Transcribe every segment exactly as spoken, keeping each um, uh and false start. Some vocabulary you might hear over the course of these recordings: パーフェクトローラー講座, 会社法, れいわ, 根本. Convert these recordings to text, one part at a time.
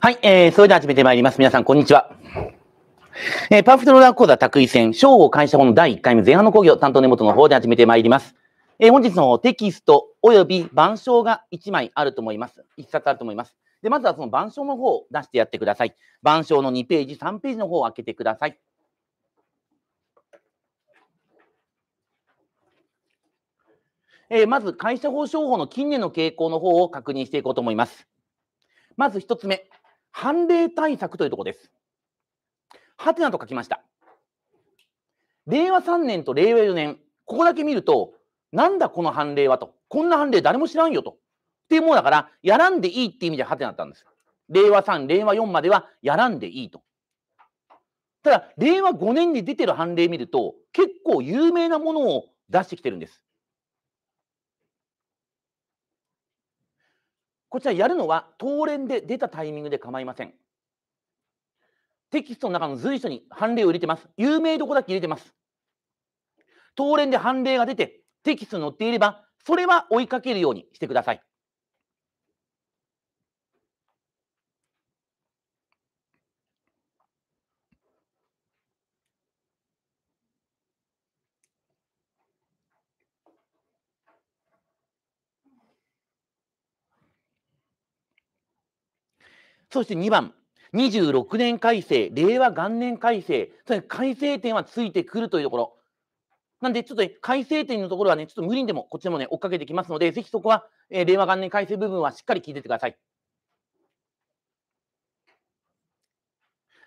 はい、えー、それでは始めてまいります。皆さん、こんにちは。えー、パーフェクトローラー講座卓一戦、正午開社後のだいいっかい目前半の講義を担当根本の方で始めてまいります。えー、本日の方、テキスト及び板書がいちまいあると思います。いっさつあると思います。で、まずはその板書の方を出してやってください。板書のにページ、さんページの方を開けてください。えー、まず、会社法商法の近年の傾向の方を確認していこうと思います。まずひとつめ、判例対策というところです。はてなと書きました。れいわさんねんとれいわよねん、ここだけ見ると、なんだこの判例はと、こんな判例誰も知らんよと。っていうものだから、やらんでいいって意味ではてなだったんです。れいわさん、れいわよんまではやらんでいいと。ただ、れいわごねんに出てる判例見ると、結構有名なものを出してきてるんです。こちらやるのは当連で出たタイミングで構いません。テキストの中の随所に判例を入れてます。有名どこだけ入れてます。当連で判例が出てテキストに載っていれば、それは追いかけるようにしてください。そしてにばん、にじゅうろくねん改正、れいわがんねん改正、それ改正点はついてくるというところ。なんで、ちょっと、ね、改正点のところはね、ちょっと無理にでも、こっちでもね、追っかけてきますので、ぜひそこは、えー、れいわがんねん改正部分はしっかり聞いててください。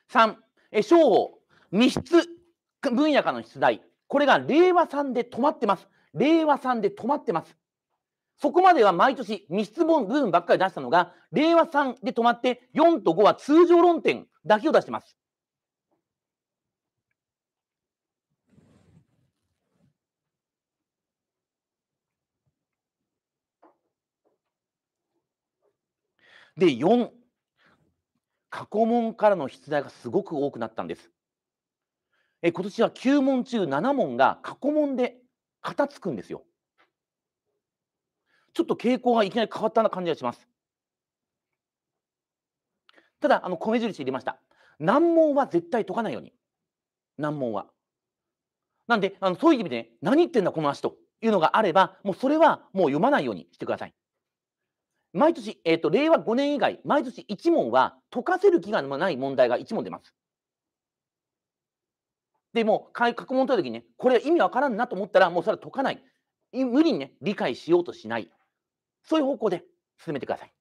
さん、え商法、密室、分野間の出題。これがれいわさんで止まってます。れいわさんで止まってます。そこまでは毎年密室部分ばっかり出したのが、れいわさんで止まって、よんとごは通常論点だけを出してます。で、よん、過去問からの出題がすごく多くなったんです。え今年はきゅうもん中ななもんが過去問で片付くんですよ。ちょっと傾向がいきなり変わったような感じがします。ただ、あの米印入れました。難問は絶対解かないように。難問は。なんで、あのそういう意味で、ね、何言ってんだ、この足というのがあれば、もうそれはもう読まないようにしてください。毎年、えーと、れいわごねん以外、毎年いちもんは解かせる気がない問題がいちもん出ます。でもう、過去問解いたときにね、これ意味わからんなと思ったら、もうそれは解かない。無理にね、理解しようとしない。そういう方向で進めてください。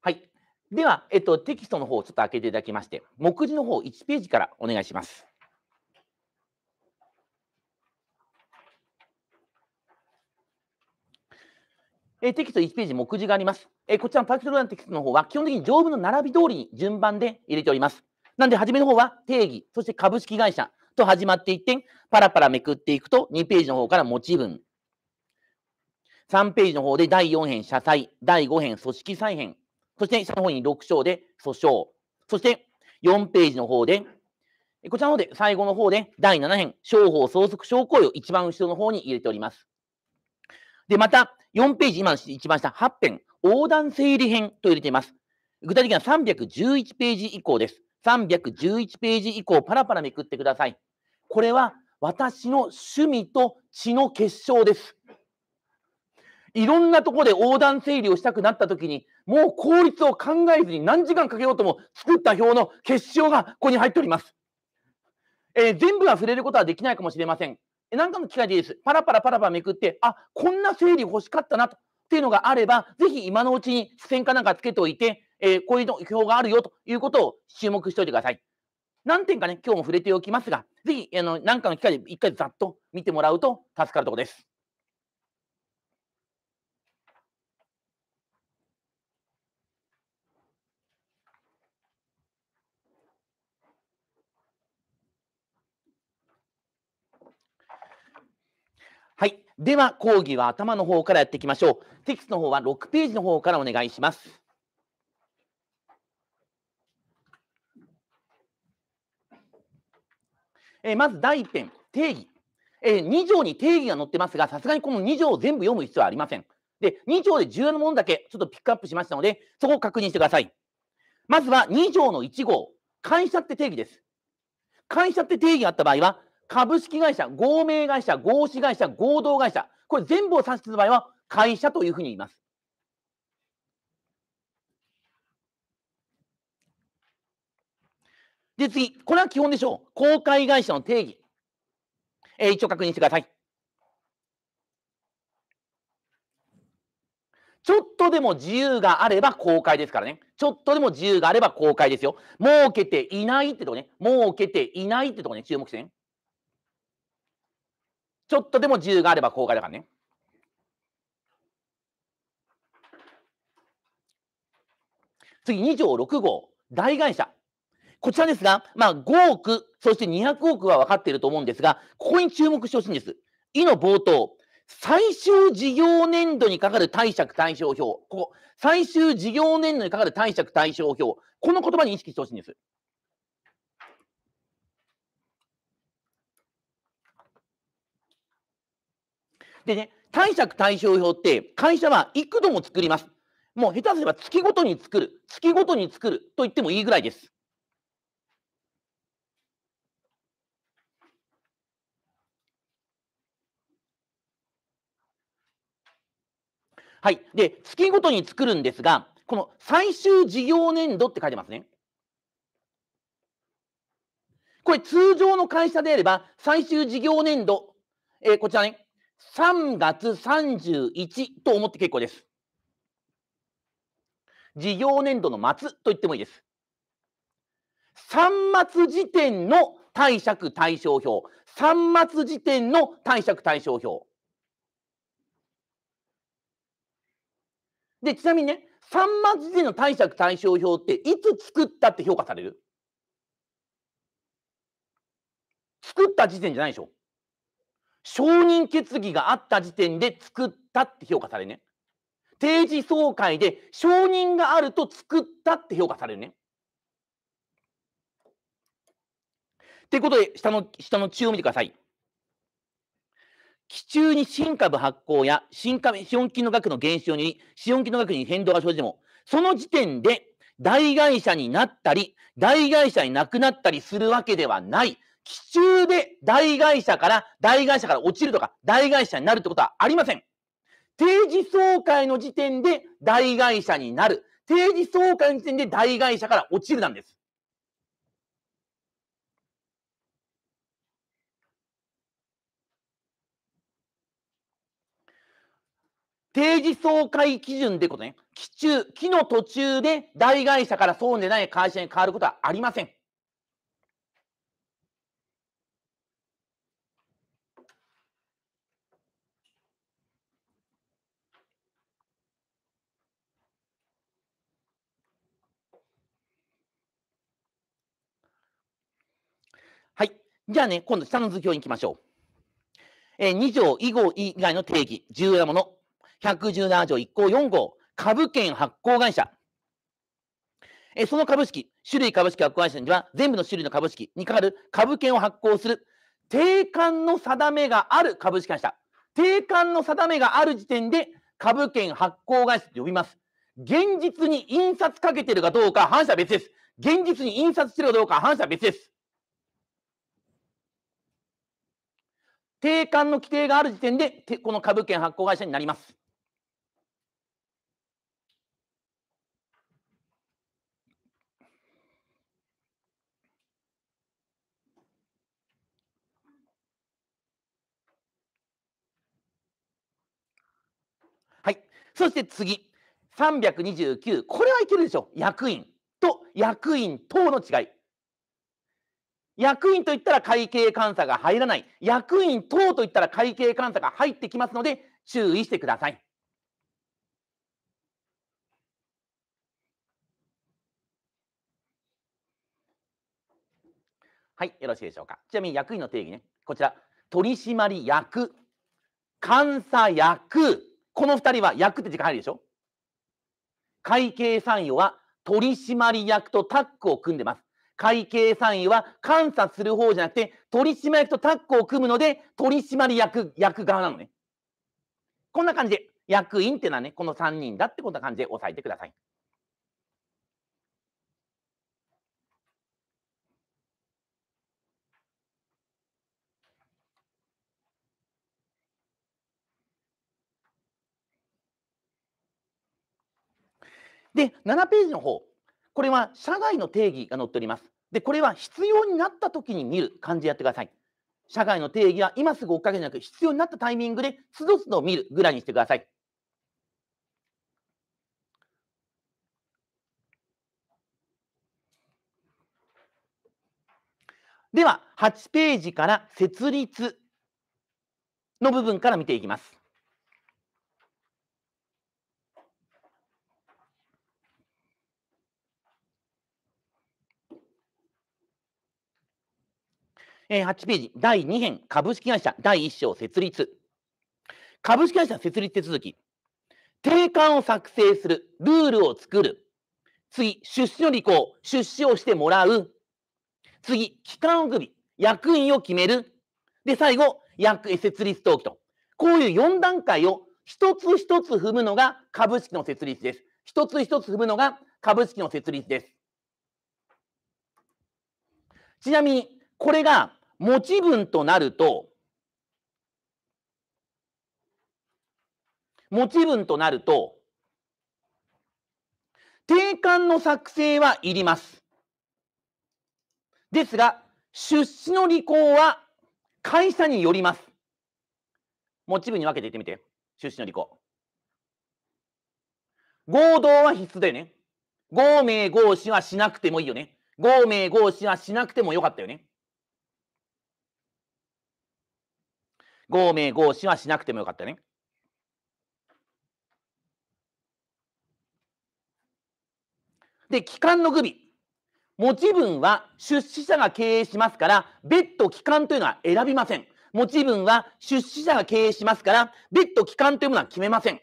はい。では、えっと、テキストの方をちょっと開けていただきまして、目次の方いちページからお願いします。えテキストいちページ、目次があります。えこちらのパーフェクトローラーのテキストの方は、基本的に条文の並び通りに順番で入れております。なんで、初めの方は定義、そして株式会社と始まっていって、パラパラめくっていくと、にページの方から持ち分。さんページの方でだいよんへん、社債、だいごへん、組織再編。そして、下の方にろくしょうで訴訟。そして、よんページの方で、こちらの方で、最後の方でだいななへん、商法相続証行為を一番後ろの方に入れております。で、また、よんページ、今の一番下、はち編、横断整理編と入れています。具体的にはさんびゃくじゅういちページ以降です。さんびゃくじゅういちページ以降、パラパラめくってください。これは、私の趣味と血の結晶です。いろんなところで横断整理をしたくなったときに、もう効率を考えずに何時間かけようとも作った表の結晶がここに入っております。えー、全部は触れることはできないかもしれません。何かの機会でいいです。パラパラパラパラめくって、あ、こんな整理欲しかったなとっていうのがあれば、ぜひ今のうちに付箋かなんかつけておいて、えー、こういうの表があるよということを注目しておいてください。何点かね、今日も触れておきますが、ぜひあの何かの機会で一回ざっと見てもらうと助かるところです。はい。では、講義は頭の方からやっていきましょう。テキストの方はろくページの方からお願いします。えー、まず第一編、定義。えー、に条に定義が載ってますが、さすがにこのに条を全部読む必要はありません。で、に条で重要なものだけちょっとピックアップしましたので、そこを確認してください。まずはに条のいち号、会社って定義です。会社って定義があった場合は、株式会社、合名会社、合資会社、合同会社、これ全部を指している場合は、会社というふうに言います。で、次、これは基本でしょう。公開会社の定義。えー、一応確認してください。ちょっとでも自由があれば公開ですからね。ちょっとでも自由があれば公開ですよ。儲けていないってとこね。儲けていないってとこね。注目してね。ちょっとでも自由があれば公開だからね。次、に条ろく号、大会社。こちらですが、まあ、ごおく、そしてにひゃくおくは分かっていると思うんですが、ここに注目してほしいんです。いの冒頭。最終事業年度にかかる貸借対照表。ここ、最終事業年度にかかる貸借対照表。この言葉に意識してほしいんです。でね、貸借対照表って会社は幾度も作ります。もう下手すれば月ごとに作る、月ごとに作ると言ってもいいぐらいです。はい。で、月ごとに作るんですが、この最終事業年度って書いてますね。これ通常の会社であれば、最終事業年度、えー、こちらね、さんがつさんじゅういちと思って結構です。事業年度の末と言ってもいいです。さんまつ時点の貸借対照表。さんまつ時点の貸借対照表。で、ちなみにね、さんまつ時点の貸借対照表っていつ作ったって評価される？作った時点じゃないでしょ。承認決議があった時点で作ったって評価されるね。定時総会で承認があると作ったって評価されるね。ってことで、下の、下の中を見てください。期中に新株発行や新株資本金の額の減少により資本金の額に変動が生じても、その時点で大会社になったり、大会社になくなったりするわけではない。期中で大会社から、大会社から落ちるとか、大会社になるってことはありません。定時総会の時点で大会社になる。定時総会の時点で大会社から落ちるなんです。定時総会基準でことね、期中、期の途中で大会社からそうでない会社に変わることはありません。はい。じゃあね、今度下の図表に行きましょう。えー、に条以後以外の定義、重要なもの。ひゃくじゅうなな条いち項よん号、株券発行会社。えその株式、種類株式発行会社には、全部の種類の株式にかかる株券を発行する、定款の定めがある株式会社。定款の定めがある時点で、株券発行会社と呼びます。現実に印刷かけてるかどうか、話は別です。現実に印刷してるかどうか、話は別です。定款の規定がある時点で、この株券発行会社になります。はい。そして次、さんびゃくにじゅうきゅう。これはいけるでしょ。役員と役員等の違い。役員といったら会計監査が入らない。役員等といったら会計監査が入ってきますので、注意してください。はい、よろしいでしょうか。ちなみに役員の定義ね、こちら、取締役、監査役、このふたりは役って時間入るでしょ。会計参与は取締役とタッグを組んでます。会計参与は監査する方じゃなくて取締役とタッグを組むので取締役役側なのね。こんな感じで役員ってのはねこのさんにんだってこんな感じで押さえてください。で、ななページの方、これは社外の定義が載っております。で、これは必要になった時に見る感じでやってください。社外の定義は今すぐ追っかけじゃなく、必要になったタイミングでつどつど見るぐらいにしてください。では、はちページから設立の部分から見ていきます。はちページ、だいに編、株式会社だいいっ章設立。株式会社設立手続き。定款を作成する。ルールを作る。次、出資の履行。出資をしてもらう。次、期間を組み。役員を決める。で、最後、役設立登記と。こういうよん段階を一つ一つ踏むのが株式の設立です。一つ一つ踏むのが株式の設立です。ちなみに、これが持ち分となると、持ち分となると、定款の作成はいります。ですが、出資の履行は会社によります。持ち分に分けていってみて、出資の履行。合同は必須だよね。合名合資はしなくてもいいよね。合名合資はしなくてもよかったよね。合名合資はしなくてもよかったね。で、期間の具備。持ち分は出資者が経営しますから、別途期間というのは選びません。持ち分は出資者が経営しますから、別途期間というものは決めません。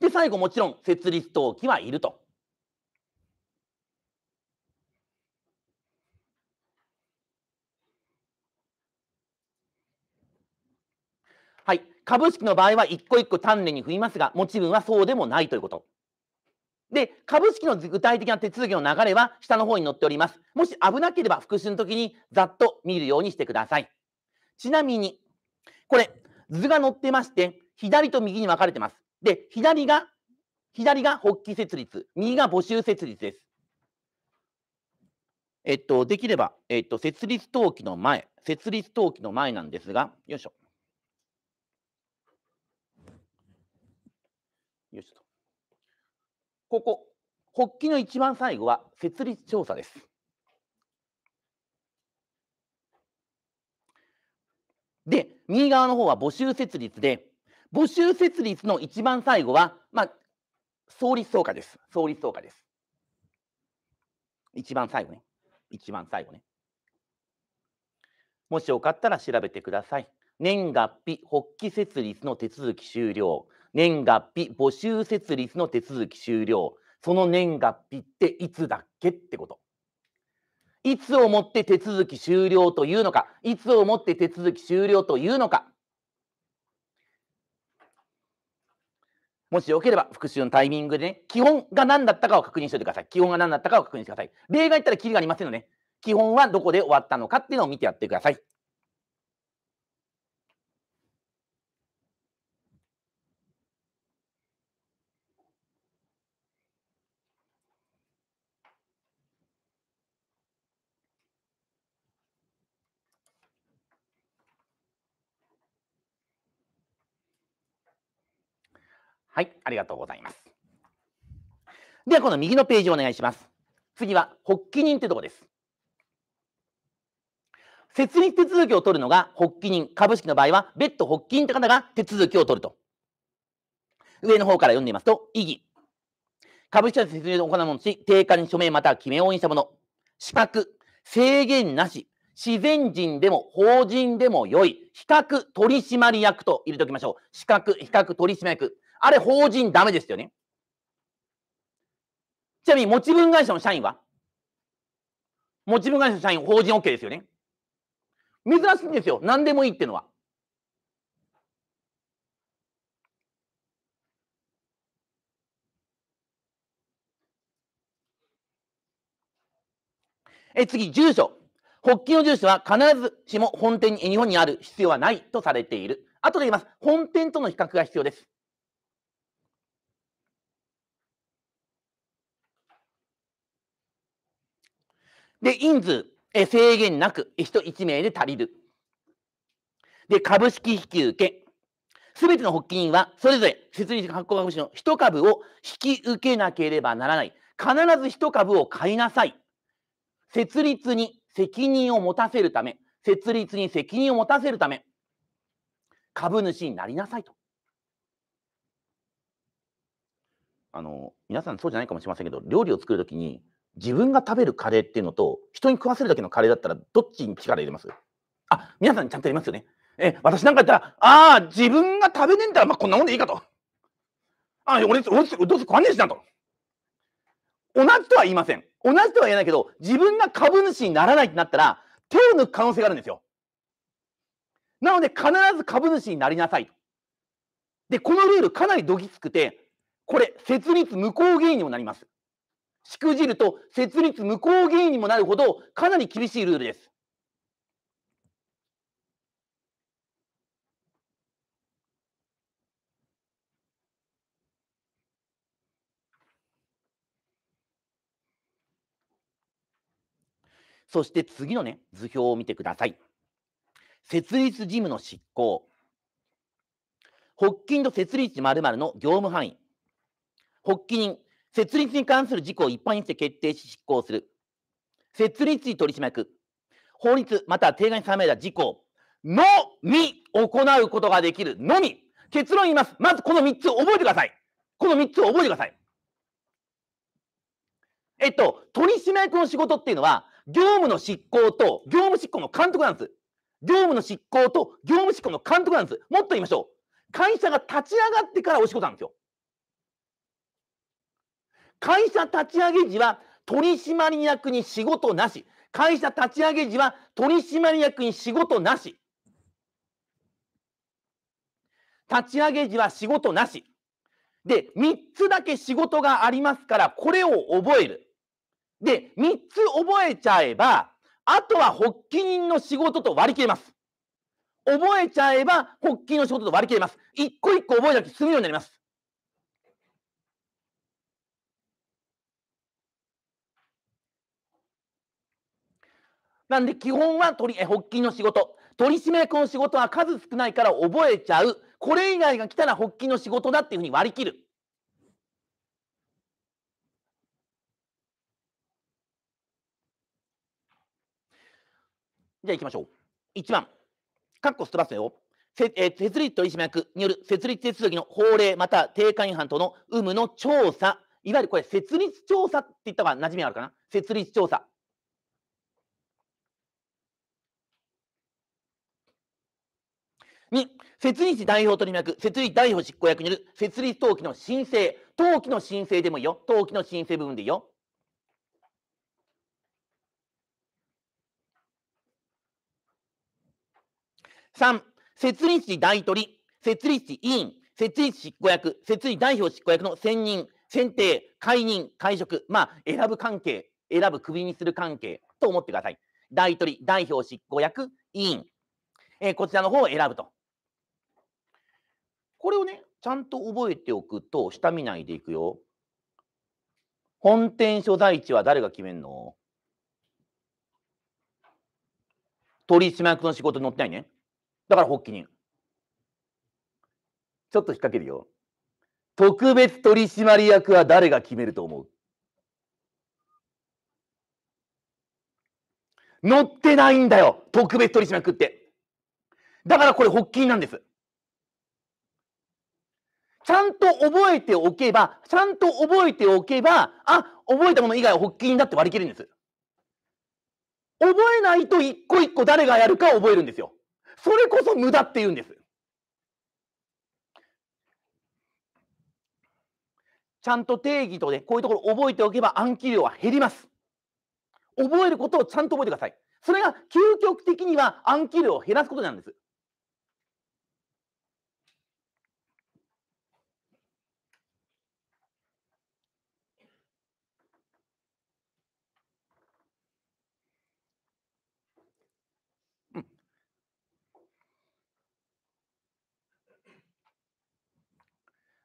で、最後、もちろん設立登記はいると。はい、株式の場合はいっこいっこ丹念に踏みますが、持ち分はそうでもないということで、株式の具体的な手続きの流れは下の方に載っております。もし危なければ復習の時にざっと見るようにしてください。ちなみにこれ図が載ってまして、左と右に分かれてます。で、左が左が発起設立、右が募集設立です。えっとできれば、えっと、設立登記の前設立登記の前なんですが、よいしょよいしょと、ここ発起の一番最後は設立調査です。で、右側の方は募集設立で、募集設立の一番最後は、まあ、創立総会です。創立総会です。一番最後ね。一番最後ね。もしよかったら調べてください。年月日発起設立の手続き終了。年月日募集設立の手続き終了。その年月日っていつだっけってこと。いつをもって手続き終了というのか、いつをもって手続き終了というのか。もしよければ復習のタイミングでね、基本が何だったかを確認しておいてください。基本が何だったかを確認してください。例外言ったらキリがありませんので、基本はどこで終わったのかっていうのを見てやってください。はい、ありがとうございます。では、この右のページをお願いします。次は、発起人というところです。設立手続きを取るのが発起人。株式の場合は、別途発起人という方が手続きを取ると。上の方から読んでみますと、意義。株式会社設立を行うものし、定款に署名または記名を押印したもの。資格。制限なし。自然人でも法人でもよい。比較取締役と入れておきましょう。資格、比較取締役。あれ、法人ダメですよね。なみに持ち分会社の社員は持ち分会社の社員、法人 OK ですよね。珍しいんですよ、何でもいいっていうのは。え次、住所。発起の住所は必ずしも本店に日本にある必要はないとされている。後で言います。本店との比較が必要です。で、人数、え制限なく人いち名で足りる。で、株式引き受け。すべての発起人はそれぞれ設立発行株主のいち株を引き受けなければならない。必ずいち株を買いなさい。設立に責任を持たせるため、設立に責任を持たせるため、株主になりなさいと。あの、皆さんそうじゃないかもしれませんけど、料理を作るときに自分が食べるカレーっていうのと、人に食わせるだけのカレーだったら、どっちに力入れます？あ、皆さんちゃんとやりますよね。え、私なんか言ったら、ああ、自分が食べねえんだら、まあ、こんなもんでいいかと。あ、俺、俺、どうせ食わねえしなと。同じとは言いません。同じとは言えないけど、自分が株主にならないってなったら、手を抜く可能性があるんですよ。なので、必ず株主になりなさい。で、このルールかなりどぎつくて、これ、設立無効原因にもなります。しくじると、設立無効原因にもなるほど、かなり厳しいルールです。そして次のね、図表を見てください。設立事務の執行。発起人と設立時〇〇の業務範囲。発起人、設立に関する事項を一般にして決定し執行する。設立時取締役。法律または定額に定めた事項のみ行うことができるのみ。結論言います。まずこのみっつを覚えてください。このみっつを覚えてください。えっと、取締役の仕事っていうのは、業務の執行と業務執行の監督なんです。業務の執行と業務執行の監督なんです。もっと言いましょう。会社が立ち上がってからお仕事なんですよ。会社立ち上げ時は取締役に仕事なし。会社立ち上げ時は取締役に仕事なし。立ち上げ時は仕事なし。で、みっつだけ仕事がありますから、これを覚える。で、みっつ覚えちゃえば、あとは発起人の仕事と割り切れます。覚えちゃえば、発起人の仕事と割り切れます。一個一個覚えなきゃ済むようになります。なんで、基本は取り、発起人の仕事。取締役の仕事は数少ないから覚えちゃう。これ以外が来たら発起人の仕事だっていうふうに割り切る。じゃあ行きましょう。いちばん、カッコすっ飛ばすよ。設立取締役による設立手続きの法令また定款違反等の有無の調査。いわゆるこれ、設立調査って言った方が馴染みあるかな。設立調査。に、設立代表取締役、設立代表執行役による設立登記の申請。登記の申請でもいいよ。登記の申請部分でいいよ。さん、設立時代取、設立時委員、設立執行役、設立代表執行役の選任、選定、解任、解職、まあ、選ぶ関係、選ぶ、クビにする関係と思ってください。代取、代表執行役、委員、えー、こちらの方を選ぶと。これをね、ちゃんと覚えておくと、下見ないでいくよ。本店所在地は誰が決めんの？取締役の仕事に載ってないね。だから発起人。ちょっと引っ掛けるよ。特別取締役は誰が決めると思う？載ってないんだよ、特別取締役って。だからこれ発起人なんです。ちゃんと覚えておけば、ちゃんと覚えておけば、あ、覚えたもの以外は発起人だって割り切れるんです。覚えないと一個一個誰がやるか覚えるんですよ。それこそ無駄って言うんです。ちゃんと定義とね、こういうところ覚えておけば暗記量は減ります。覚えることをちゃんと覚えてください。それが究極的には暗記量を減らすことなんです。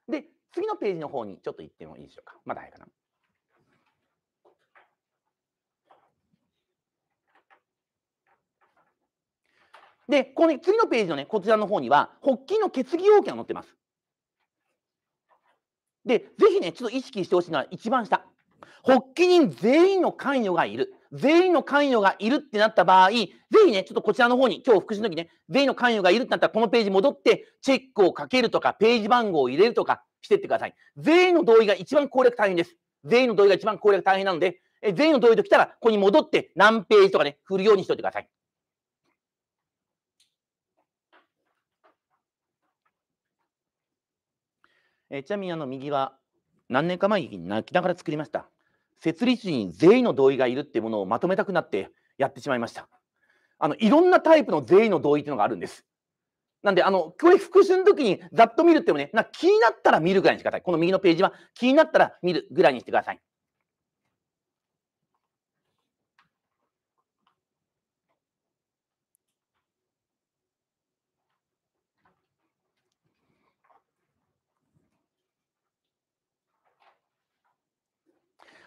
で、次のページの方にちょっと行ってもいいでしょうか。まだ早いかな。で、ここね、次のページのね、こちらの方には、発起の決議要件が載ってます。で、ぜひね、ちょっと意識してほしいのは一番下。発起人全員の関与がいる。全員の関与がいるってなった場合、ぜひね、ちょっとこちらの方に、今日復習の時ね、全員の関与がいるってなったら、このページ戻って、チェックをかけるとか、ページ番号を入れるとかしていってください。全員の同意が一番攻略大変です。全員の同意が一番攻略大変なので、え全員の同意ときたら、ここに戻って、何ページとかね、振るようにしておいてください。えちなみに、あの、右は、何年か前に泣きながら作りました。設立時に全員の同意がいるっていうものをまとめたくなってやってしまいました。あのいろんなタイプの全員の同意っていうのがあるんです。なんで、あのこれ復習の時にざっと見るってもね、なんか気になったら見るぐらいにしてください。この右のページは気になったら見るぐらいにしてください。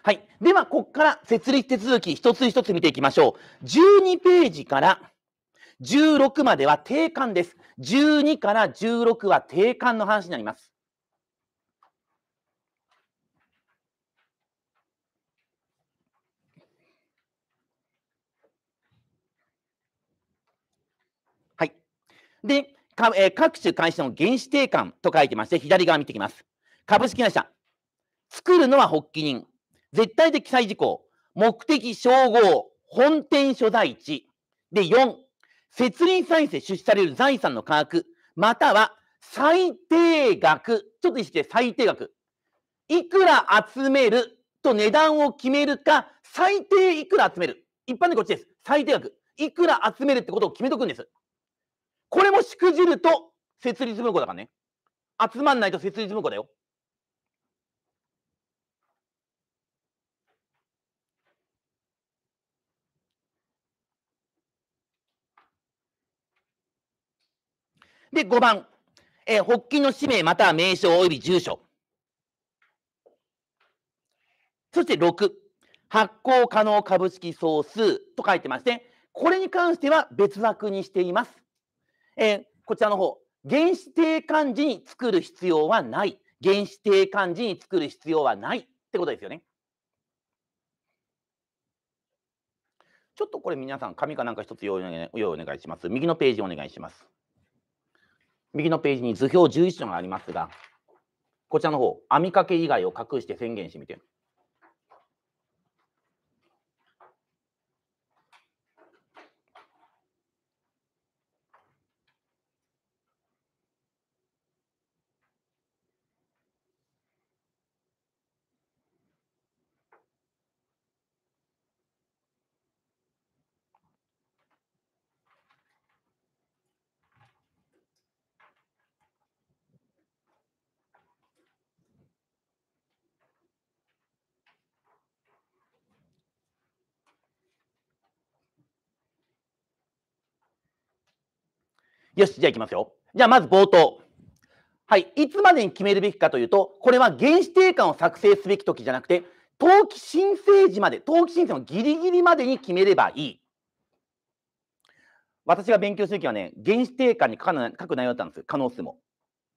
はい、では、ここから設立手続き一つ一つ見ていきましょう。じゅうにページからじゅうろくまでは定款です。じゅうにからじゅうろくは定款の話になります。はい。で、かえー、各種会社の原資定款と書いてまして、左側見ていきます。株式会社。作るのは発起人。絶対的記載事項、目的、称号、本店所在地。で、よん、設立財政出資される財産の価格、または最低額、ちょっと意識して最低額。いくら集めると値段を決めるか、最低いくら集める。一般でこっちです。最低額。いくら集めるってことを決めとくんです。これもしくじると設立文庫だからね。集まんないと設立文庫だよ。で、ごばん、えー、発起の氏名または名称及び住所。そしてろく、発行可能株式総数と書いてまして、これに関しては別枠にしています。えー、こちらの方、原資定款時に作る必要はない。原資定款時に作る必要はないってことですよね。ちょっとこれ皆さん、紙かなんか一つ用意お願いします。右のページお願いします。右のページに図表じゅういちのがありますが、こちらの方、網掛け以外を隠して宣言してみて。よし、じゃあいきますよ。じゃあまず冒頭。はい。いつまでに決めるべきかというと、これは原資定款を作成すべきときじゃなくて、登記申請時まで、登記申請のギリギリまでに決めればいい。私が勉強するときはね、原資定款に書かない書く内容だったんですよ。可能数も。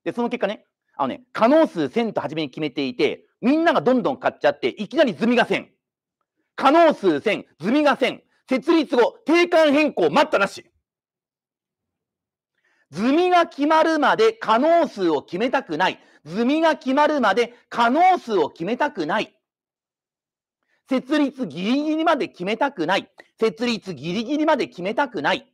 で、その結果ね、あのね、可能数せんと初めに決めていて、みんながどんどん買っちゃって、いきなり積みがせん。可能数せん、積みがせん。設立後、定款変更待ったなし。図見が決まるまで可能数を決めたくない。図見が決まるまで可能数を決めたくない。設立ギリギリまで決めたくない。設立ギリギリまで決めたくない。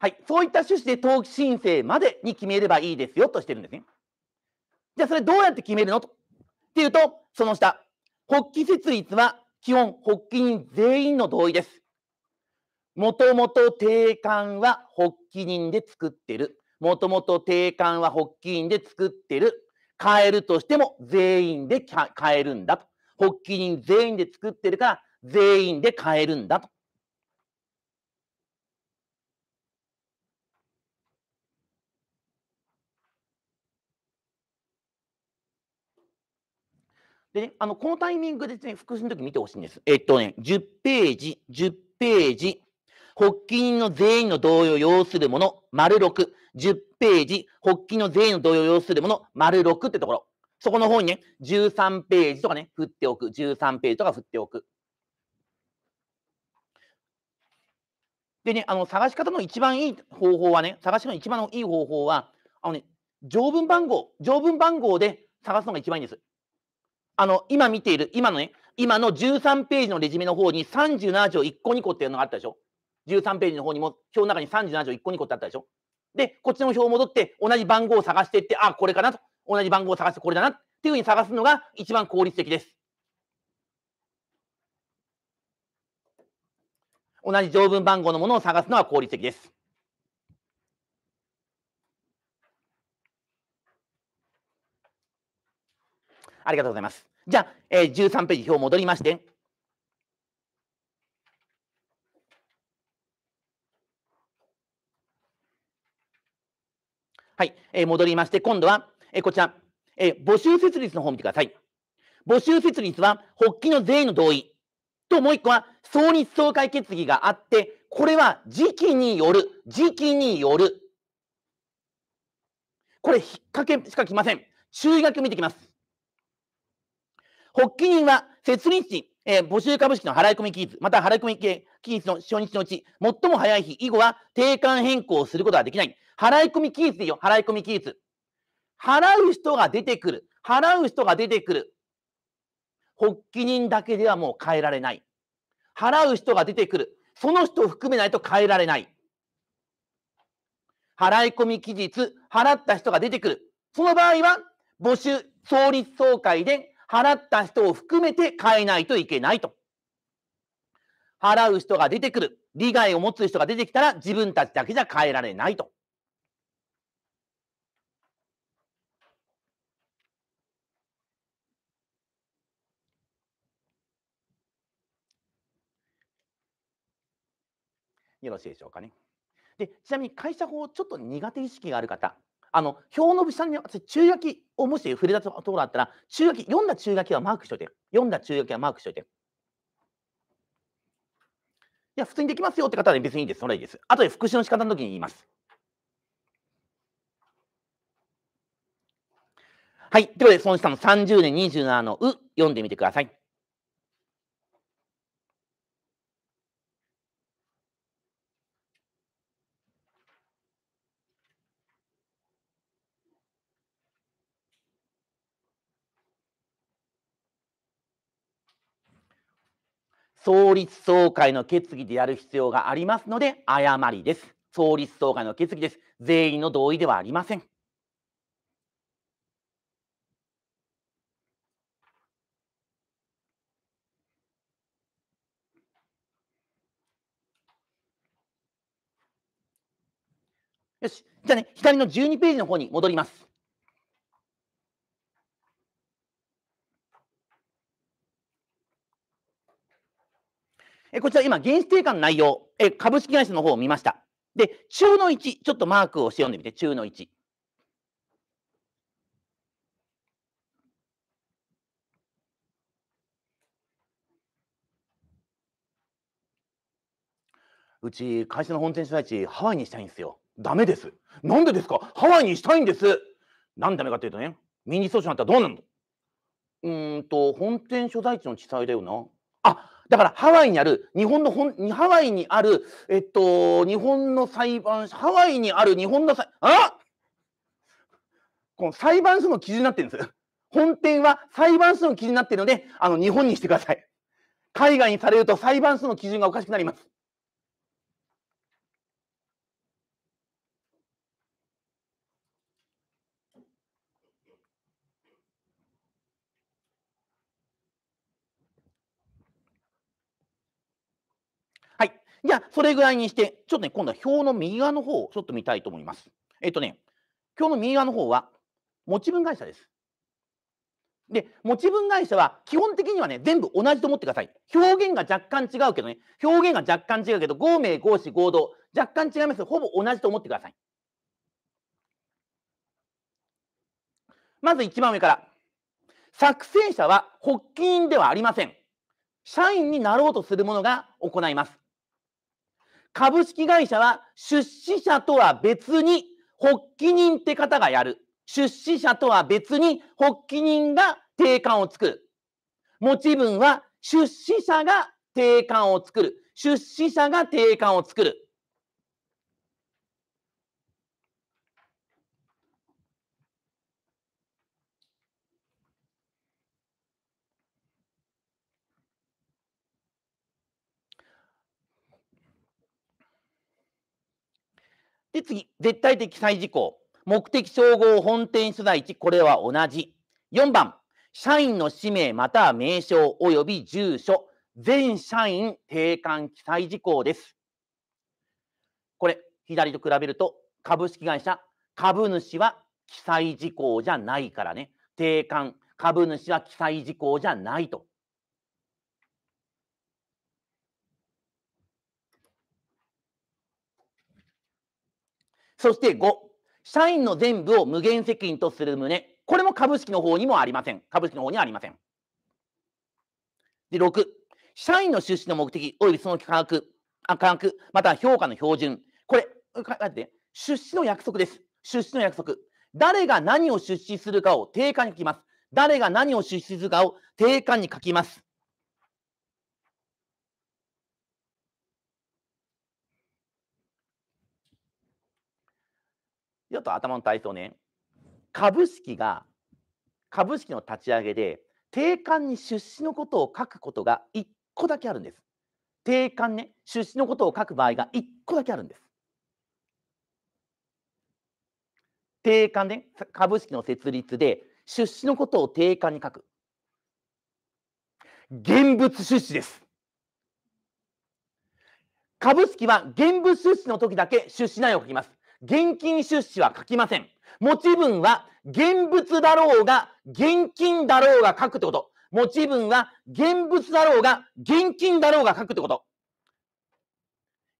はい、そういった趣旨で登記申請までに決めればいいですよとしてるんですね。じゃあそれどうやって決めるのとっていうと、その下、発起設立は基本発起人全員の同意です。もともと定款は発起人で作ってる。もともと定款は発起人で作ってる。変えるとしても全員で変えるんだと。発起人全員で作ってるから全員で変えるんだと。でね、あのこのタイミングで、ね、複習の時見てほしいんです。えっとね、じゅうページ、じゅうページ、発起人の全員の同意を要するもの、丸ろく、じゅうページ、発起の全員の同意を要するもの、丸ろくってところ、そこの方にね、じゅうさんページとかね、振っておく、じゅうさんページとか振っておく。でね、あの探し方の一番いい方法はね、探し方の一番のいい方法は、あのね、条文番号、条文番号で探すのが一番いいんです。あの今見ている、今のね、今のじゅうさんページのレジュメの方にさんじゅうなな条いっこにこっていうのがあったでしょ。じゅうさんページの方にも表の中にさんじゅうなな条いっこにこってあったでしょ。で、こっちの表を戻って同じ番号を探していって、あ、これかなと、同じ番号を探してこれだなっていうふうに探すのが一番効率的です。同じ条文番号のものを探すのは効率的です。ありがとうございます。じゃあ、えー、じゅうさんページ表戻りまして、はい、えー、戻りまして、今度は、えー、こちら、えー、募集設立の方を見てください。募集設立は、発起の全員の同意と、もういっこは、創立総会決議があって、これは時期による、時期による、これ、引っ掛けしか来ません。注意書きを見てきます。発起人は設立日、えー、募集株式の払い込み期日、また払い込み期日の初日のうち、最も早い日以後は定款変更をすることはできない。払い込み期日でいいよ、払い込み期日。払う人が出てくる。払う人が出てくる。発起人だけではもう変えられない。払う人が出てくる。その人を含めないと変えられない。払い込み期日、払った人が出てくる。その場合は、募集、創立総会で、払った人を含めて変えないといけないと。払う人が出てくる。利害を持つ人が出てきたら自分たちだけじゃ変えられないと。よろしいでしょうかね。で、ちなみに会社法ちょっと苦手意識がある方。あの表の下に、ね、私注意書きをもし触れたところだったら、注意書き読んだ注意書きはマークしておいて、読んだ注意書きはマークしておいて。いや、普通にできますよって方は、ね、別にいいです。それはいいです。あとで復習の仕方の時に言います。はい。ということで、その下のさんじゅうねんにじゅうななのう、読んでみてください。創立総会の決議でやる必要がありますので、誤りです。創立総会の決議です。全員の同意ではありません。よし、じゃあね、左のじゅうにページの方に戻ります。こちら今、原資定款の内容、株式会社の方を見ました。で、中のいち、ちょっとマークをして読んでみて、中のいち。うち、会社の本店所在地、ハワイにしたいんですよ。ダメです。なんでですか？ハワイにしたいんです。なんでダメかというとね、民事訴訟になったらどうなるの？うーんと、本店所在地の地裁だよな。あ、だからハワイにある日本の本ハワイにあるえっと日本の裁判ハワイにある日本の裁あこの裁判所の基準になってるんです。本店は裁判所の基準になってるので、あの日本にしてください。海外にされると裁判所の基準がおかしくなります。じゃあ、それぐらいにして、ちょっとね、今度は表の右側の方をちょっと見たいと思います。えっとね、表の右側の方は、持ち分会社です。で、持ち分会社は基本的にはね、全部同じと思ってください。表現が若干違うけどね、表現が若干違うけど、合名、合詞、合同、若干違います。ほぼ同じと思ってください。まず一番上から。作成者は発起人ではありません。社員になろうとする者が行います。株式会社は出資者とは別に発起人って方がやる。出資者とは別に発起人が定款を作る。持ち分は出資者が定款を作る。出資者が定款を作る。で次、絶対的記載事項。目的照合本店所在地、これは同じ。よんばん、社員の氏名または名称および住所、全社員定款記載事項です。これ、左と比べると、株式会社、株主は記載事項じゃないからね。定款、株主は記載事項じゃないと。そしてご、社員の全部を無限責任とする旨。これも株式の方にもありません。株式の方にはありません。でろく、社員の出資の目的及びその価格、価格、または評価の標準。これ、出資の約束です。出資の約束。誰が何を出資するかを定款に書きます。誰が何を出資するかを定款に書きます。ちょっと頭の体操ね。株式が、株式の立ち上げで、定款に出資のことを書くことがいっこだけあるんです。定款ね、出資のことを書く場合がいっこだけあるんです。定款ね、株式の設立で、出資のことを定款に書く。現物出資です。株式は現物出資の時だけ出資内容を書きます。現金出資は書きません。持ち分は現物だろうが現金だろうが書くってこと。持ち分は現物だろうが現金だろうが書くってこと。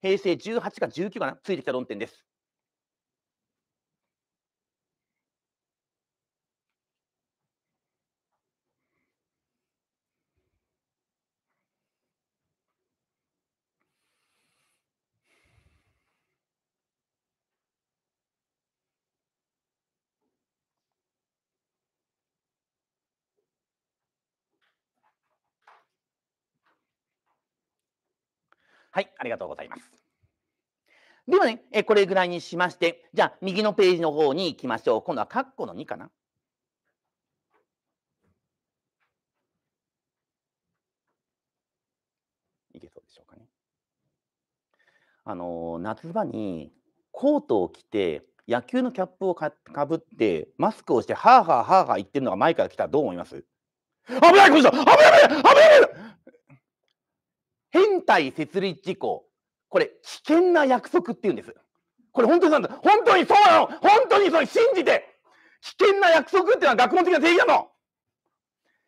平成じゅうはちかじゅうきゅうかな、ついてきた論点です。はい、ありがとうございます。ではね、えこれぐらいにしまして、じゃあ、右のページの方に行きましょう。今度はカッコのにかな。いけそうでしょうかね。あの、夏場にコートを着て、野球のキャップをかぶって、マスクをして、はあはあはあはあ言ってるのが前から来たらどう思います？危ない、この人！危ない、危ない、危ない、危ない！変態設立事項、これ、危険な約束っていうんです。これ、本当にそうなの。本当にそうなの。本当にそう、信じて。危険な約束っていうのは学問的な定義なの。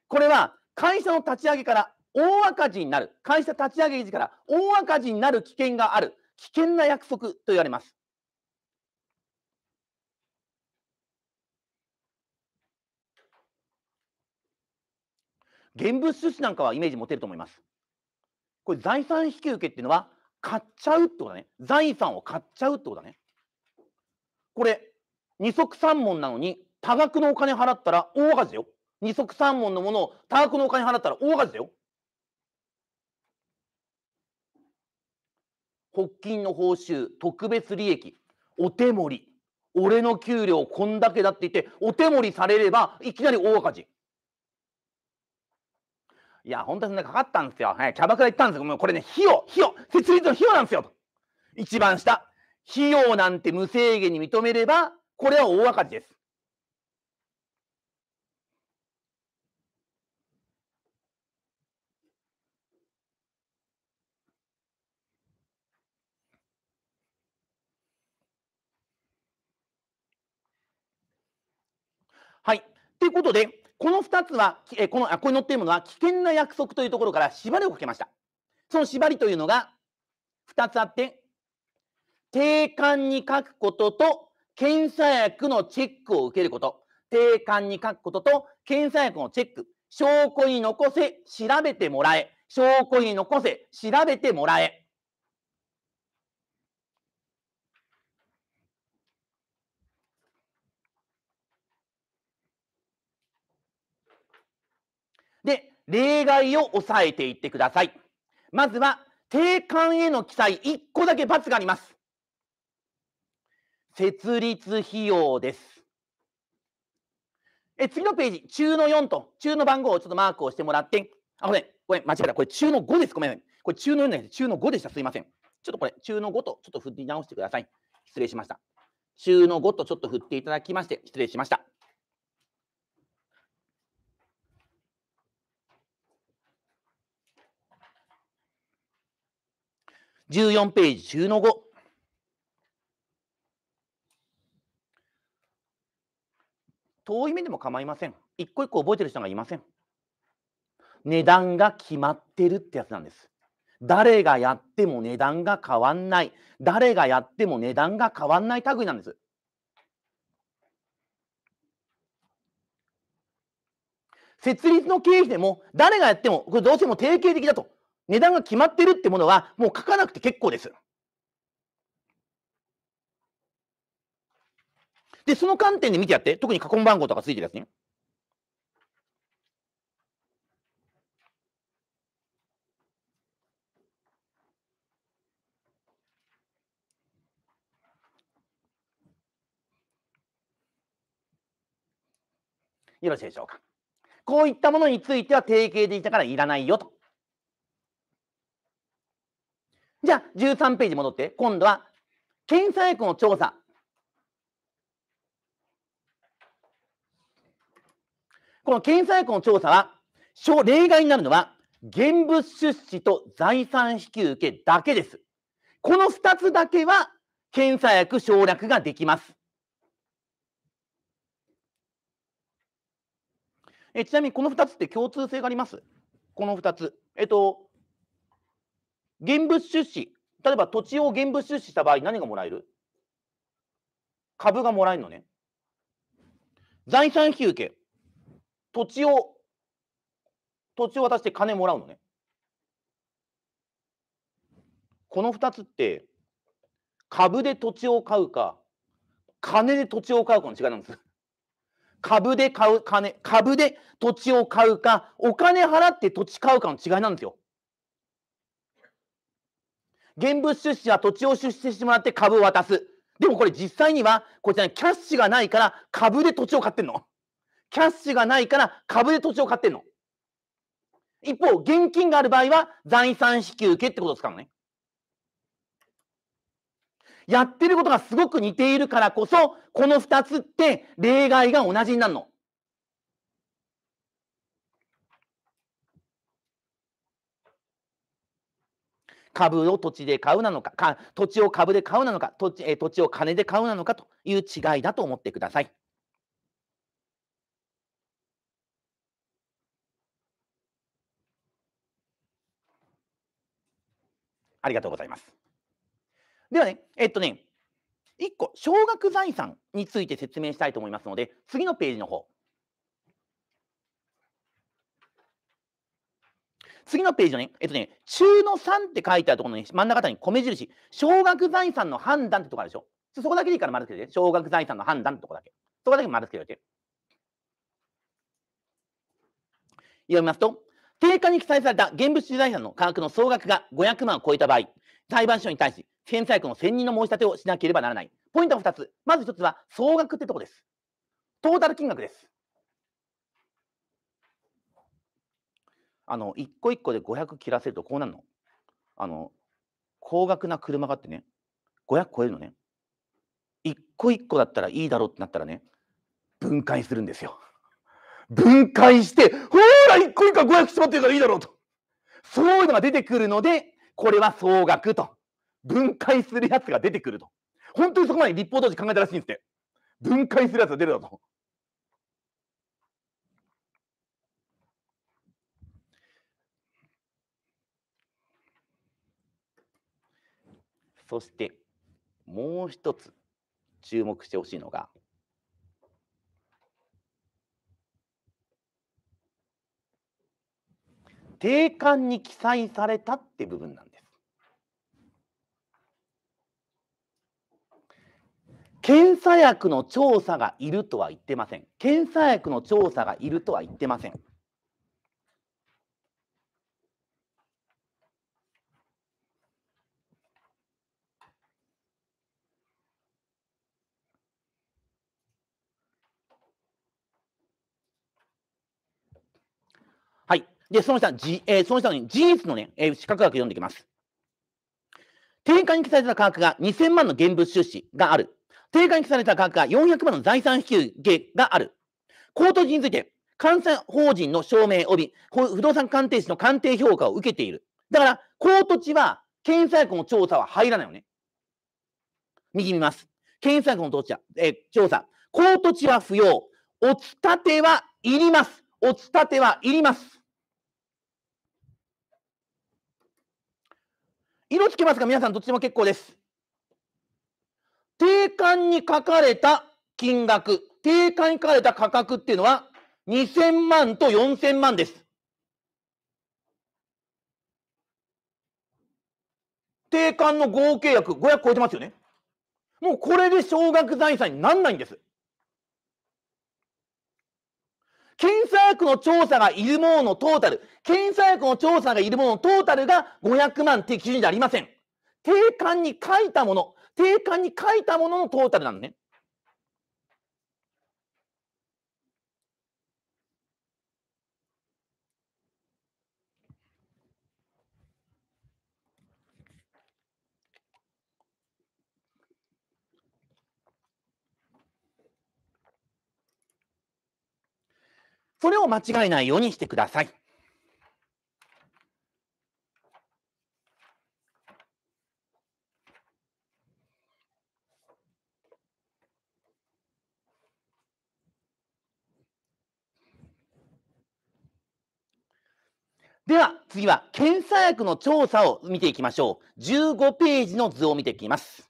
これは、会社の立ち上げから大赤字になる。会社立ち上げ時から大赤字になる危険がある。危険な約束と言われます。現物出資なんかはイメージ持てると思います。これ財産引き受けっていうのは買っちゃうってことだね。財産を買っちゃうってことだね。これ二足三文なのに多額のお金払ったら大赤字だよ。二足三文のものを多額のお金払ったら大赤字だよ。発金の報酬、特別利益、お手盛り、俺の給料こんだけだって言ってお手盛りされればいきなり大赤字。いや、本当にそんなかかったんですよ。はい、キャバクラ行ったんですよ。もうこれね、費用、費用、設立の費用なんですよ。一番下、費用なんて無制限に認めれば、これは大赤字です。はい。ということで、このふたつは、えー、この、あ、ここに載っているものは、危険な約束というところから縛りをかけました。その縛りというのがふたつあって、定款に書くことと、検査薬のチェックを受けること。定款に書くことと、検査薬のチェック。証拠に残せ、調べてもらえ。証拠に残せ、調べてもらえ。で、例外を抑えていってください。まずは、定款への記載、いっこだけ×があります。設立費用です。え、次のページ、中のよんと、中の番号をちょっとマークをしてもらって、あ、ごめん、ごめん、間違えた。これ中のごです。ごめん。これ中のよんじゃなくて、中のごでした。すいません。ちょっとこれ、中のごとちょっと振り直してください。失礼しました。中のごとちょっと振っていただきまして、失礼しました。じゅうよんページ、中のご。遠い目でも構いません。一個一個覚えてる人がいません。値段が決まってるってやつなんです。誰がやっても値段が変わんない。誰がやっても値段が変わんない類なんです。設立の経費でも誰がやってもこれどうしても定型的だと。値段が決まってるってものはもう書かなくて結構です。で、その観点で見てやって、特に過去番号とかついてるやつね。よろしいでしょうか。こういったものについては定型でいたからいらないよと。じゃあ、じゅうさんページ戻って、今度は、検査薬の調査。この検査薬の調査は、例外になるのは、現物出資と財産引き受けだけです。このふたつだけは、検査薬省略ができます。え、ちなみに、このふたつって共通性があります。このふたつ。えっと、現物出資、例えば土地を現物出資した場合、何がもらえる？株がもらえるのね。財産引き受け、土地を、土地を渡して金もらうのね。このふたつって、株で土地を買うか、金で土地を買うかの違いなんです。株で買う金、株で土地を買うか、お金払って土地買うかの違いなんですよ。現物出資は土地を出資してもらって株を渡す。でもこれ実際には、こちらにキャッシュがないから株で土地を買ってんの。キャッシュがないから株で土地を買ってんの。一方、現金がある場合は財産引き受けってことを使うのね。やってることがすごく似ているからこそ、このふたつって例外が同じになるの。株を土地で買うなの か, か、土地を株で買うなのか、土 地, え土地を金で買うなのかという違いだと思ってください。ありがとうございます。ではね、えっとね、いっこ、少額財産について説明したいと思いますので、次のページの方。次のページのね、えっとね、中のさんって書いてあるところの、ね、真ん中に米印、少額財産の判断ってところあるでしょ。そこだけでいいから丸つけて、ね、少額財産の判断ってところだけ。そこだけ丸つけておいて。読みますと、定価に記載された現物主財産の価格の総額がごひゃくまんを超えた場合、裁判所に対し、検査薬の選任の申し立てをしなければならない。ポイントはふたつ。まずひとつは、総額ってところです。トータル金額です。あの一個一個でごひゃく切らせるとこうなるの。あの高額な車があってね、ごひゃく超えるのね。一個一個だったらいいだろうってなったらね、分解するんですよ。分解して、ほら一個一個ごひゃくしまってるからいいだろうと。そういうのが出てくるので、これは総額と。分解するやつが出てくると。本当にそこまで立法当時考えたらしいんですって。分解するやつが出るだと。そしてもう一つ注目してほしいのが、定款に記載されたって部分なんです。検査薬の調査がいるとは言ってません。検査薬の調査がいるとは言ってません。はい。で、その下、じえー、その下に事実のね、えー、資格額読んでいきます。定価に記載された価格がにせんまんの現物出資がある。定価に記載された価格がよんひゃくまんの財産引受がある。口頭時について、監査法人の証明及び不動産鑑定士の鑑定評価を受けている。だから、口頭地は検査薬の調査は入らないよね。右見ます。検査薬の調査、えー、調査。口頭地は不要。おつたてはいります。おつたてはいります。色つけますが、皆さんどっちも結構です。定款に書かれた金額、定款に書かれた価格っていうのはにせんまんとよんせんまんです。定款の合計額ごひゃく超えてますよね。もうこれで少額財産にならないんです。検査薬の調査がいるもののトータル、検査薬の調査がいるもののトータルがごひゃくまんって基準じゃありません。定款に書いたもの、定款に書いたもののトータルなんね。それを間違えないようにしてください。では次は検査薬の調査を見ていきましょう。じゅうごページの図を見ていきます。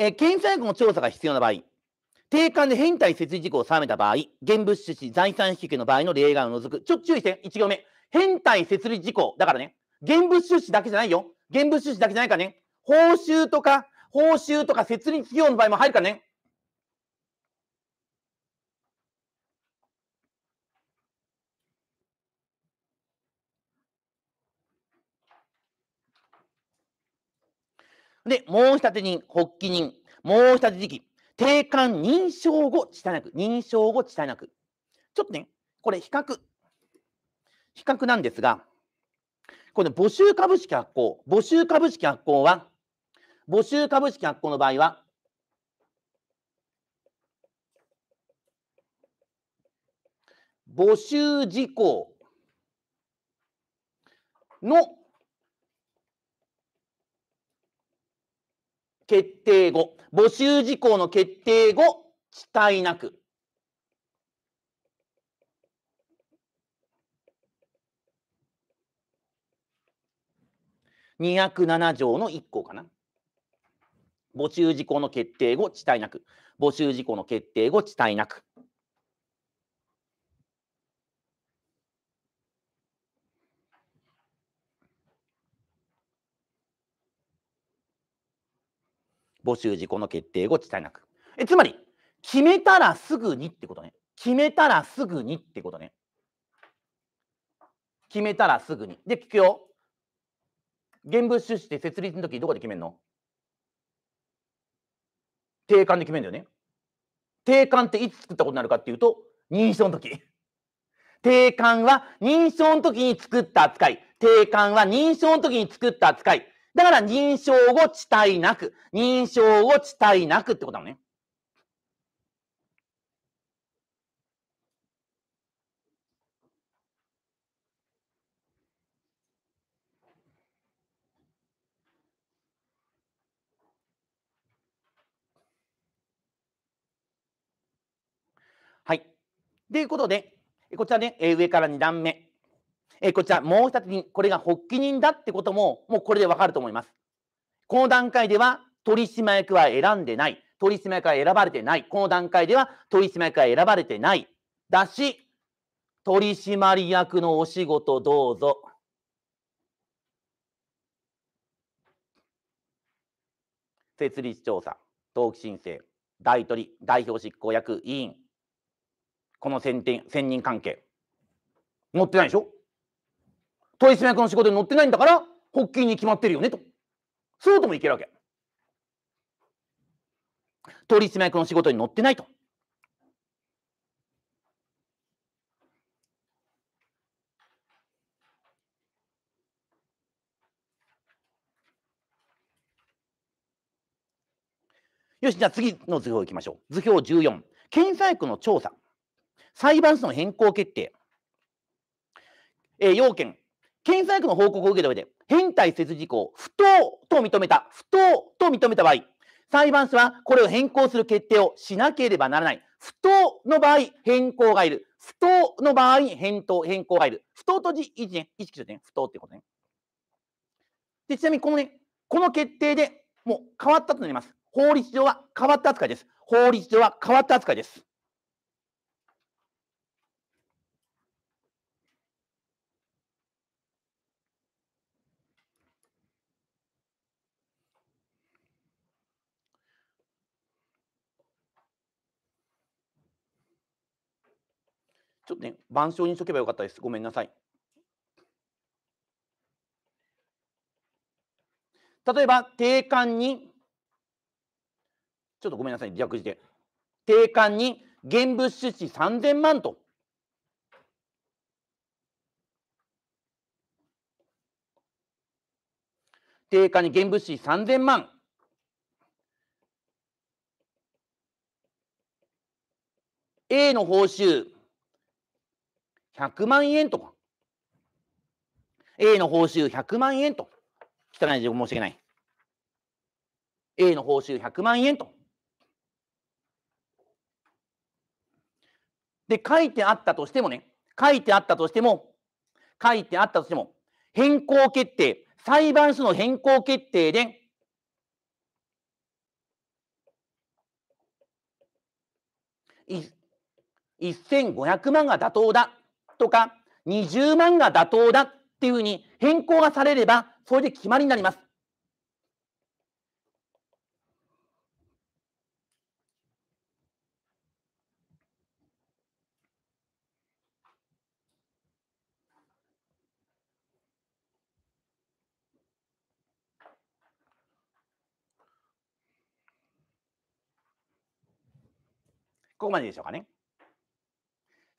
えー、検査薬の調査が必要な場合、定款で変態設置事項を定めた場合、現物出資、財産引受の場合の例外を除く。ちょっと注意して、いち行目。変態設立事項。だからね、現物出資だけじゃないよ。現物出資だけじゃないからね。報酬とか、報酬とか設立費用の場合も入るからね。で、申立人、発起人、申立時期、定款認証後、遅滞なく、認証後、遅滞なく。ちょっとね、これ、比較、比較なんですが、この募集株式発行、募集株式発行は、募集株式発行の場合は、募集事項の決定後、募集事項の決定後、遅滞なく。にひゃくなな条のいっ項かな。募集事項の決定後、遅滞なく。募集事項の決定後、遅滞なく。募集事項の決定後、遅滞なく。え、つまり、決めたらすぐにってことね。決めたらすぐにってことね。決めたらすぐに。で、聞くよ。現物出資って設立の時どこで決めるの？定款で決めるんだよね。定款っていつ作ったことになるかっていうと、認証の時。定款は認証の時に作った扱い。定款は認証の時に作った扱い。だから認証後遅滞なく、認証後遅滞なくってことだもんね。はい。ということで、こちらね、上からに段目、こちらもう一つに、これが発起人だってことも、もうこれでわかると思います。この段階では取締役は選んでない。取締役は選ばれてない。この段階では取締役は選ばれてない。だし、取締役のお仕事どうぞ。設立調査、登記申請、代取、代表執行役委員、この選定、選任関係、載ってないでしょ。取締役の仕事に載ってないんだから、発起人に決まってるよねと。そうともいけるわけ。取締役の仕事に載ってないと。よし、じゃあ次の図表いきましょう。図表じゅうよん。検査薬の調査。裁判室の変更決定。えー、要件。検査薬の報告を受けた上で、変態せず事項、不当と認めた。不当と認めた場合、裁判所はこれを変更する決定をしなければならない。不当の場合、変更がいる。不当の場合、変更がいる。不当と意識してね。不当ってことね。で、ちなみにこのね、この決定でもう変わったとなります。法律上は変わった扱いです。法律上は変わった扱いです。ちょっとね、板書にしとけばよかったです。ごめんなさい。例えば、定款に、ちょっとごめんなさい、逆字で。定款に現物出資さんぜんまんと。定款に現物出資さんぜんまん。A の報酬。ひゃくまんえんとか A の報酬ひゃくまんえんと、汚い字申し訳ない、 A の報酬ひゃくまんえんとで書いてあったとしてもね、書いてあったとしても書いてあったとしても変更決定、裁判所の変更決定でせんごひゃくまんが妥当だとかにじゅうまんが妥当だっていうふうに変更がされれば、それで決まりになります。ここまででしょうかね。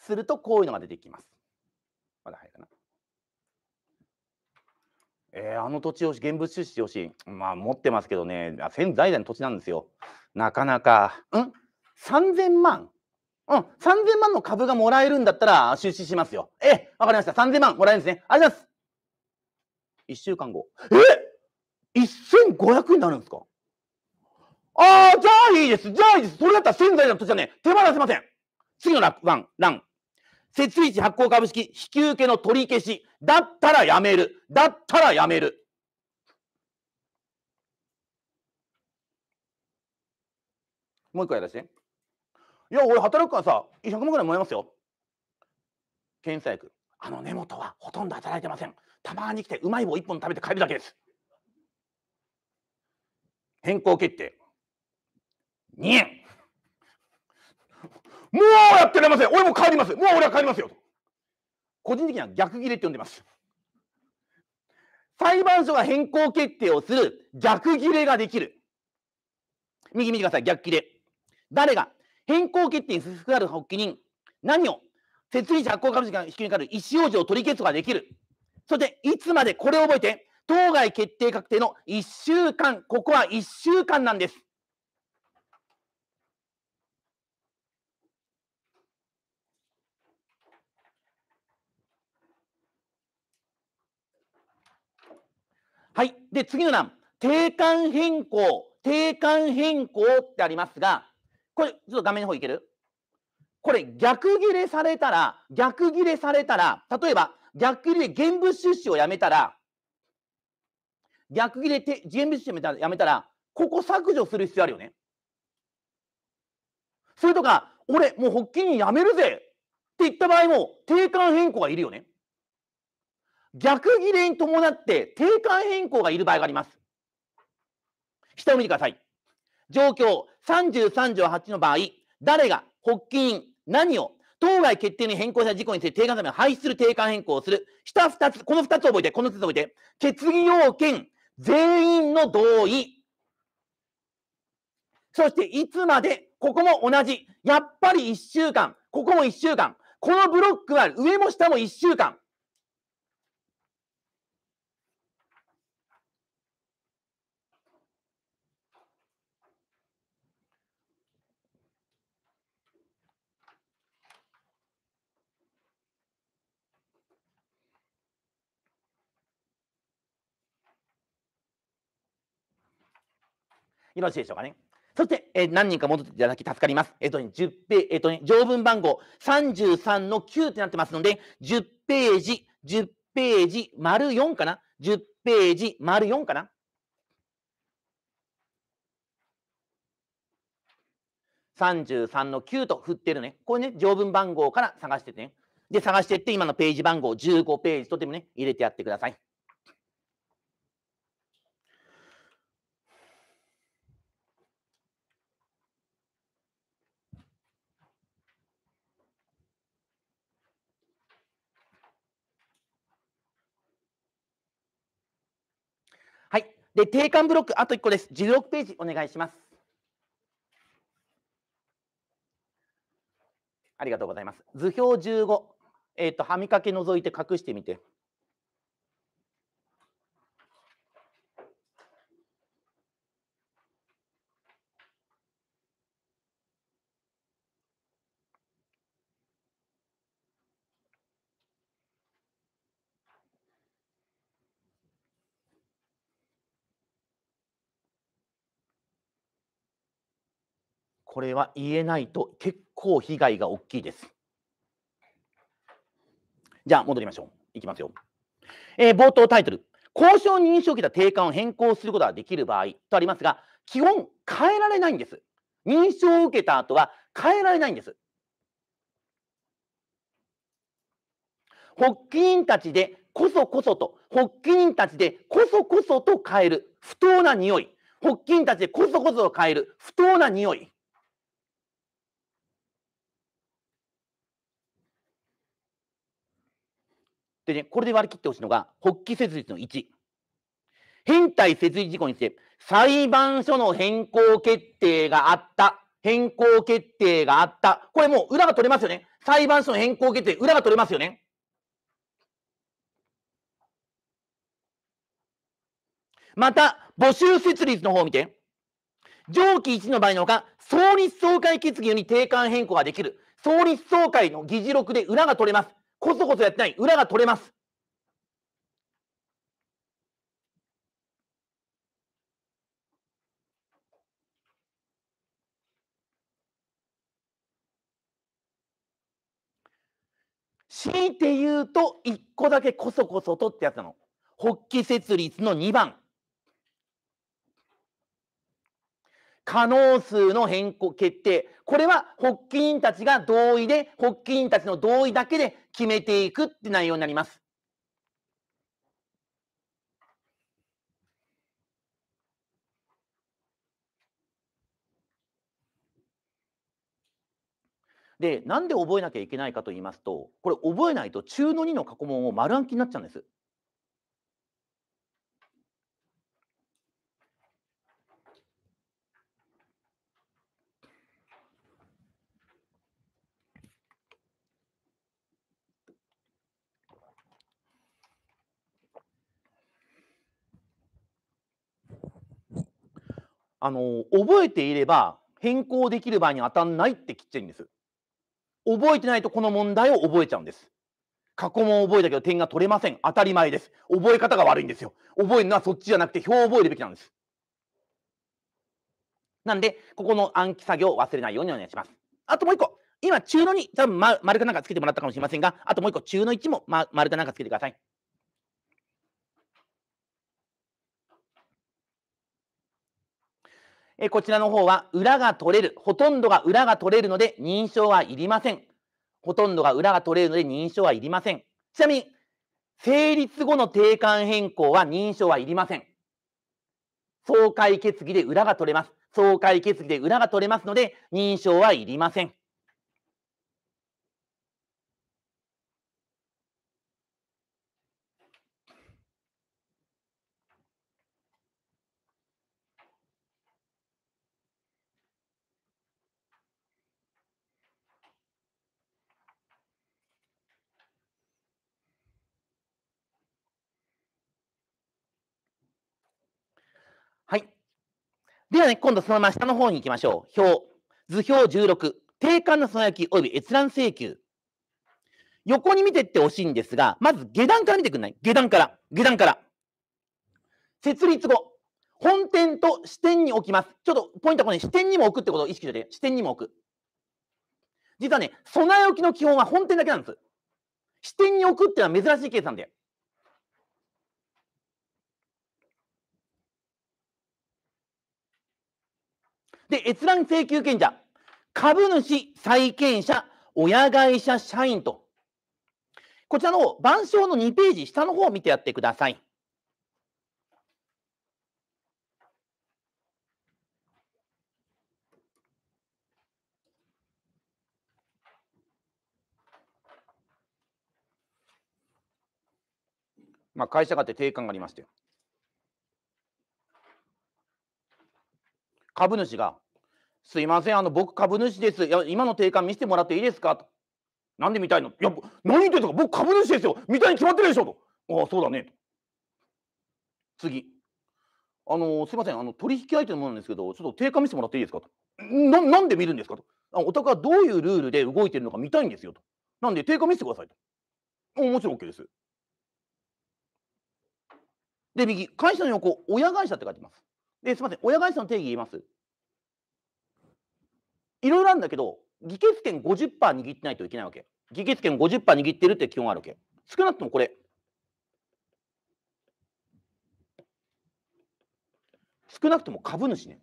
するとこういうのが出てきます。まだ早いかな。えー、あの土地を現物出資をし、まあ持ってますけどね、先代々の土地なんですよ。なかなか、うん、さんぜんまん、うん、さんぜんまんの株がもらえるんだったら出資しますよ。え、わかりました。さんぜんまんもらえるんですね。ありがとうございます。いっしゅうかんご、え、せんごひゃくになるんですか。ああ、じゃあいいです。じゃあいいです。それだったら先代々の土地はね、手放せません。次の欄、欄。設立発行株式引き受けの取り消し。だったらやめる。だったらやめる。もう一回やらせて。いや、俺働くからさ、ひゃくまんぐらいもらえますよ。検査薬。あの根本はほとんど働いてません。たまに来てうまい棒一本食べて帰るだけです。変更決定。にえん。もうやってられません。俺も帰ります。もう俺は帰りますよ。個人的には逆切れって呼んでます。裁判所が変更決定をする。逆切れができる。右見てください。逆切れ。誰が変更決定に含まる発起人。何を設立発行株式が引き受ける意思表示を取り消すことができる。そしていつまで、これを覚えて、当該決定確定のいっしゅうかん。ここはいっしゅうかんなんです。はい、で次の欄、定款変更、定款変更ってありますが、これ、ちょっと画面の方いける？これ逆切れされたら、逆切れされたら、例えば逆切れで現物出資をやめたら、逆切れで現物出資をやめたら、ここ削除する必要あるよね。それとか、俺もう発起人やめるぜって言った場合も定款変更がいるよね。逆切れに伴って定款変更がいる場合があります。下を見てください。状況さんじゅうさんじょうはちの場合、誰が発起人何を当該決定に変更した事項について定款のために廃止する定款変更をする。下ふたつ、このふたつ覚えて、このふたつ覚えて。決議要件全員の同意。そしていつまで、ここも同じ。やっぱりいっしゅうかん、ここもいっしゅうかん。このブロックは上も下もいっしゅうかん。よろしいでしょうかね。そして、えー、何人か戻っていただき助かります。えっとね、じゅうページ、えっとね、条文番号さんじゅうさんのきゅうってなってますので、じゅうページ、じゅうページ、丸よんかな ?じゅう ページ、丸よんかな ?さんじゅうさんのきゅうと振ってるね。これね、条文番号から探してってね。で、探してって、今のページ番号じゅうごページとでもね、入れてやってください。で、定款ブロック、あといっこです。じゅうろくページお願いします。ありがとうございます。図表じゅうご、えっと、はみかけ除いて隠してみて。これは言えないと結構被害が大きいです。じゃあ戻りましょう。いきますよ。えー、冒頭タイトル。交渉認証を受けた定款を変更することができる場合とありますが、基本変えられないんです。認証を受けた後は変えられないんです。発起人たちでこそこそと、発起人たちでこそこそと変える不当な匂い。発起人たちでこそこそと変える不当な匂い。でね、これで割り切ってほしいのが発起設立のいち、変態設立事項について裁判所の変更決定があった、変更決定があった、これもう裏が取れますよね。裁判所の変更決定、裏が取れますよね。また募集設立の方を見て、上記いちの場合のほか創立総会決議に定款変更ができる、創立総会の議事録で裏が取れます。こそこそやってない、裏が取れます。強いて言うといっこだけこそこそとってやつなの。発起設立のにばん。可能数の変更決定、これは発起人たちが同意で、発起人たちの同意だけで決めていくって内容になります。で、なんで覚えなきゃいけないかと言いますと、これ覚えないと中のにの過去問を丸暗記になっちゃうんです。あの覚えていれば変更できる場合に当たんないってきっちゃいんです。覚えてないとこの問題を覚えちゃうんです。過去問覚えたけど点が取れません。当たり前です。覚え方が悪いんですよ。覚えるのはそっちじゃなくて表を覚えるべきなんです。なんでここの暗記作業を忘れないようにお願いします。あともう一個、今、中のに、多分丸かなんかつけてもらったかもしれませんが、あともう一個、中のいちも丸かなんかつけてください。えこちらの方は、裏が取れる。ほとんどが裏が取れるので、認証はいりません。ほとんどが裏が取れるので、認証はいりません。ちなみに、成立後の定款変更は認証はいりません。総会決議で裏が取れます。総会決議で裏が取れますので、認証はいりません。はい。ではね、今度そのまま下の方に行きましょう。表。図表じゅうろく。定款の備え置き及び閲覧請求。横に見ていってほしいんですが、まず下段から見てくんない？下段から。下段から。設立後。本店と支店に置きます。ちょっとポイントはこれ、ね、支店にも置くってことを意識して、支店にも置く。実はね、備え置きの基本は本店だけなんです。支店に置くっていうのは珍しいケースなんだよ。で、閲覧請求権者、株主、債権者、親会社、社員と。こちらの方、板書のにページ、下の方を見てやってください。まあ、会社があって定款がありましたよ。株主が「すいません、あの僕株主です。いや今の定款見せてもらっていいですか？」と「なんで見たいの？」「いや何言ってんですか、僕株主ですよ。見たいに決まってるでしょ」と「ああそうだね」と次「あのすいません、あの取引相手のものなんですけど、ちょっと定款見せてもらっていいですか？」と「な, なんで見るんですか？」と「お宅はどういうルールで動いてるのか見たいんですよ」と「なんで定款見せてください」と「もちろん OK です」で右会社の横「親会社」って書いてます。ですみません、親会社の定義言います。いろいろあるんだけど、議決権 ごじゅっパーセント 握ってないといけないわけ。議決権 ごじゅっパーセント 握ってるって基本あるわけ。少なくともこれ。少なくとも株主ね。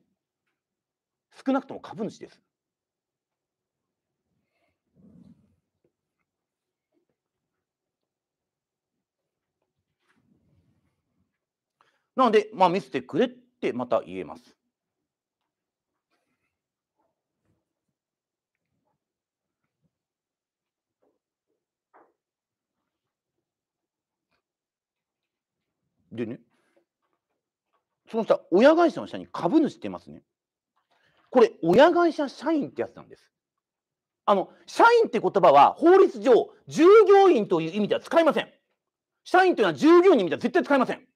少なくとも株主です。なので、まあ見せてくれってってまた言えます。でね、その下、親会社の下に株主って言いますね。これ、親会社社員ってやつなんです。あの、社員って言葉は法律上、従業員という意味では使いません。社員というのは従業員の意味では絶対使いません。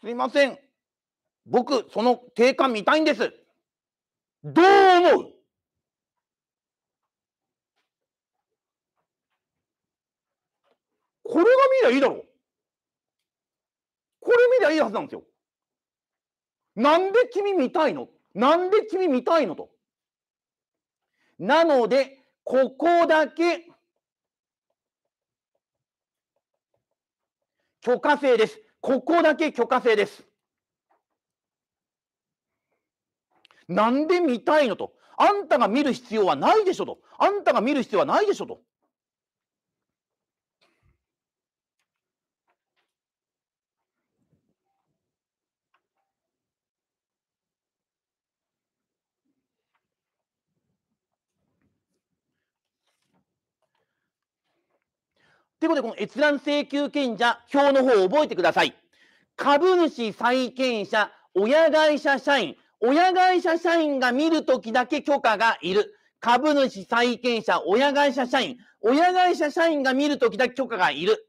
すいません、僕その定款見たいんです。どう思う？これが見りゃいいだろう。これ見りゃいいはずなんですよ。なんで君見たいの？なんで君見たいのと。なのでここだけ許可制です。ここだけ許可制です。なんで見たいのと。あんたが見る必要はないでしょと。あんたが見る必要はないでしょと。ということで、この閲覧請求権者表の方を覚えてください。株主、債権者、親会社社員。親会社社員が見るときだけ許可がいる。株主、債権者、親会社社員。親会社社員が見るときだけ許可がいる。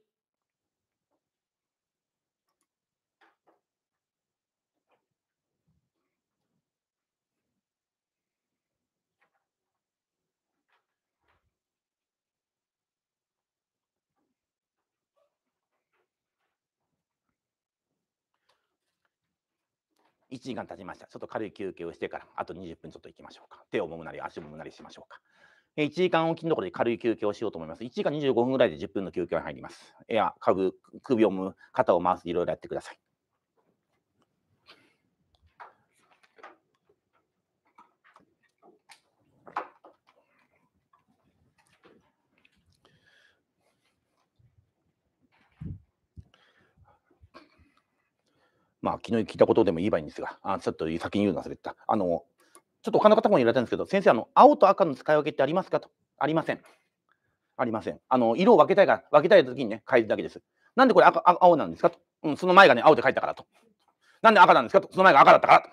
いちじかん経ちました。ちょっと軽い休憩をしてから、あとにじゅっぷんちょっと行きましょうか。手を揉むなり、足を揉むなりしましょうか。いちじかんおきのところで軽い休憩をしようと思います。いちじかんにじゅうごふんぐらいでじゅっぷんの休憩が入ります。エア、家具、首を揉む、肩を回す、いろいろやってください。まあ、昨日聞いたことでも言えばいいんですが、あちょっと先に言うの忘れてた。あの、ちょっと他の方も言われたんですけど、先生、あの、青と赤の使い分けってありますかと。ありません。ありません。あの、色を分けたいから、分けたいときにね、変えるだけです。なんでこれ赤、青なんですかと。うん、その前がね、青で書いたからと。なんで赤なんですかと。その前が赤だったからと。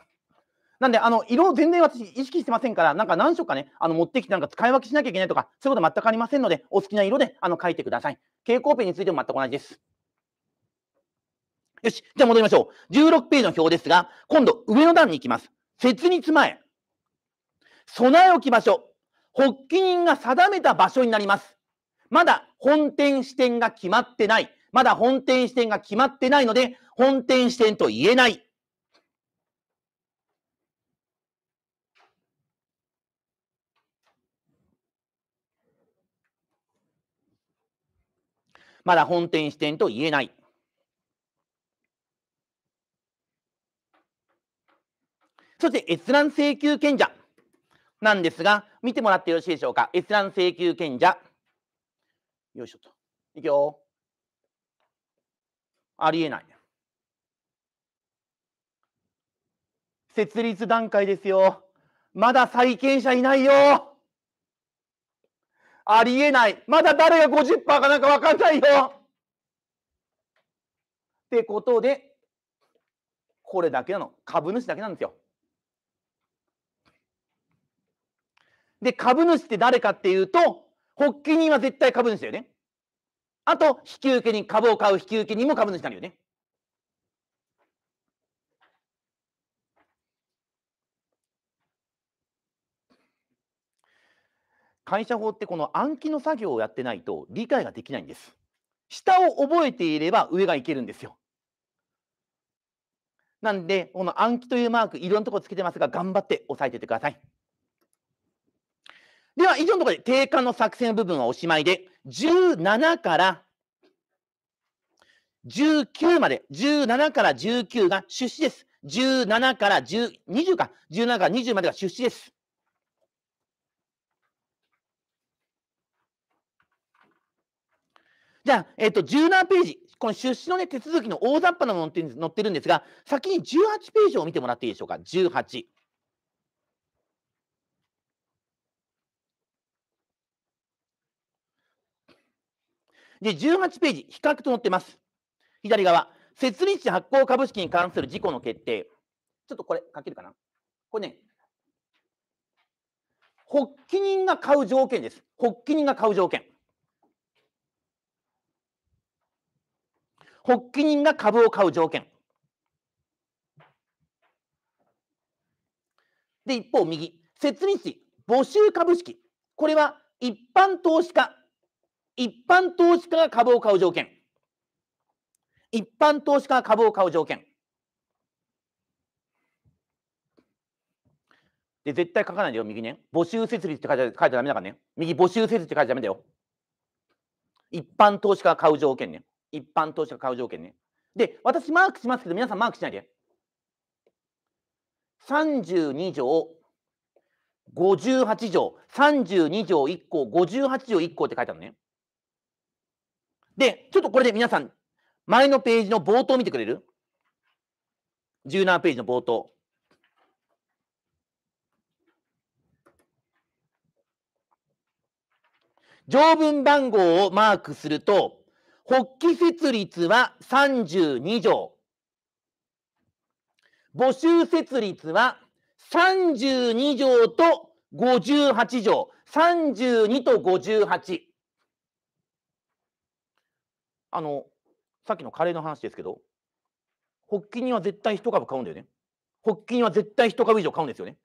なんで、あの、色を全然私意識してませんから、なんか何色かね、あの持ってきてなんか使い分けしなきゃいけないとか、そういうこと全くありませんので、お好きな色であの書いてください。蛍光ペンについても全く同じです。よし、じゃあ戻りましょう。じゅうろくページの表ですが、今度上の段に行きます。設立前、備え置き場所、発起人が定めた場所になります。まだ本店支店が決まってない。まだ本店支店が決まってないので、本店支店と言えない。まだ本店支店と言えない。そして閲覧請求権者なんですが、見てもらってよろしいでしょうか。閲覧請求権者。よいしょと。いくよ。ありえない。設立段階ですよ。まだ債権者いないよ。ありえない。まだ誰が ごじゅっパーセント かなんか分かんないよ。ってことで、これだけなの。株主だけなんですよ。で、株主って誰かっていうと、発起人は絶対株主だよね。あと、引受人、株を買う引受人も株主になるよね。会社法ってこの暗記の作業をやってないと理解ができないんです。下を覚えていれば上がいけるんですよ。なんで、この暗記というマーク、いろんなところつけてますが、頑張って押さえていてください。では、以上のところで定款の作成の部分はおしまいで、じゅうななからじゅうきゅうまで、じゅうななからじゅうきゅうが出資です。じゅうななからにじゅうか、じゅうななからにじゅうまでが出資です。じゃあ、えっと、じゅうななページ。この出資の、ね、手続きの大雑把なものって載ってるんですが、先にじゅうはちページを見てもらっていいでしょうか。じゅうはち。で、じゅうはちページ、比較と載ってます。左側、設立時発行株式に関する事項の決定。ちょっとこれ、書けるかな。これね、発起人が買う条件です。発起人が買う条件。発起人が株を買う条件。で、一方右、設立時、募集株式。これは一般投資家。一般投資家が株を買う条件。一般投資家が株を買う条件。で、絶対書かないでよ、右ね。募集設立って書いちゃダメだからね。右、募集設立って書いちゃダメだよ。一般投資家が買う条件ね。一般投資家買う条件ね。で、私マークしますけど、皆さんマークしないで。さんじゅうに条、ごじゅうはち条、さんじゅうに条いっ項、ごじゅうはち条いっ項って書いてあるのね。で、ちょっとこれで皆さん、前のページの冒頭見てくれる ?じゅうなな ページの冒頭。条文番号をマークすると、発起設立はさんじゅうに条。募集設立はさんじゅうに条とごじゅうはち条。さんじゅうにとごじゅうはち。あの、さっきのカレーの話ですけど、発起人は絶対いち株買うんだよね。発起人は絶対いち株以上買うんですよね。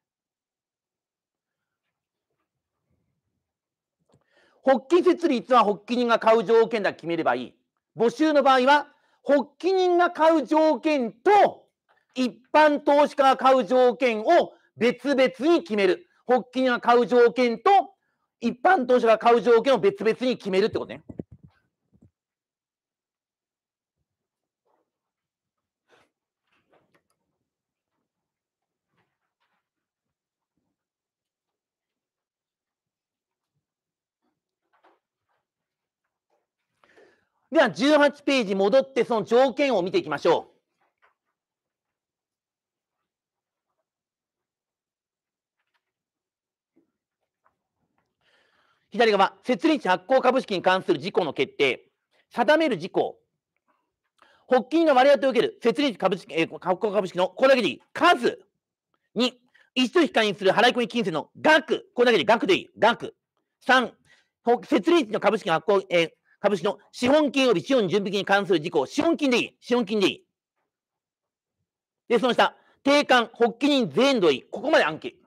発起設立は発起人が買う条件だけ決めればいい。募集の場合は、発起人が買う条件と一般投資家が買う条件を別々に決める。発起人が買う条件と一般投資家が買う条件を別々に決めるってことね。ではじゅうはちページ戻ってその条件を見ていきましょう。左側、設立発行株式に関する事項の決定、定める事項、発起人の割り当てを受ける設立株式、えー、発行株式のこれだけでいい、数に、一取引加入する払い込み金銭の額、これだけで額でいい、額さん、設立の株式発行、えー、株式の資本金及び資本準備金に関する事項、資本金でいい、資本金でいい。で、その下、定款、発起人全員同意、ここまで暗記。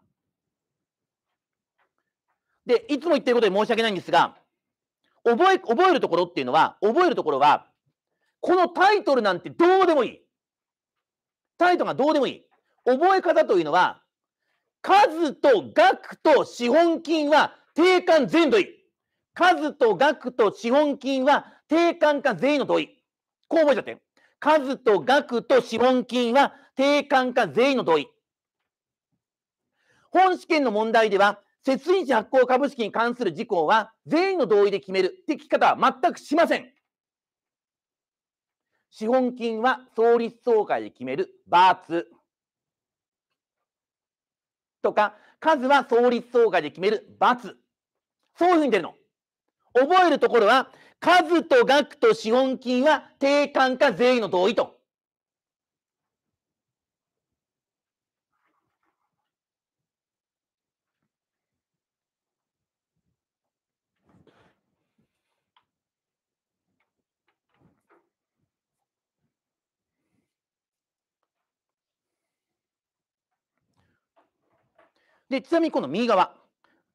で、いつも言ってることで申し訳ないんですが、覚え、覚えるところっていうのは、覚えるところは、このタイトルなんてどうでもいい。タイトルがどうでもいい。覚え方というのは、数と額と資本金は定款全員同意。数と額と資本金は定款か全員の同意。こう覚えちゃって。数と額と資本金は定款か全員の同意。本試験の問題では、設立発行株式に関する事項は全員の同意で決めるって聞き方は全くしません。資本金は創立総会で決めるバーツとか、数は創立総会で決めるバツ、そういうふうに出るの。覚えるところは数と額と資本金は定款か全員の同意と。で、ちなみにこの右側、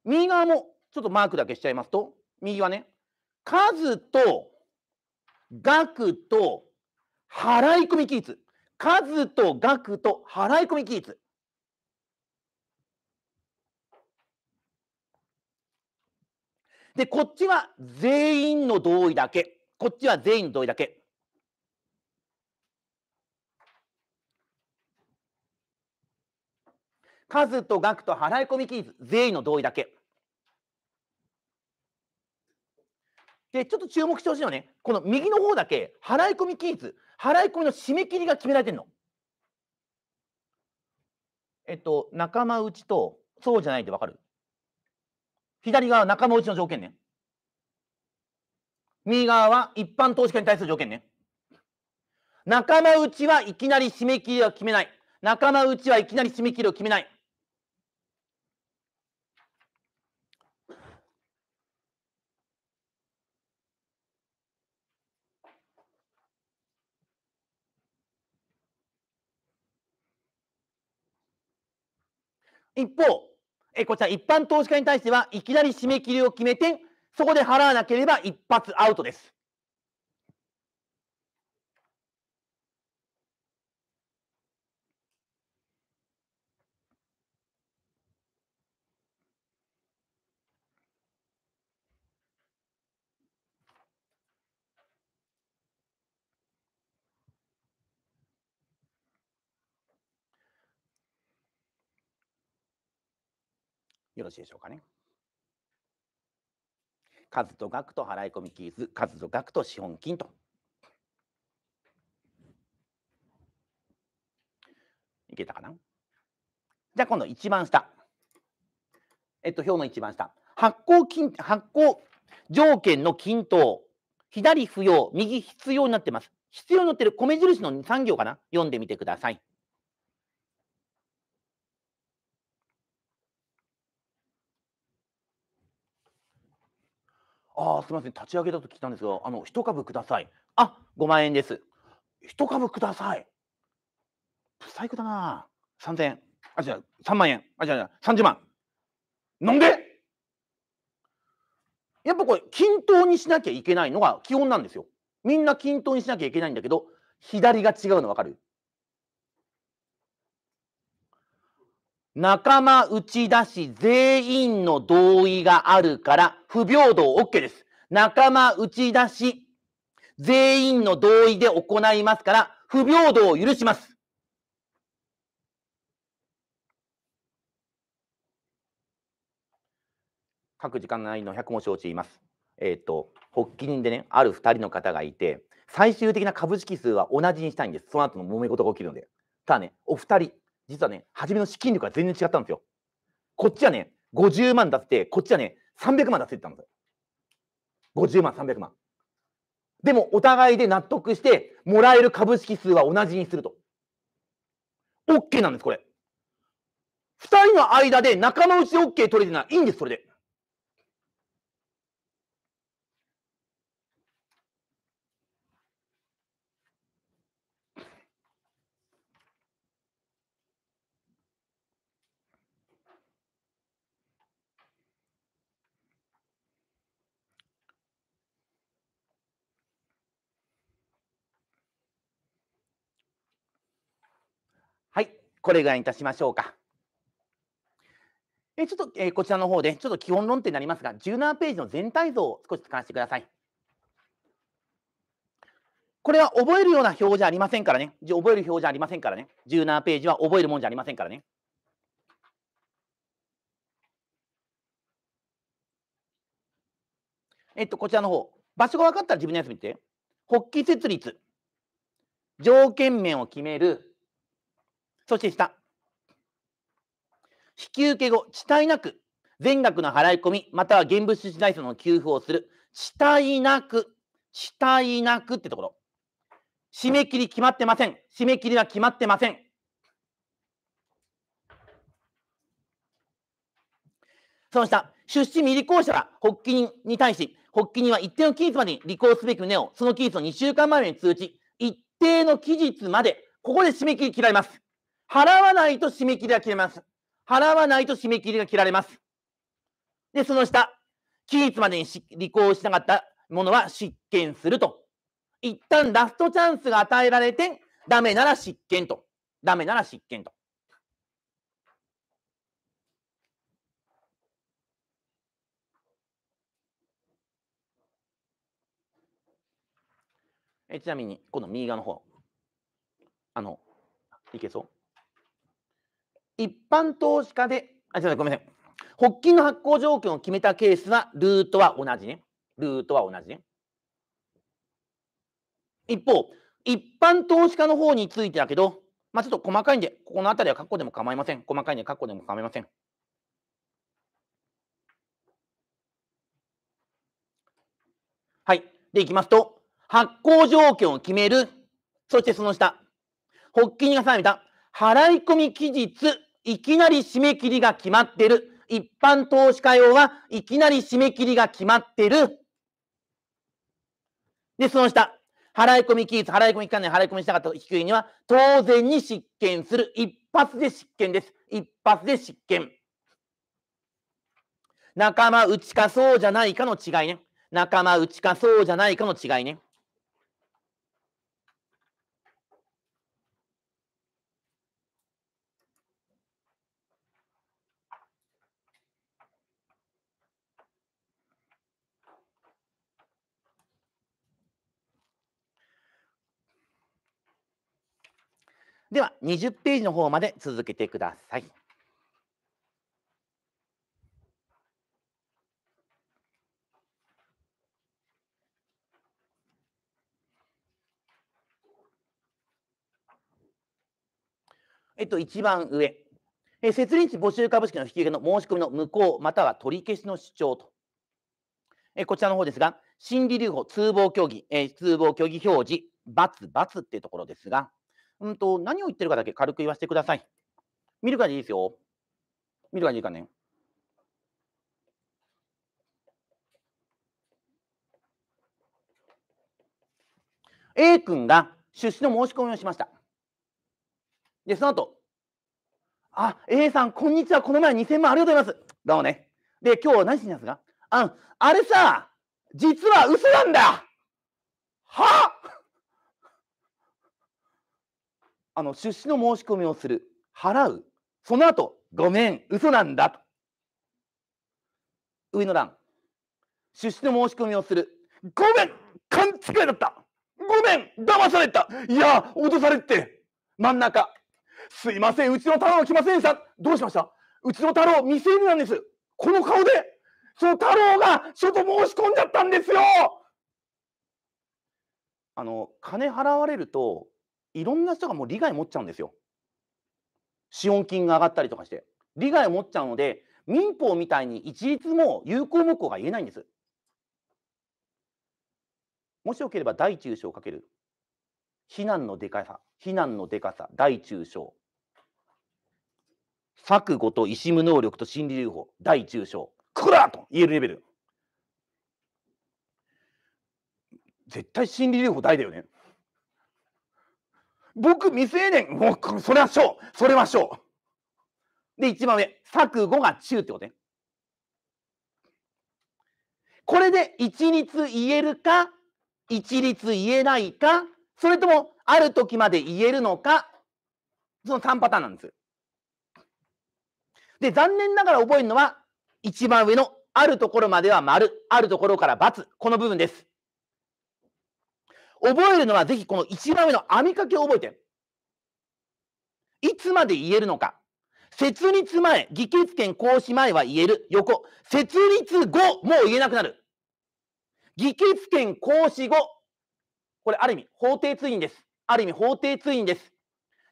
右側もちょっとマークだけしちゃいますと、右はね、数と額と払い込み期日、数と額と払い込み期日。で、こっちは全員の同意だけ、こっちは全員の同意だけ。数と額と払い込み期日、全員の同意だけ。で、ちょっと注目してほしいのはね、この右の方だけ、払い込み期日、払い込みの締め切りが決められてるの。えっと、仲間内と、そうじゃないってわかる？左側は仲間内の条件ね。右側は一般投資家に対する条件ね。仲間内はいきなり締め切りは決めない。仲間内はいきなり締め切りを決めない。一方、えこちら一般投資家に対してはいきなり締め切りを決めて、そこで払わなければ一発アウトです。よろしいでしょうかね。数と額と払い込み期日、数と額と資本金と。いけたかな。じゃあ今度一番下、えっと表の一番下、発行金発行条件の均等、左不要、右必要になってます。必要になってる米印のさん行かな、読んでみてください。あ、すみません、立ち上げだと聞いたんですが、あの一株ください。あ、ごまん円です。一株ください。不細工だな。さんぜんえん。あ、じゃあさんまん円。あ、じゃあさんじゅうまん。なんで？やっぱこれ均等にしなきゃいけないのが基本なんですよ。みんな均等にしなきゃいけないんだけど、左が違うの分かる？仲間内だし全員の同意があるから不平等 OK です。仲間内だし全員の同意で行いますから不平等を許します。各時間内のひゃくも承知言います。えっと、発起人でね、あるふたりの方がいて、最終的な株式数は同じにしたいんです。その後の揉め事が起きるので。ただね、お二人、実はね、初めの資金力が全然違ったんですよ。こっちはね、ごじゅうまん出して、こっちはね、さんびゃくまん出せてたんですよ。ごじゅうまん、さんびゃくまん。でも、お互いで納得して、もらえる株式数は同じにすると。OK なんです、これ。二人の間で仲間内で OK 取れてるならいいんです、それで。これぐらいにいたしましょうか。えちょっと、えー、こちらの方でちょっと基本論点になりますが、じゅうななページの全体像を少し使わせてください。これは覚えるような表示ありませんからね。覚える表示ありませんからね。じゅうななページは覚えるもんじゃありませんからね。えっと、こちらの方。場所が分かったら自分のやつ見て。発起設立。条件面を決める。そして下、引受後、遅滞なく全額の払い込み、または現物出資財産の給付をする。遅滞なく、遅滞なくってところ。締め切り決まってません。締め切りは決まってません。その下、出資未履行者が発起人に対し、発起人は一定の期日までに履行すべき旨を、その期日のにしゅうかんまえに通知、一定の期日まで、ここで締め切り切られます。払わないと締め切りが切れます。払わないと締め切りが切られます。で、その下、期日までに履行しなかったものは執権すると。一旦ラストチャンスが与えられて、ダメなら執権と。ダメなら執権と。えちなみに、この右側の方。あの、いけそう一般投資家で、あ、ちょっとごめんなさい。発起の発行条件を決めたケースは、ルートは同じね。ルートは同じね。一方、一般投資家の方についてだけど、まあ、ちょっと細かいんで、ここのあたりは括弧でも構いません。細かいんで括弧でも構いません。はい。で、いきますと、発行条件を決める。そしてその下、発起人が定めた払い込み期日。いきなり締め切りが決まってる。一般投資家用はいきなり締め切りが決まってる。で、その下。払い込み期日、払い込み期間内払い込みしなかった低いには、当然に執権する。一発で執権です。一発で執権。仲間内かそうじゃないかの違いね。仲間内かそうじゃないかの違いね。では、にじゅっページの方まで続けてください。えっと、一番上。え設立募集株式の引き受けの申し込みの無効または取り消しの主張と。えこちらの方ですが、審理留保、通報協議、え通報協議表示、×、×っていうところですが、うんと何を言ってるかだけ軽く言わせてください。見る感じいいですよ。見る感じいいかね。A 君が出資の申し込みをしました。で、その後、あ、A さん、こんにちは。この前にせんまんありがとうございます。どうもね。で、今日は何してんですか？あ、あれさ、実は嘘なんだ。はっあの出資の申し込みをする、払う、その後ごめん、嘘なんだと。上の欄、出資の申し込みをする。ごめん、勘違いだった。ごめん、騙された。いや、脅されて。真ん中、すいません、うちの太郎来ませんでした。どうしました？うちの太郎未成年なんです。この顔でその太郎が書と申し込んじゃったんですよ。あの金払われるといろんな人がもう利害持っちゃうんですよ。資本金が上がったりとかして利害を持っちゃうので、民法みたいに一律も有効無効が言えないんです。もしよければ大中小かける非難のでかさ、非難のでかさ、大中小、錯誤と意思無能力と心理留保、大中小、こらと言えるレベル。絶対心理留保大だよね。僕未成年、もうそれは小、それは小で、一番上錯誤が中ってことね。これで一律言えるか一律言えないか、それともある時まで言えるのか、そのさんパターンなんです。で、残念ながら覚えるのは一番上のあるところまでは丸、あるところから×、この部分です。覚えるのはぜひこの一番上の網掛けを覚えて、いつまで言えるのか。設立前、議決権行使前は言える。横、設立後もう言えなくなる。議決権行使後、これある意味法定通院です。ある意味法定通院です。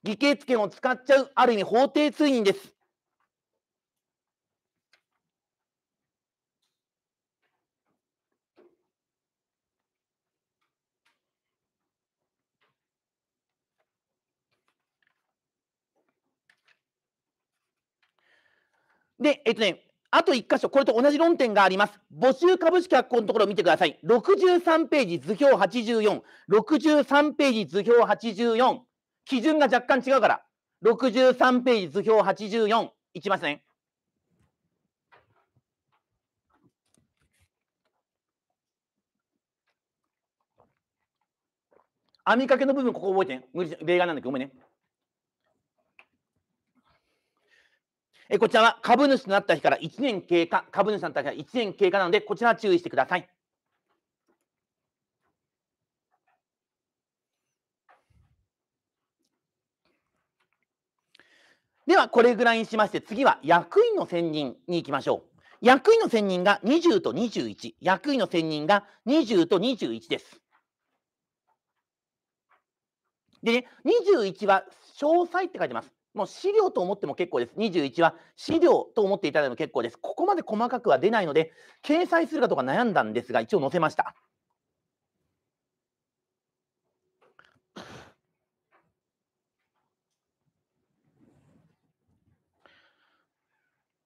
議決権を使っちゃう、ある意味法定通院です。で、えっとね、あといっ箇所、これと同じ論点があります。募集株式発行のところを見てください。ろくじゅうさんページ、図表はちじゅうよん。ろくじゅうさんページ、図表はちじゅうよん。基準が若干違うから。ろくじゅうさんページ、図表はちじゅうよん。いきますね。網掛けの部分、ここ覚えてね。無理、例外なんだけど、ごめんね。えこちらは株主となった日からいちねん経過、株主となった日からいちねん経過なので、こちらは注意してください。では、これぐらいにしまして、次は役員の選任に行きましょう。役員の選任がにじゅうとにじゅういち、役員の選任がにじゅうとにじゅういちです。でね、にじゅういちは詳細って書いてます。もう資料と思っても結構です。にじゅういちは資料と思っていただいても結構です。ここまで細かくは出ないので掲載するかどうか悩んだんですが、一応載せました。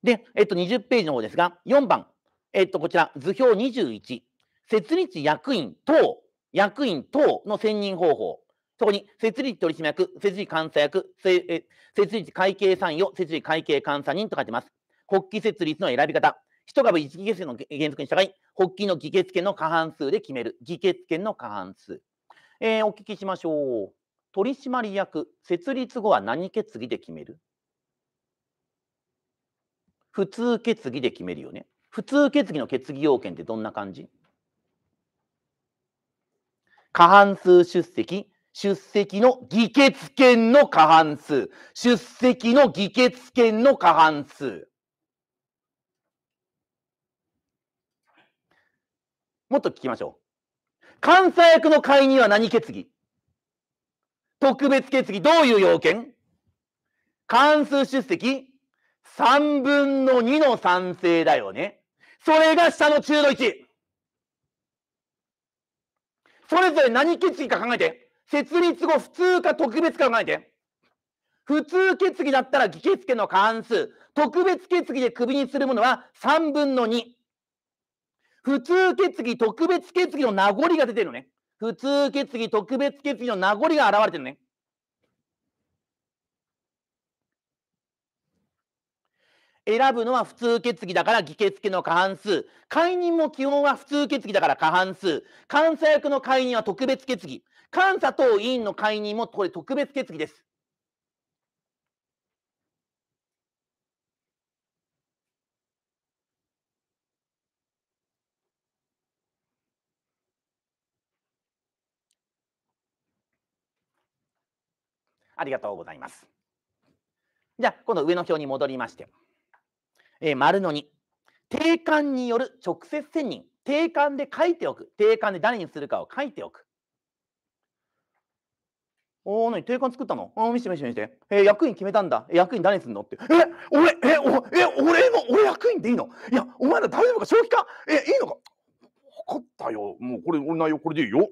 で、えっと、にじゅうページの方ですが、よんばん、えっと、こちら図表にじゅういち、設立役員等、役員等の選任方法。そこに設立取締役、設立監査役、設立会計参与、設立会計監査人と書いてます。発起設立の選び方、一株一議決権の原則に従い、発起の議決権の過半数で決める。議決権の過半数。えー、お聞きしましょう。取締役、設立後は何決議で決める？普通決議で決めるよね。普通決議の決議要件ってどんな感じ？過半数出席。出席の議決権の過半数。出席の議決権の過半数。もっと聞きましょう。監査役の会には何決議？特別決議、どういう要件？過半数出席、さんぶんのにの賛成だよね。それが下の中のいち。それぞれ何決議か考えて。設立後、普通か特別か考えて。普通決議だったら議決権の過半数。特別決議でクビにするものはさんぶんのに。普通決議、特別決議の名残が出てるのね。普通決議、特別決議の名残が現れてるね。選ぶのは普通決議だから議決権の過半数。解任も基本は普通決議だから過半数。監査役の解任は特別決議。監査等委員の解任もこれ特別決議です。ありがとうございます。じゃあ、今度上の表に戻りまして、えー、丸のに、定款による直接選任、定款で書いておく、定款で誰にするかを書いておく。おー、なに、定款作ったの？あ、見せて見せて見せて。えー、役員決めたんだ。役員誰にするのって。え、俺、え、お、え、俺の、俺役員でいいの？いや、お前ら大丈夫か？正気か？え、いいのか？分かったよ。もうこれ、俺内容これでいいよ。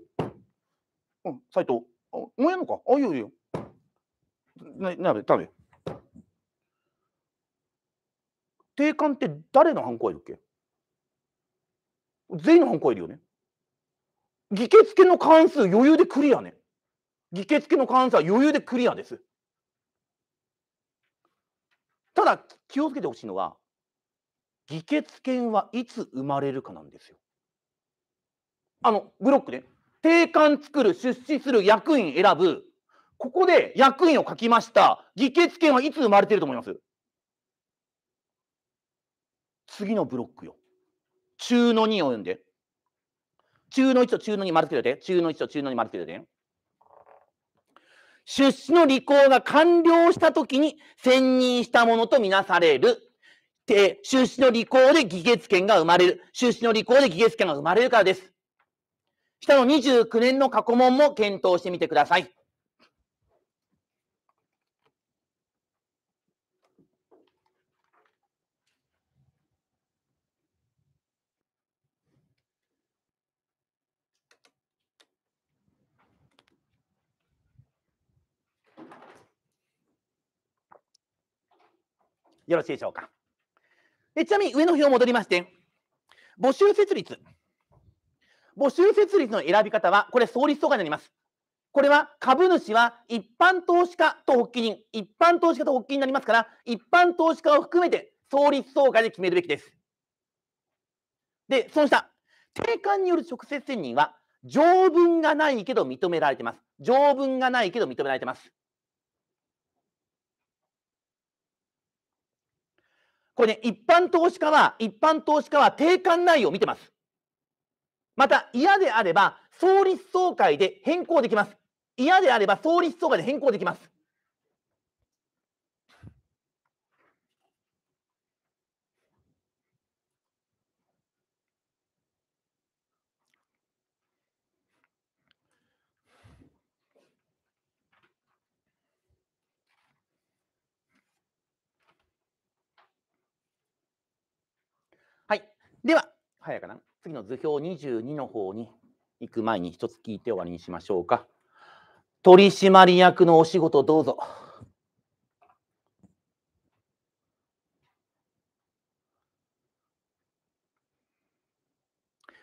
うん、斉藤。あ、お前やんのか？あ、いいよいいよ。な、なべ、食べ。定款って誰のハンコいるっけ？全員のハンコいるよね。議決権の関数余裕でクリアね。議決権の関数は余裕でクリアです。ただ気をつけてほしいのは、議決権はいつ生まれるかなんですよ。あのブロックで定款作る、出資する、役員選ぶ、ここで役員を書きました。議決権はいつ生まれていると思います？次のブロックよ。中のにを読んで。中のいちと中のに丸つけて。中のいちと中のに丸つけて。出資の履行が完了したときに選任したものとみなされる。で、出資の履行で議決権が生まれる。出資の履行で議決権が生まれるからです。下のにじゅうきゅうねんの過去問も検討してみてください。よろしいでしょうか。で、ちなみに上の表戻りまして、募集設立。募集設立の選び方は、これ、創立総会になります。これは、株主は一般投資家と発起人、一般投資家と発起人になりますから、一般投資家を含めて創立総会で決めるべきです。で、その下、定款による直接選任は、条文がないけど認められています。条文がないけど認められています。これね、一般投資家は、一般投資家は定款内容を見てます。また、嫌であれば、創立総会で変更できます。嫌であれば、創立総会で変更できます。では、早いかな、次の図表にじゅうにの方に行く前に一つ聞いて終わりにしましょうか。取締役のお仕事どうぞ。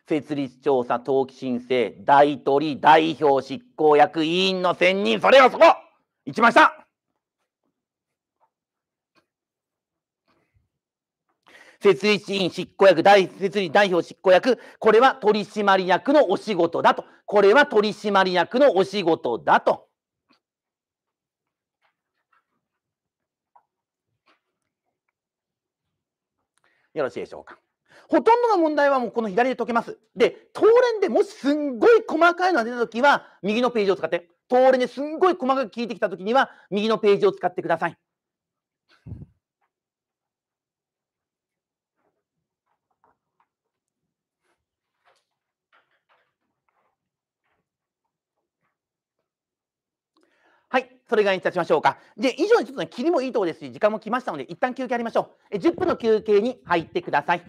設立調査、登記申請、代取、代表、執行役、委員の選任、それはそこ一番下、設立委員、執行役、代設立代表、執行役、これは取締役のお仕事だと。これは取締役のお仕事だと。よろしいでしょうか。ほとんどの問題はもうこの左で解けます。で、答練でもしすんごい細かいのが出たときは、右のページを使って、答練ですんごい細かく聞いてきたときには、右のページを使ってください。はい、それぐらいにいたしましょうか。で、以上にちょっとね、切りもいいところですし、時間も来ましたので、一旦休憩やりましょう。え、じゅっぷんの休憩に入ってください。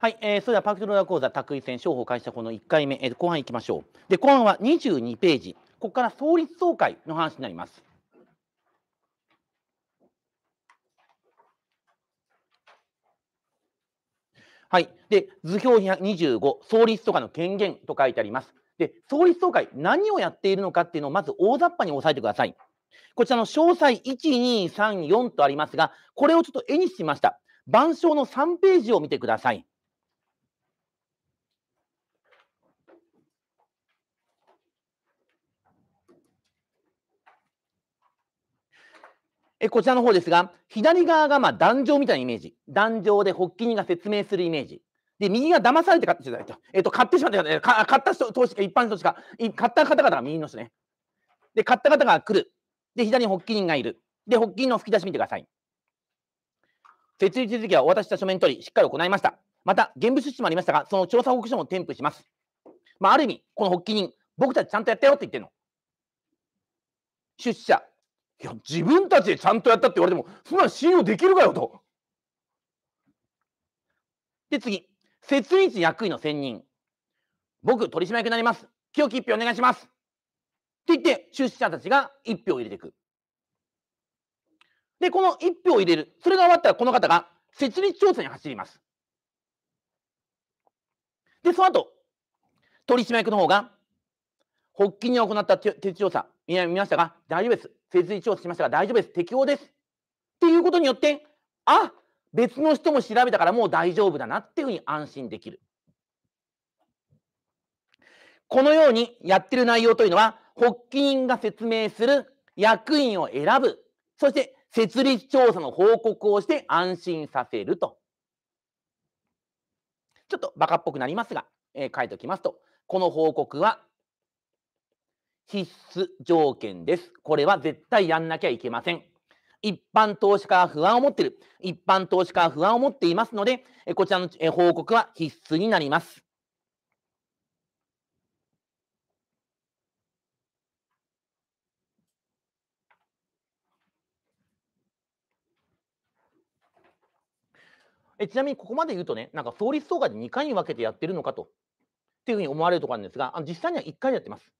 はい、えー、それではパークトレーダー講座卓井戦商法開始者このいっかいめ、えー、後半いきましょう。で後半はにじゅうにページ、ここから創立総会の話になります。はい、で図表にひゃくにじゅうご、創立総会の権限と書いてあります。で創立総会、何をやっているのかっていうのをまず大雑把に押さえてください。こちらの詳細いち、に、さん、よんとありますが、これをちょっと絵にしました。板書のさんページを見てください。えこちらの方ですが、左側がまあ壇上みたいなイメージ、壇上で発起人が説明するイメージで、右が騙されて買ってしまった、えっと、買ってしまった、か買った人投資家、一般の投資家、買った方々が右の人ね。で買った方が来る。で左に発起人がいる。で発起人の吹き出し見てください。設立手続きはお渡しした書面取りしっかり行いました。また現部出資もありましたが、その調査報告書も添付します。まあある意味この発起人、僕たちちゃんとやったよって言ってるの。出資者、いや自分たちでちゃんとやったって言われてもそんなの信用できるかよと。で次、設立役員の選任、僕取締役になります、清き一票お願いしますって言って出資者たちがいち票を入れていく。でこのいち票を入れる、それが終わったらこの方が設立調査に走ります。でその後取締役の方が発起人を行った手続調査見ましたが大丈夫です、設立調査しましたが大丈夫です、適応ですっていうことによって、あ、別の人も調べたからもう大丈夫だなっていうふうに安心できる。このようにやってる内容というのは、発起人が説明する、役員を選ぶ、そして設立調査の報告をして安心させると。ちょっとバカっぽくなりますが、えー、書いておきますと、この報告は必須条件です。これは絶対やんなきゃいけません。一般投資家は不安を持っている。一般投資家は不安を持っていますので、こちらの報告は必須になります。えちなみにここまで言うとね、なんか創立総会でに回に分けてやってるのかとっていうふうに思われるところなんですが、あの実際にはいっかいでやってます。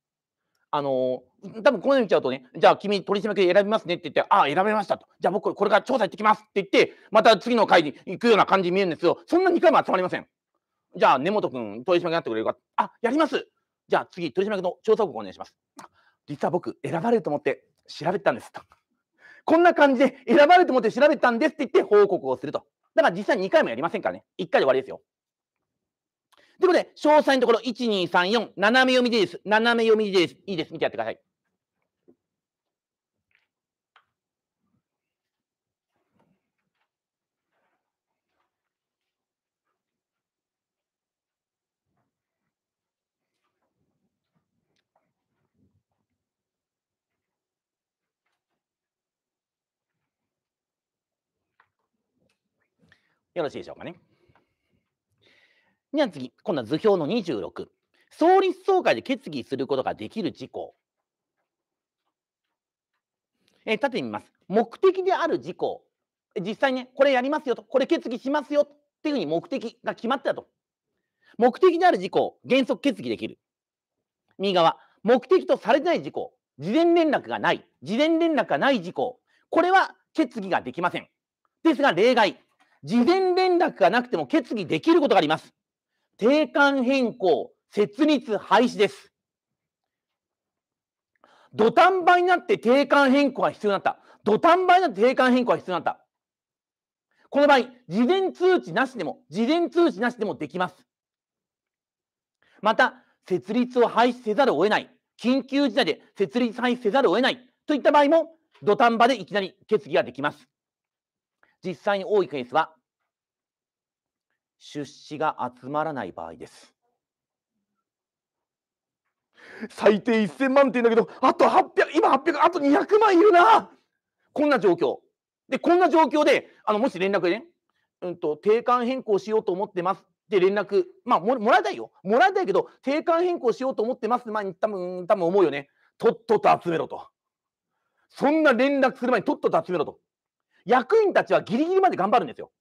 あのー、多分このように言っちゃうとね、じゃあ君取締役選びますねって言って、ああ選べましたと、じゃあ僕これから調査行ってきますって言ってまた次の会に行くような感じに見えるんですけど、そんなにかいも集まりません。じゃあ根本君取締役になってくれるか、あ、やります、じゃあ次取締役の調査報告お願いします、実は僕選ばれると思って調べたんですとこんな感じで選ばれると思って調べたんですって言って報告をすると。だから実際にに回もやりませんからね、いっかいで終わりですよ。ということで、詳細のところいち、に、さん、よん、斜め読みでいいです。斜め読みでいいです。いいです。見てやってください。よろしいでしょうかね。では次、今度は図表のにじゅうろく、創立総会で決議することができる事項、え立ててみます。目的である事項、実際ね、これやりますよと、これ決議しますよっていうふうに目的が決まってたと。目的である事項、原則決議できる。右側、目的とされてない事項、事前連絡がない、事前連絡がない事項、これは決議ができません。ですが例外、事前連絡がなくても決議できることがあります。定款変更、設立廃止です。土壇場になって定款変更が必要になった。土壇場になって定款変更が必要になった。この場合、事前通知なしでも、事前通知なしでもできます。また、設立を廃止せざるを得ない、緊急事態で設立廃止せざるを得ないといった場合も、土壇場でいきなり決議ができます。実際に多いケースは、出資が集まらない場合です。最低いっせんまんって言うんだけど、あとはっぴゃく、今はっぴゃく、あとにひゃくまんいるな、こんな状況で、こんな状況であのもし連絡でね、うんと、定款変更しようと思ってますって連絡、まあ も, もらいたいよもらいたいけど、定款変更しようと思ってますって前に多分多分思うよね。とっとと集めろと、そんな連絡する前にとっとと集めろと。役員たちはギリギリまで頑張るんですよ。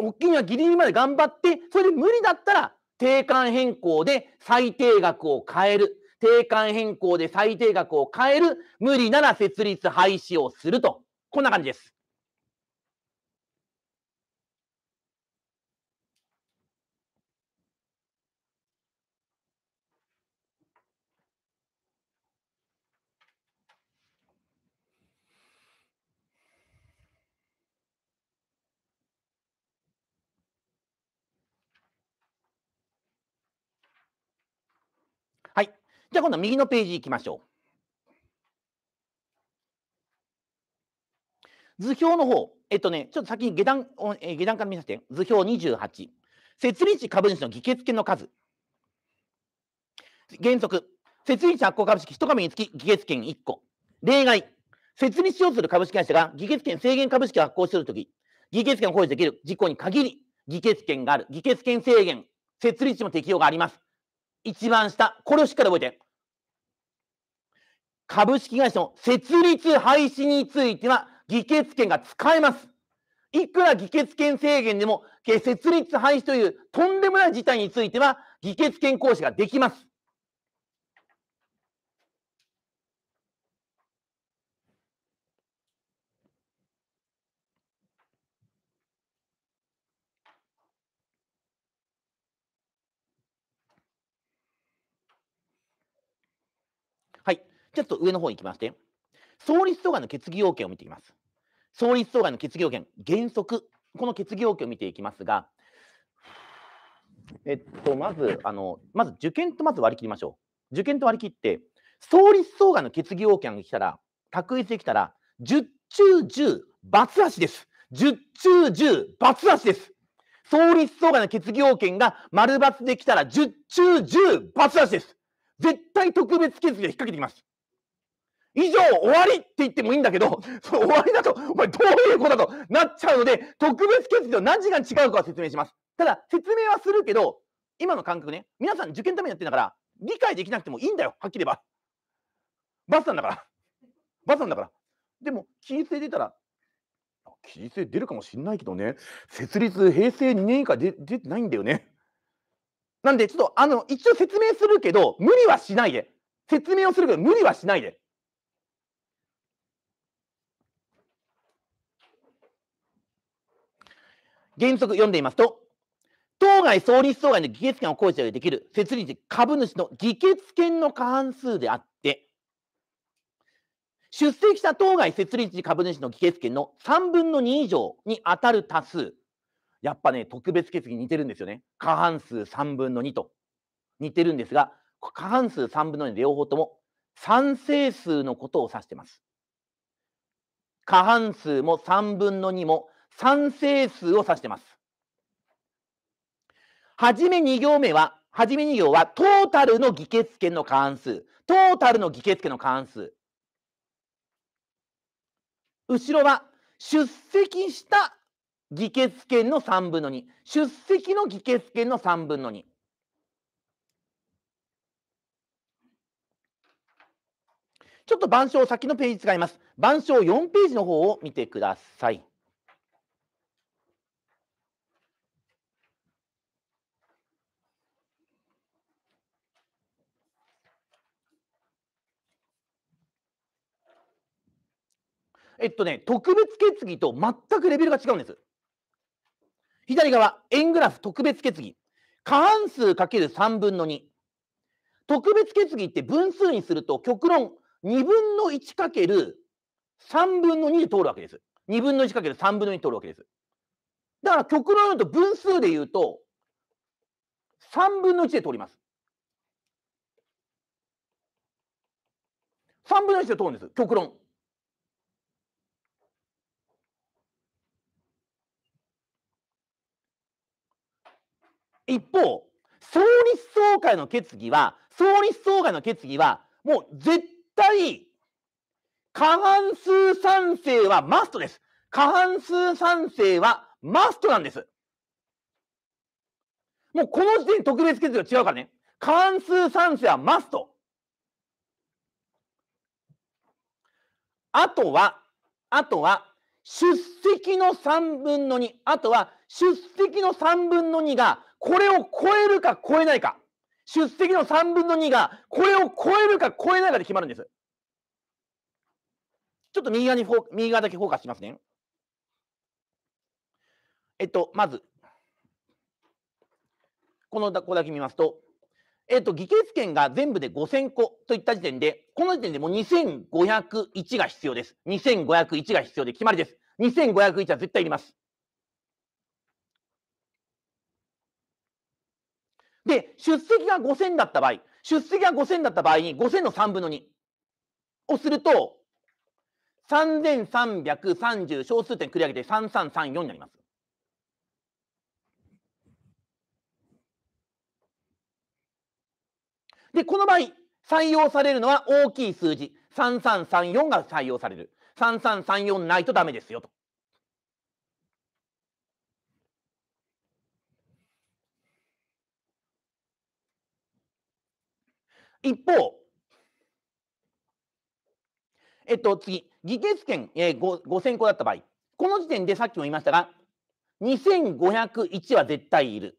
大きいのはギリギリまで頑張って、それで無理だったら定款変更で最低額を変える、定款変更で最低額を変える、無理なら設立廃止をすると、こんな感じです。じゃあ今度は右のページ行きましょう。図表の方、えっとね、ちょっと先に下段、えー、下段から見させて、図表にじゅうはち、設立株主の議決権の数。原則、設立発行株式いち株につき議決権いっこ。例外、設立しようとする株式会社が議決権制限株式を発行するとき、議決権を行使できる事項に限り、議決権がある、議決権制限、設立も適用があります。一番下、これをしっかり覚えて。株式会社の設立廃止については議決権が使えます。いくら議決権制限でも設立廃止というとんでもない事態については議決権行使ができます。ちょっと上の方に行きまして、創立当該の決議要件を見ていきます。創立当該の決議要件、原則、この決議要件を見ていきますが、えっと、まず、あのまず受験とまず割り切りましょう。受験と割り切って、創立当該の決議要件が来たら、択一できたら、じゅっちゅうじゅう、×足です。じゅっちゅうじゅう、×足です。創立当該の決議要件が丸×できたら、じゅっちゅうじゅう、×足です。絶対特別決議で引っ掛けてきます。以上終わりって言ってもいいんだけど、その終わりだと、お前どういうことだとなっちゃうので、特別決議と何時間違うかは説明します。ただ、説明はするけど、今の感覚ね、皆さん受験のためにやってんだから、理解できなくてもいいんだよ、はっきり言えば。バツなんだから。バツなんだから。でも、期日制出たら、期日制出るかもしんないけどね、設立平成にねん以下で出てないんだよね。なんで、ちょっと、あの、一応説明するけど、無理はしないで。説明をするけど、無理はしないで。原則読んでいますと、当該創立当該の議決権を行使できる設立株主の議決権の過半数であって、出席した当該設立株主の議決権のさんぶんのに以上に当たる多数。やっぱね、特別決議に似てるんですよね。過半数さんぶんのにと似てるんですが、過半数さんぶんのに両方とも賛成数のことを指しています。過半数もさんぶんのにも賛成数を指しています。はじめに行目は、はじめに行はトータルの議決権の過半数。トータルの議決権の過半数。後ろは出席した議決権のさんぶんのに、出席の議決権のさんぶんのに。ちょっと板書を先のページ使います。板書よんページの方を見てください。えっとね、特別決議と全くレベルが違うんです。左側、円グラフ特別決議。過半数 ×さんぶんのに。特別決議って分数にすると、極論にぶんのいちかけるさんぶんのにで通るわけです。にぶんのいちかけるさんぶんのにで通るわけです。だから極論言うと分数で言うと、さんぶんのいちで通ります。さんぶんのいちで通るんです、極論。一方、創立総会の決議は、創立総会の決議は、もう絶対、過半数賛成はマストです。過半数賛成はマストなんです。もうこの時点で特別決議が違うからね。過半数賛成はマスト。あとは、あとは、出席のさんぶんのに、あとは出席のさんぶんのにがこれを超えるか超えないか、出席のさんぶんのにがこれを超えるか超えないかで決まるんです。ちょっと右側にフォー、右側だけフォーカスしますね。えっと、まず、このここだけ見ますと、えっと、議決権が全部でごせんこといった時点で、この時点でもうにせんごひゃくいちが必要です。にせんごひゃくいちが必要で決まりです。にせんごひゃくいちは絶対いります。で、出席がごせんだった場合、出席がごせんだった場合にごせんのさんぶんのにをすると、さんぜんさんびゃくさんじゅう小数点繰り上げてさんさんさんよんになります。で、この場合、採用されるのは大きい数字。さんさんさんよんが採用される。さんさんさんよんないとダメですよと。一方、えっと、次、議決権、えー、ごせんこだった場合、この時点でさっきも言いましたが、にせんごひゃくいちは絶対いる。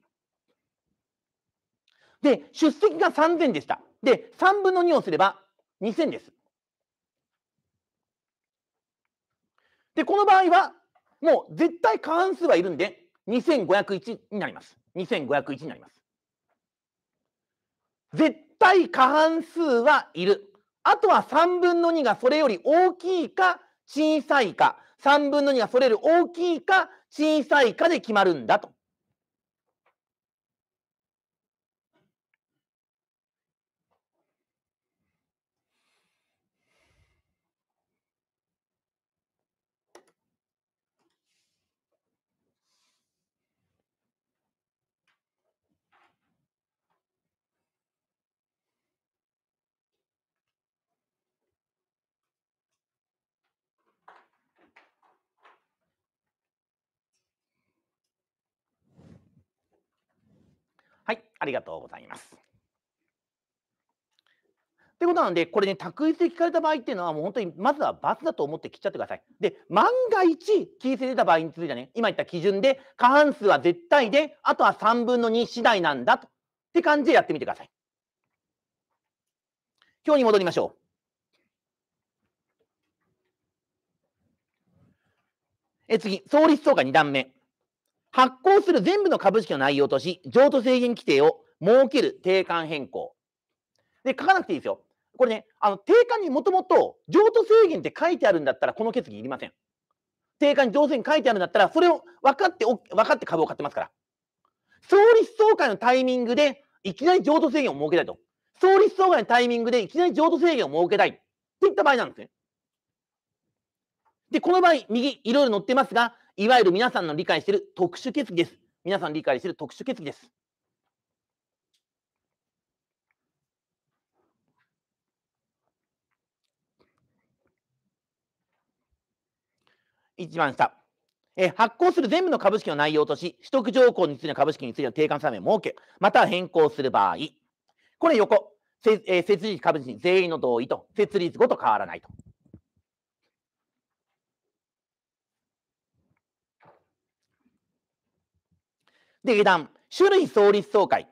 で、出席がさんぜんでした。で、さんぶんのにをすればにせんです。で、この場合は、もう絶対過半数はいるんで、にせんごひゃくいちになります。にせんごひゃくいちになります。絶対過半数はいる。あとはさんぶんのにがそれより大きいか小さいか、さんぶんのにがそれより大きいか小さいかで決まるんだと。はい、ありがとうございます。ってことなので、これね、択一で聞かれた場合っていうのは、もう本当にまずは×だと思って切っちゃってください。で、万が一、切り捨て出た場合についてはね、今言った基準で、過半数は絶対で、あとはさんぶんのに次第なんだと。って感じでやってみてください。表に戻りましょう。え、次、総率総価に段目。発行する全部の株式の内容とし、譲渡制限規定を設ける定款変更。で、書かなくていいですよ。これね、あの定款にもともと譲渡制限って書いてあるんだったら、この決議いりません。定款に譲渡制限書いてあるんだったら、それを分かって、分かって株を買ってますから。総率総会のタイミングで、いきなり譲渡制限を設けたいと。総率総会のタイミングで、いきなり譲渡制限を設けたい。っていった場合なんですね。で、この場合、右、いろいろ載ってますが、いわゆる皆さんの理解している特殊決議です。皆さん理解している特殊決議です。一番下。え発行する全部の株式の内容とし、取得条項についての株式についての定款差名を設け、または変更する場合。これ横。せえ設立株主全員の同意と、設立後と変わらないと。で、下段、種類総率総会。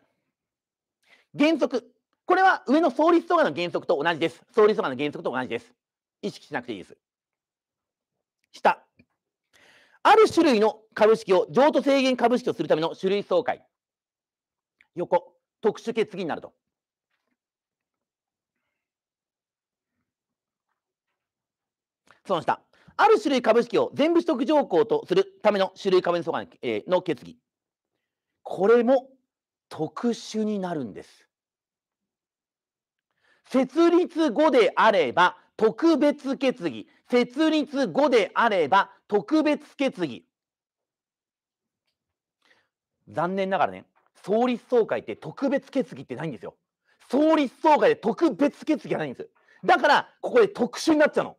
原則。これは上の総率総会の原則と同じです。総率総会の原則と同じです。意識しなくていいです。下。ある種類の株式を譲渡制限株式とするための種類総会。横。特殊決議になると。その下。ある種類株式を全部取得条項とするための種類株主総会の決議。これも特殊になるんです。設立後であれば特別決議。設立後であれば特別決議。残念ながらね、総率総会って特別決議ってないんですよ。総率総会で特別決議がないんです。だから、ここで特殊になっちゃうの。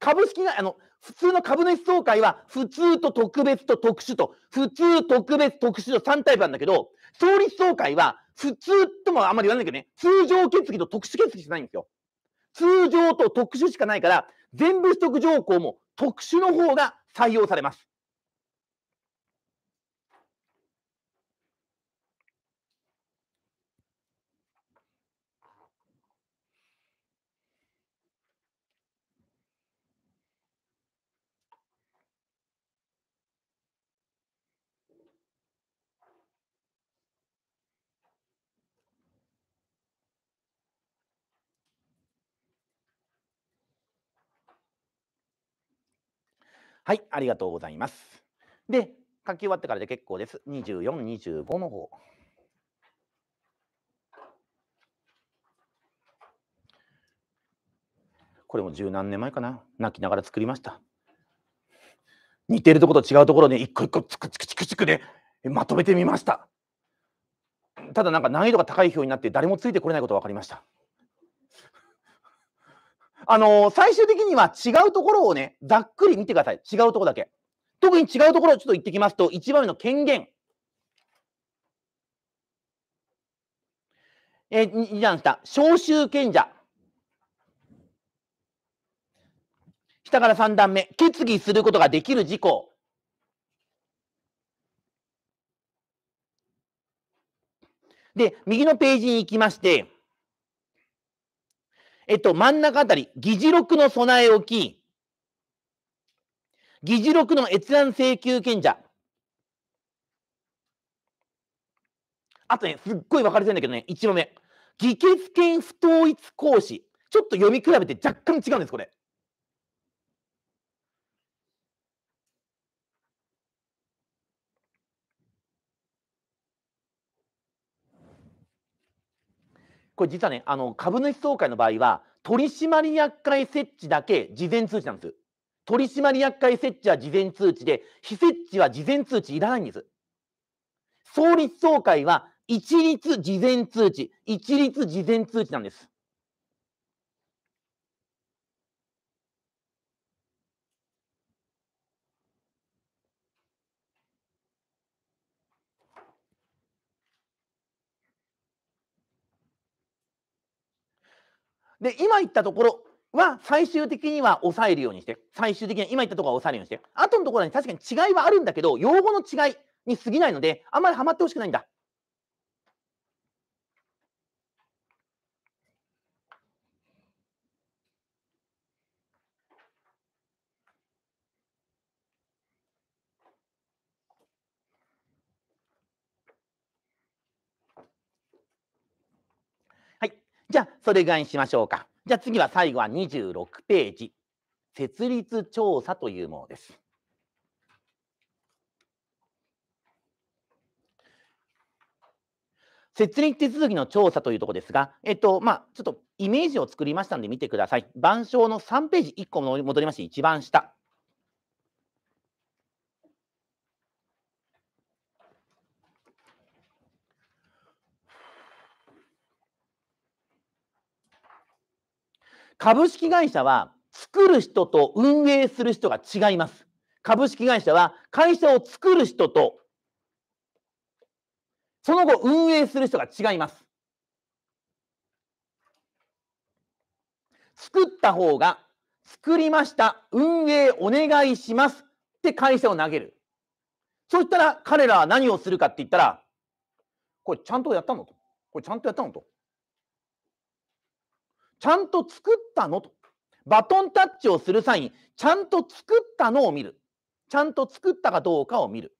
株式が、あの、普通の株主総会は普通と特別と特殊と普通特別特殊とさんタイプなんだけど、総率総会は普通ともあんまり言わないけどね、通常決議と特殊決議しかないんですよ。通常と特殊しかないから、全部取得条項も特殊の方が採用されます。はい、ありがとうございます。で、書き終わってからで結構です。にじゅうよん、にじゅうごの方。これも十何年前かな。泣きながら作りました。似てるところと違うところで一個一個チクチクチクチクでまとめてみました。ただなんか難易度が高い表になって誰もついてこれないことが分かりました。あのー、最終的には違うところをね、ざっくり見てください。違うところだけ。特に違うところをちょっと言ってきますと、いちばんめの権限。えー、にばん下、召集権者。下からさんだんめ、決議することができる事項。で、右のページに行きまして、えっと、真ん中あたり、議事録の備え置き、議事録の閲覧請求権者。あとね、すっごい分かりづらいんだけどね、いちばんめ、議決権不統一行使。ちょっと読み比べて若干違うんです、これ。これ実はね、あの株主総会の場合は取締役会設置だけ事前通知なんです。取締役会設置は事前通知で、非設置は事前通知いらないんです。創立総会は一律事前通知、一律事前通知なんです。で、今言ったところは最終的には抑えるようにして、最終的には今言ったところは抑えるようにして、後のところに確かに違いはあるんだけど、用語の違いに過ぎないので、あんまりはまってほしくないんだ。じゃあそれぐらいにしましょうか。じゃあ次は最後はにじゅうろくページ、設立調査というものです。設立手続きの調査というところですが、えっとまあちょっとイメージを作りましたので見てください。板書のさんページ、いっこ戻りまして一番下。株式会社は作る人と運営する人が違います。株式会社は会社を作る人とその後運営する人が違います。作った方が作りました、運営お願いしますって会社を投げる。そうしたら彼らは何をするかって言ったら、これちゃんとやったのと、これちゃんとやったのと。ちゃんと作ったのと、バトンタッチをする際にちゃんと作ったのを見る、ちゃんと作ったかどうかを見る。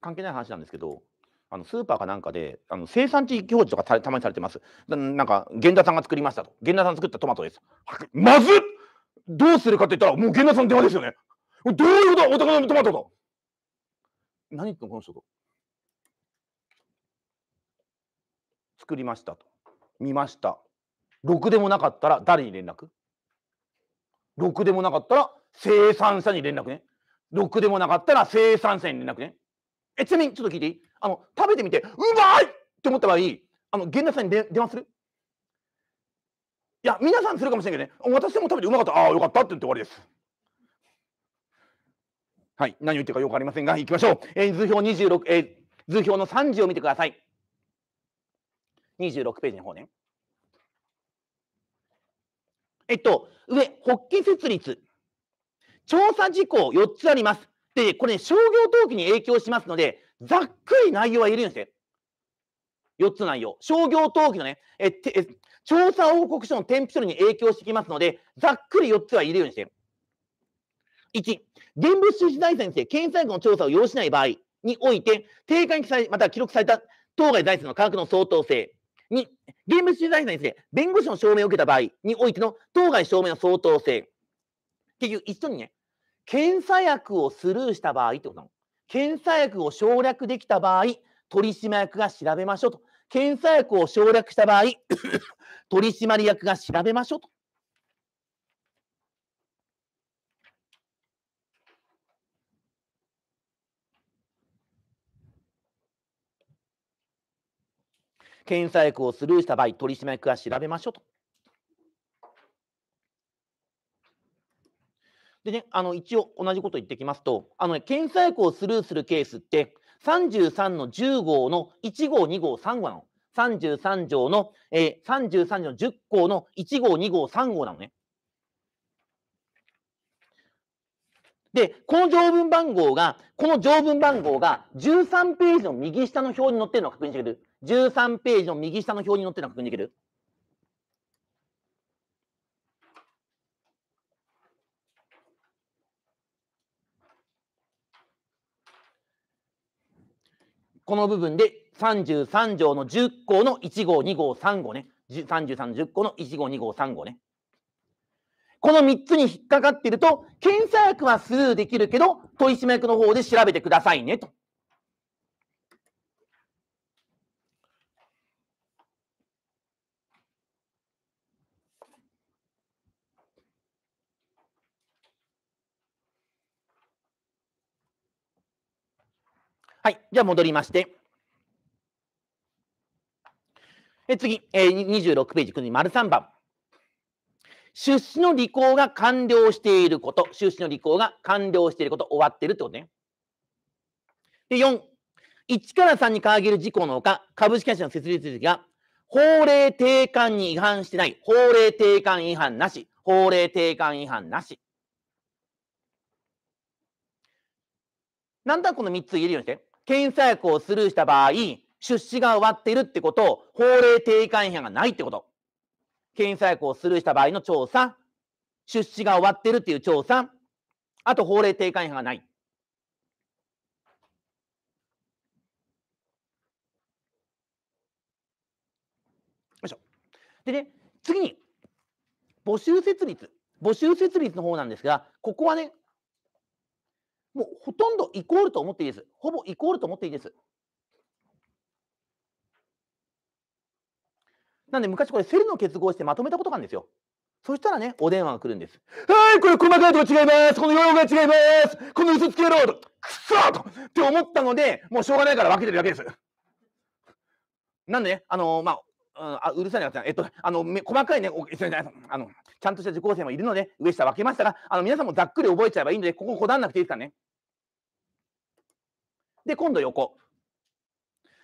関係ない話なんですけど、あのスーパーかなんかであの生産地表示とか た, たまにされてます。なんか源田さんが作りましたと、源田さん作ったトマトです。まずっ、どうするかって言ったらもう源田さんの電話ですよね。どういうこと、お宅のトマトと何言ってんのこの人と。作りましたと、見ました。ろくでもなかったら誰に連絡？ろくでもなかったら生産者に連絡ね。ろくでもなかったら生産者に連絡ね。え、ちなみにちょっと聞いていい？あの食べてみてうまいって思った場合、あの源田さんに電話する？いや、皆さんするかもしれないけどね、私も食べてうまかった、ああよかったって言って終わりです。はい、何を言ってるかよくありませんが、いきましょう。えー、図表にじゅうろく、えー、図表のさんじを見てください。にじゅうろくページの方ね。えっと、上、発起設立。調査事項よっつあります。で、これ、ね、商業登記に影響しますので、ざっくり内容は言えるんですよ。よっつの内容。商業登記のね、ええ調査報告書の添付書類に影響してきますので、ざっくりよっつは言えるようにして。いち、現物収支財産にして検査額の調査を要しない場合において、定価に記載、または記録された当該財産の価格の相当性。に、現物収支財産にして弁護士の証明を受けた場合においての当該証明の相当性。結局、一緒にね、検査役をスルーした場合ってことなの。検査役を省略できた場合、取締役が調べましょうと。検査役を省略した場合、取締役が調べましょうと。検査役をスルーした場合、取締役が調べましょうと。でね、あの一応同じこと言ってきますと、あの、ね、検査薬をスルーするケースってさんじゅうさんのじゅうごうのいちごうにごうさんごうなの。さんじゅうさんじょうの、えー、さんじゅうさんじょうのじゅっこうのいちごうにごうさんごうなのね。で、この条文番号が、この条文番号がじゅうさんページの右下の表に載ってるのを確認してくれる。じゅうさんページの右下の表に載ってるのを確認できる。この部分でさんじゅうさんじょうのじゅっこうのいちごうにごうさんごうね。さんじゅうさんじゅっこうのいちごうにごうさんごうね。このみっつに引っかかっていると、検査薬はスルーできるけど、取締役の方で調べてくださいねと。はい、じゃあ戻りまして。え次、えー、にじゅうろくページ、きゅうにまるさんばん。出資の履行が完了していること。出資の履行が完了していること。終わってるってことね。で、よん、いちからさんに掲げる事項のほか、株式会社の設立時が、法令定款に違反してない。法令定款違反なし。法令定款違反なし。なんとなくこのみっつ言えるようにして。検査薬をスルーした場合、出資が終わっているってこと、法令定款違反がないってこと。検査薬をスルーした場合の調査、出資が終わっているっていう調査、あと法令定款違反がない。よいしょ。でね、次に、募集設立。募集設立の方なんですが、ここはね、もうほとんどイコールと思っていいです。ほぼイコールと思っていいです。なんで昔これセルの結合してまとめたことがあるんですよ。そしたらね、お電話が来るんです。はい、これ細かいとこ違います。この用語が違います。この嘘つけろと。くそーとって思ったので、もうしょうがないから分けてるだけです。なんでね、あのー、まあ、うん、あうるさいな、えっと、あの細かいね、あのちゃんとした受講生もいるので、上下分けましたが、あの皆さんもざっくり覚えちゃえばいいので、こここだわらなくていいですからね。で、今度横。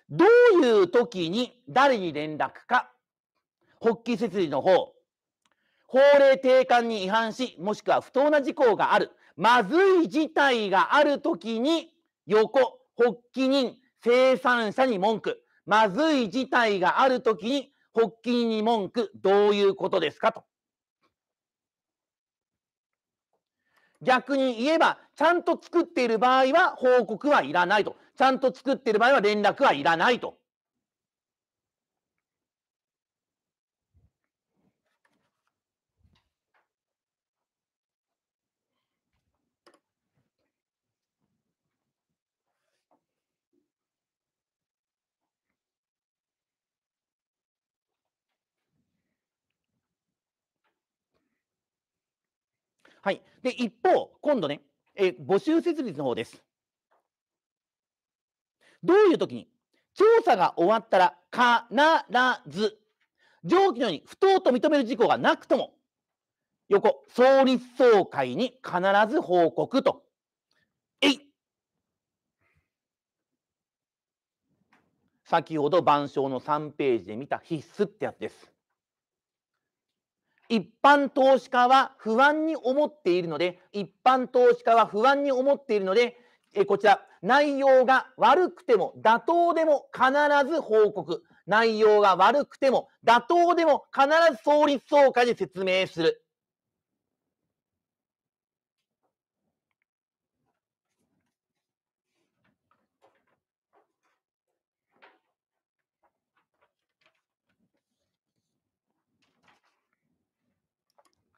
どういう時に誰に連絡か。発起設立の方。法令定款に違反し、もしくは不当な事項がある。まずい事態がある時に、横、発起人、生産者に文句。まずい事態があるときに、発起人に文句、どういうことですかと。逆に言えば、ちゃんと作っている場合は報告はいらないと。ちゃんと作っている場合は連絡はいらないと。はい、で一方、今度ね、えー、募集設立の方です。どういう時に、調査が終わったら必ず、上記のように不当と認める事項がなくとも、横、創立総会に必ず報告と。えい、先ほど、板書のさんページで見た必須ってやつです。一般投資家は不安に思っているので、一般投資家は不安に思っているので、えこちら、内容が悪くても妥当でも必ず報告。内容が悪くても妥当でも必ず総理総会で説明する。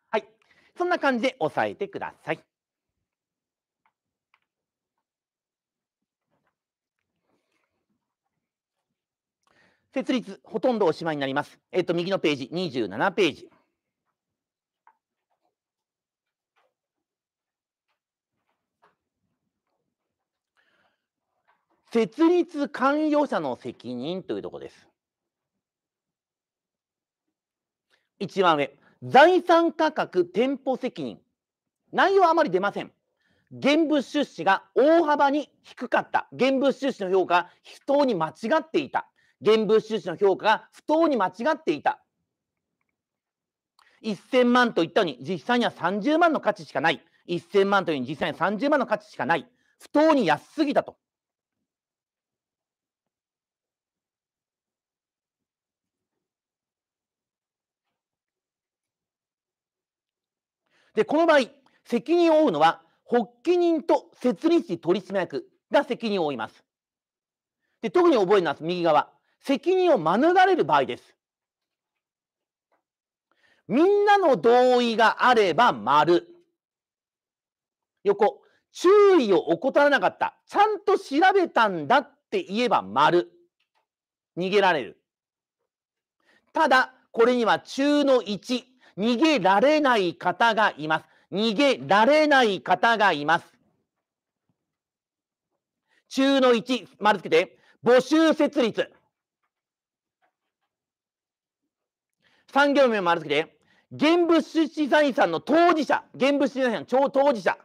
はい、そんな感じで押さえてください。設立、ほとんどおしまいになります。えっと、右のページ、にじゅうななページ。設立関与者の責任というところです。一番上、財産価格店舗責任。内容はあまり出ません。現物出資が大幅に低かった。現物出資の評価が不当に間違っていた。現物収支の評価が不当に間違っていた。せんまんと言ったのに実際にはさんじゅうまんの価値しかない。せんまんというのに実際にはさんじゅうまんの価値しかない。不当に安すぎたと。で、この場合、責任を負うのは発起人と設立時取締役が責任を負います。で、特に覚えるのは右側。責任を免れる場合です。みんなの同意があれば丸。横、注意を怠らなかった。ちゃんと調べたんだって言えば丸。逃げられる。ただ、これには中のいち。逃げられない方がいます。逃げられない方がいます。中のいち、丸つけて。募集設立。産業名も丸付けて、現物出資財産の当事者、現物出資財産の当事者、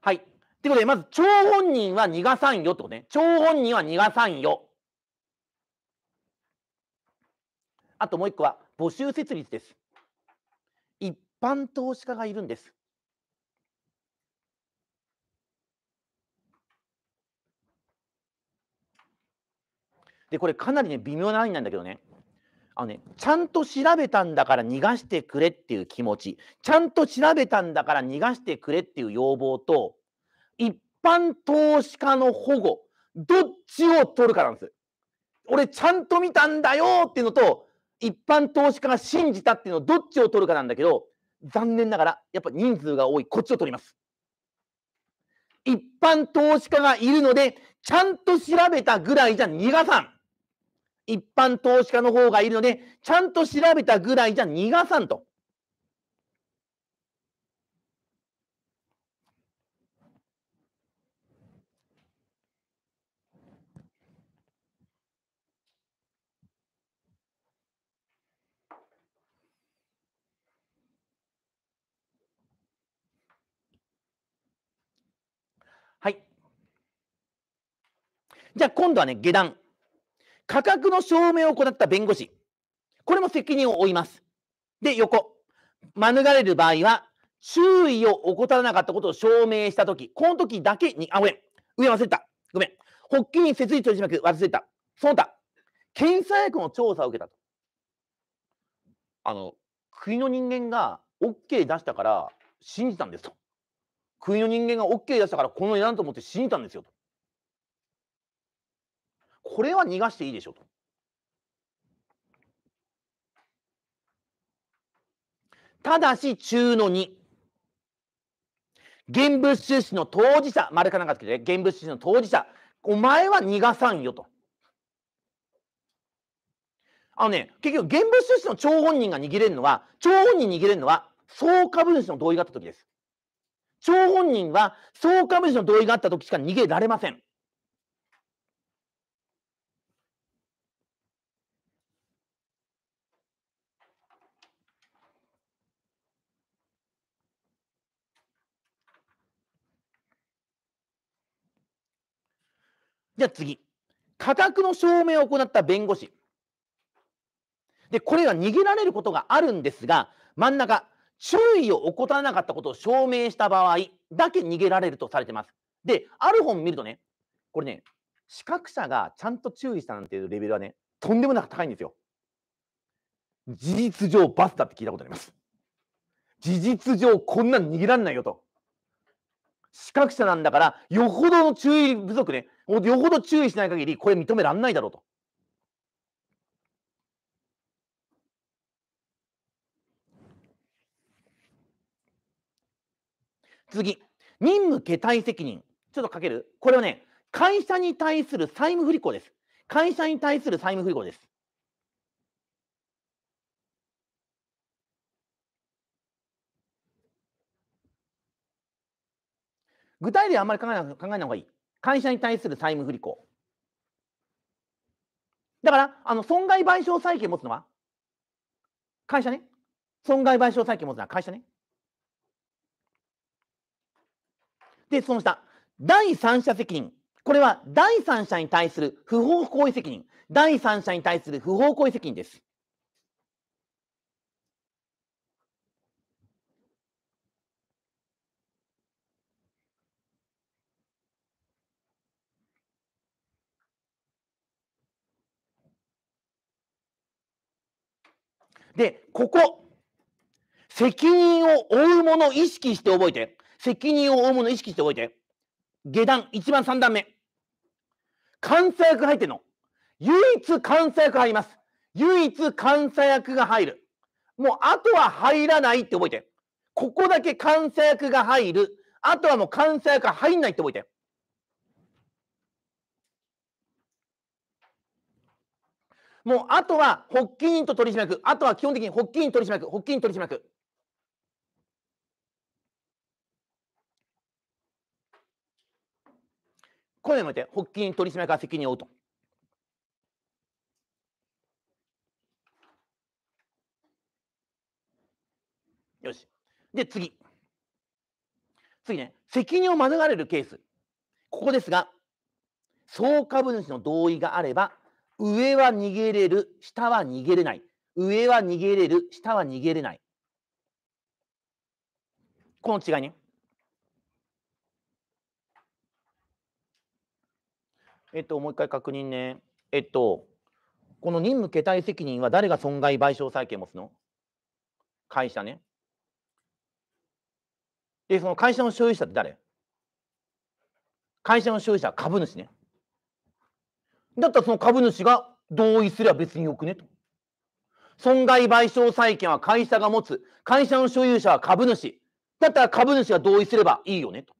はい。ということで、まず、張本人は逃がさんよってことね。張本人は逃がさんよ。あともう一個は、募集設立です。一般投資家がいるんです。で、これかなりね、微妙なラインなんだけどね。あのね、ちゃんと調べたんだから逃がしてくれっていう気持ち、ちゃんと調べたんだから逃がしてくれっていう要望と、一般投資家の保護、どっちを取るかなんです。俺ちゃんと見たんだよっていうのと、一般投資家が信じたっていうのをどっちを取るかなんだけど、残念ながらやっぱ人数が多いこっちを取ります。一般投資家がいるのでちゃんと調べたぐらいじゃ逃がさん。一般投資家の方がいるのでちゃんと調べたぐらいじゃ逃がさんと。はい。じゃあ今度はね、下段。価格の証明を行った弁護士。これも責任を負います。で、横。免れる場合は、注意を怠らなかったことを証明したとき、このときだけに、あ、ごめん。上忘れた。ごめん。発起人設立取締役忘れた。その他、検査薬の調査を受けたと。あの、国の人間が OK 出したから信じたんですと。国の人間が OK 出したからこの値段と思って信じたんですよと。これは逃がしていいでしょと。ただし中のに。現物出資の当事者、丸かなんかつけて、現物出資の当事者、お前は逃がさんよと。あのね、結局現物出資の張本人が逃げれるのは、張本人逃げれるのは総株主の同意があった時です。張本人は総株主の同意があったときしか逃げられません。じゃあ次、価格の証明を行った弁護士で、これが逃げられることがあるんですが、真ん中、注意を怠らなかったことを証明した場合だけ逃げられるとされてます。で、ある本見るとね、これね、資格者がちゃんと注意したなんていうレベルはね、とんでもなく高いんですよ。事実上バスだって聞いたことあります。事実上こんなの逃げられないよと。資格者なんだから、よほどの注意不足ね、よほど注意しない限り、これ認められないだろうと。次、任務携帯責任。ちょっとかける。これはね、会社に対する債務不履行です。会社に対する債務不履行です。具体例はあんまり考えない、考えない方がいい。会社に対する債務不履行。だから、あの損害賠償債権持つのは会社ね。損害賠償債権持つのは会社ね。で、その下、第三者責任。これは第三者に対する不法行為責任。第三者に対する不法行為責任です。で、ここ、責任を負うもの意識して覚えて。責任を負うもの意識して覚えて。下段、一番三段目。監査役入ってんの。唯一監査役入ります。唯一監査役が入る。もう、あとは入らないって覚えて。ここだけ監査役が入る。あとはもう監査役が入んないって覚えて。もう、あとは、発起人と取締役。あとは基本的に発起人取締役。発起人取締役。これも言って、発起人取締役が責任を負うと。よし。で、次。次ね、責任を免れるケース。ここですが、総株主の同意があれば、上は逃げれる、下は逃げれない。上は逃げれる、下は逃げれない。この違いね。えっと、もう一回確認ね。えっと、この任務携帯責任は誰が損害賠償債権を持つの？会社ね。で、その会社の所有者って誰？会社の所有者は株主ね。だったらその株主が同意すれば別によくねと。損害賠償債権は会社が持つ。会社の所有者は株主。だったら株主が同意すればいいよねと。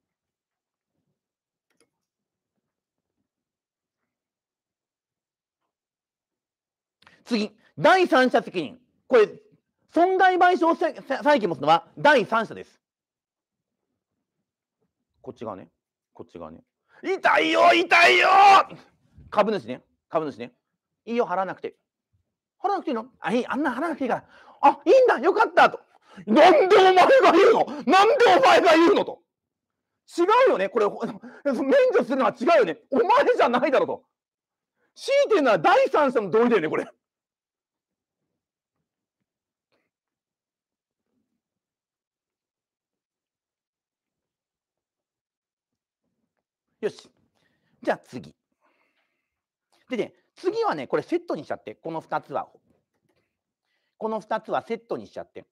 次、第三者責任。これ、損害賠償債権持つのは第三者です。こっち側ね。こっち側ね。痛いよ、痛いよ株主ね、株主ね。いいよ、払わなくて。払わなくていいの？あ、いい、あんな払わなくていいから。あ、いいんだ、よかったと。なんでお前が言うの？なんでお前が言うのと。違うよね、これ、免除するのは違うよね。お前じゃないだろうと。強いてるのは第三者の同意だよね、これ。よし。じゃあ次。でね、次はね、これセットにしちゃって、このふたつは。このふたつはセットにしちゃって。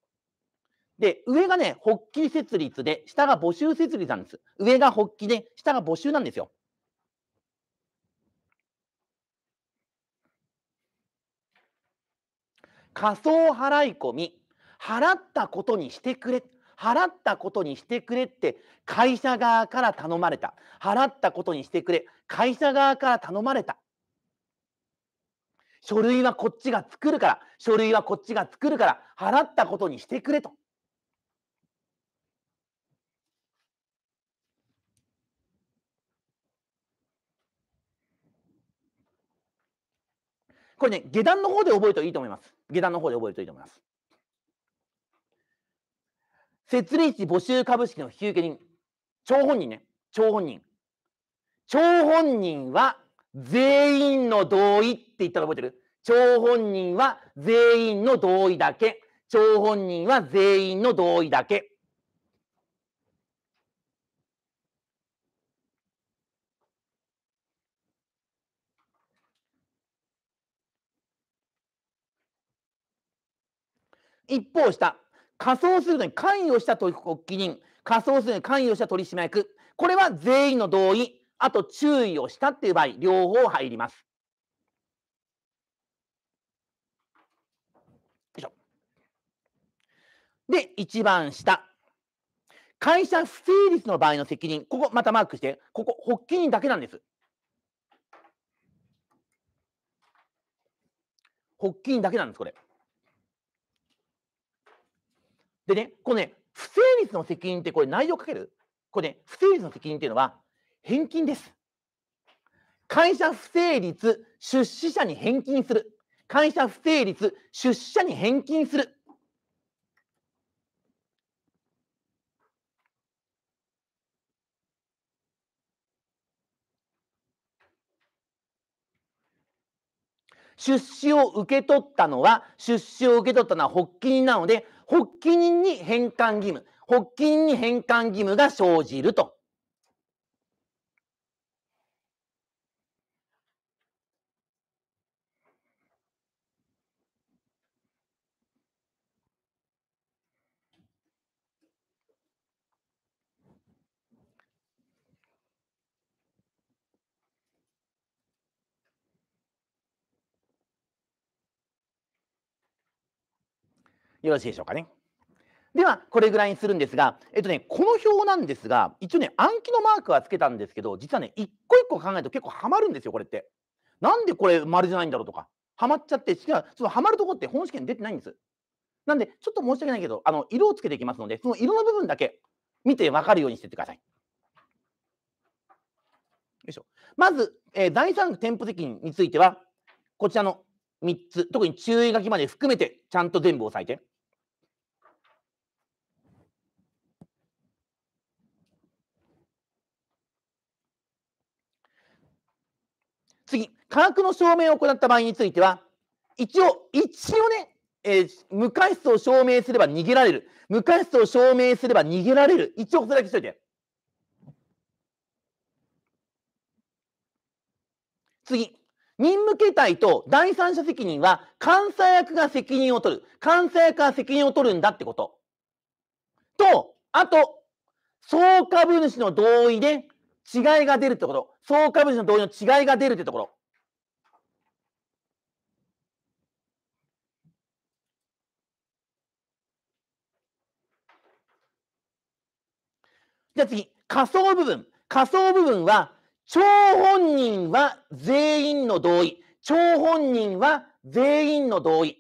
で、上がね、発起設立で、下が募集設立なんです。上が発起で、下が募集なんですよ。仮想払い込み、払ったことにしてくれ。払ったことにしてくれって会社側から頼まれた。払ったことにしてくれ。会社側から頼まれた。書類はこっちが作るから。書類はこっちが作るから。払ったことにしてくれと。これね、下段の方で覚えるといいと思います。下段の方で覚えるといいと思います。設立募集株式の引受人、張本人ね、張本人。張本人は全員の同意って言ったの覚えてる？張本人は全員の同意だけ。張本人は全員の同意だけ。一方下、仮想するのに関与した取引人、仮想するのに関与した取締役、これは全員の同意、あと注意をしたっていう場合、両方入ります。で、一番下、会社不成立の場合の責任、ここまたマークして、ここ、発起人だけなんです。発起人だけなんです、これ。でね、このね、不成立の責任って、これ内容かける？これね、不成立の責任っていうのは、返金です。会社不成立、出資者に返金する。会社不成立、出資者に返金する。出資を受け取ったのは、出資を受け取ったのは発起人なので、発起人に返還義務、発起人に返還義務が生じると。よろしいでしょうかね。ではこれぐらいにするんですが、えっとね、この表なんですが、一応ね暗記のマークはつけたんですけど、実はね一個一個考えると結構ハマるんですよ。これってなんでこれ丸じゃないんだろうとかハマっちゃって、しかもそのハマるところって本試験に出てないんです。なんでちょっと申し訳ないけど、あの色をつけていきますので、その色の部分だけ見て分かるようにしていってください。よいしょ。まず、えー、第三店舗責任についてはこちらのみっつ、特に注意書きまで含めてちゃんと全部押さえて。次、価格の証明を行った場合については、一応、一応ね、えー、無過失を証明すれば逃げられる。無過失を証明すれば逃げられる。一応、それだけしといて。次、任務形態と第三者責任は、監査役が責任を取る。監査役が責任を取るんだってこと。と、あと、総株主の同意で、違いが出るってこと。総株主の同意の違いが出るってところ。じゃあ次、仮想部分。仮想部分は、張本人は全員の同意。張本人は全員の同意。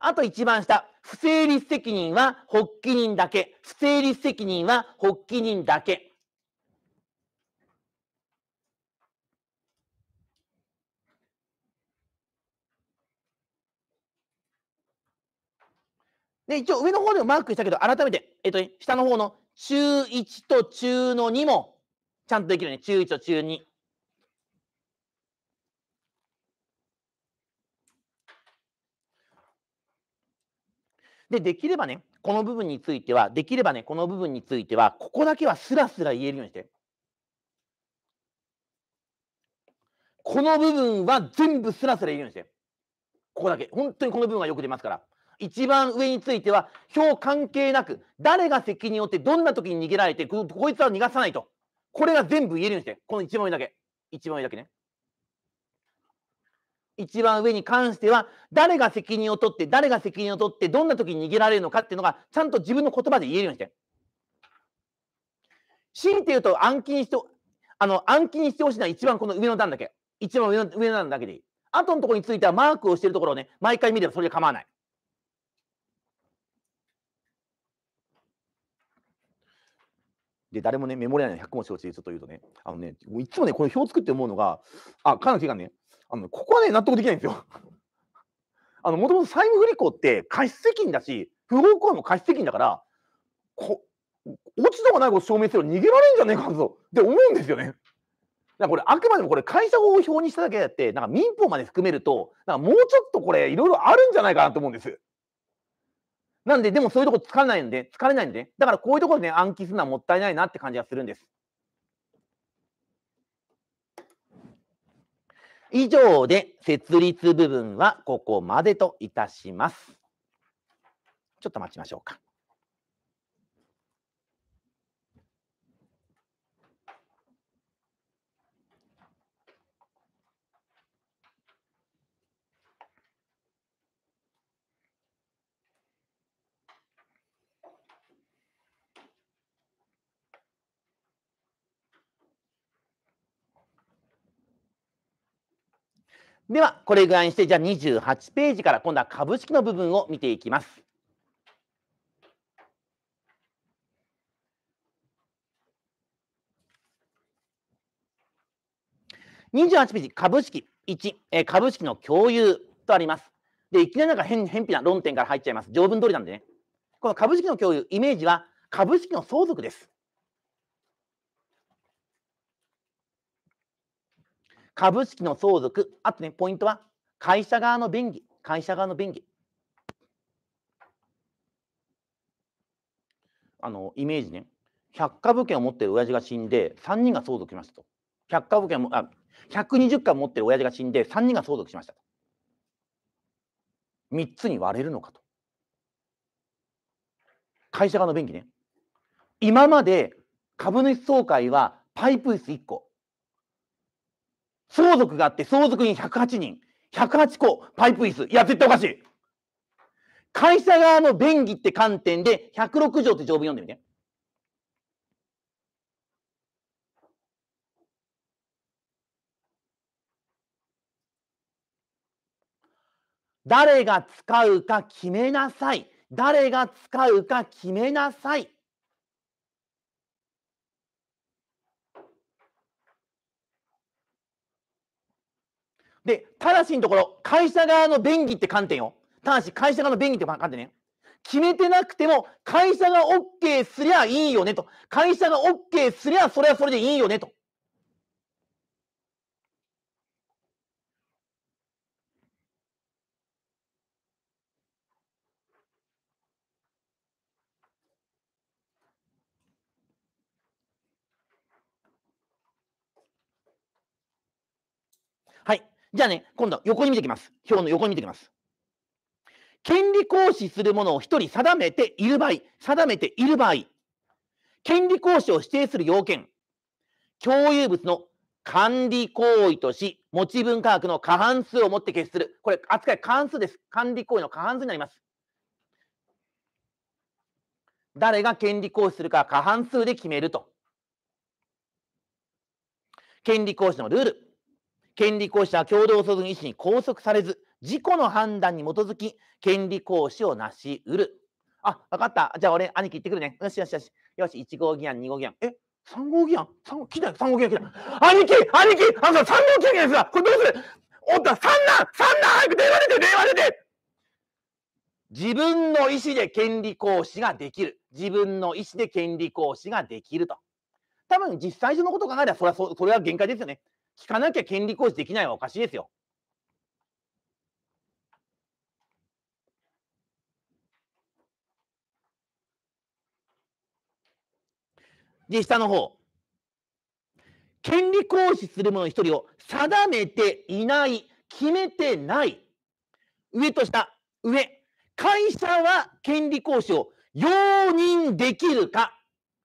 あと一番下、不成立責任は発起人だけ。不成立責任は発起人だけ。で、一応上の方でもマークしたけど、改めて、えっとね、下の方の中いちと中のにもちゃんとできるね。中いちと中に。で、できればね、この部分については、できればね、この部分については、ここだけはスラスラ言えるようにして。この部分は全部スラスラ言えるようにして。ここだけ。本当にこの部分はよく出ますから。一番上については、表関係なく、誰が責任を負って、どんな時に逃げられて、こ、こいつは逃がさないと。これが全部言えるようにして。この一番上だけ。一番上だけね。一番上に関しては、誰が責任を取って、誰が責任を取って、どんな時に逃げられるのかっていうのが、ちゃんと自分の言葉で言えるようにして。強いて言うと、暗記にして、あの、暗記にしてほしいのは一番この上の段だけ。一番上の、上の段だけでいい。あとのところについては、マークをしているところをね、毎回見ればそれで構わない。で、誰もね、メモれないのひゃく文字をちょっと言うとね、あのね、いつもね、これ表作って思うのが、あ、かなり違うね。あのここはね、納得できないんですよ。あのもともと債務不履行って貸し責任だし、不法行為も貸し責任だから、こ落ち度がないこと証明するの逃げられんじゃねえかとって思うんですよね。だからこれあくまでもこれ会社法を表にしただけであって、なんか民法まで含めるとなんかもうちょっとこれいろいろあるんじゃないかなと思うんです。なんででもそういうとこ疲れないんで疲れないんで、ね、だからこういうところで、ね、暗記するのはもったいないなって感じがするんです。以上で設立部分はここまでといたします。ちょっと待ちましょうか。ではこれぐらいにして、じゃあにじゅうはちページから今度は株式の部分を見ていきます。にじゅうはちページ、株式いち、株式の共有とあります。で、いきなりなんか変僻な論点から入っちゃいます。条文通りなんでね。この株式の共有、イメージは株式の相続です。株式の相続、あとね、ポイントは会社側の便宜、会社側の便宜。あのイメージね、ひゃく株券を持ってる親父が死んで、さんにんが相続しましたと。ひゃく株券も、あ、ひゃくにじゅう株持ってる親父が死んで、さんにんが相続しましたと。みっつに割れるのかと。会社側の便宜ね。今まで株主総会はパイプ椅子いっこ。相続があって相続人ひゃくはちにん、ひゃくはちこパイプ椅子。いや、絶対おかしい。会社側の便宜って観点でひゃくろく条って条文読んでみて。誰が使うか決めなさい。誰が使うか決めなさい。で、ただしのところ、会社側の便宜って観点よ。ただし、会社側の便宜って観点ね。決めてなくても、会社が OK すりゃいいよねと。会社が OK すりゃ、それはそれでいいよねと。はい。じゃあね、今度は横に見ていきます。表の横に見ていきます。権利行使するものをひとり定めている場合、定めている場合、権利行使を指定する要件、共有物の管理行為とし、持ち分価格の過半数をもって決する。これ、扱い過半数です。管理行為の過半数になります。誰が権利行使するか過半数で決めると。権利行使のルール。権利行使は共同相続意思に拘束されず、自己の判断に基づき、権利行使をなし得る。あ、分かった。じゃあ俺、兄貴行ってくるね。よしよしよし。よし、いち号議案、に号議案。え、さん号議案 ?さん 号、来たよ、さん号議案来た。兄貴兄貴あんたさん号議案ですわ。これどうするおった、さんなん !さん なん早く電話出て電話出て自分の意思で権利行使ができる。自分の意思で権利行使ができると。多分、実際上のことを考えたら、それは、それは限界ですよね。聞かなきゃ権利行使できないはおかしいですよ。で、下の方。権利行使する者一人を定めていない、決めてない。上と下、上。会社は権利行使を容認できるか。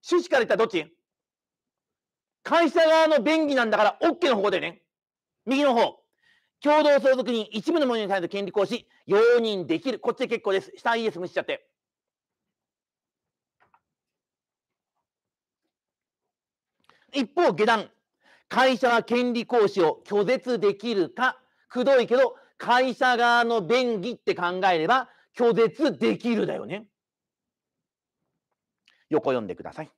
趣旨から言ったらどっち？会社側の便宜なんだから OK の方でね。右の方。共同相続人一部のものに対する権利行使、容認できる。こっちで結構です。下イエス無視しちゃって。一方、下段。会社は権利行使を拒絶できるか。くどいけど、会社側の便宜って考えれば、拒絶できるだよね。横読んでください。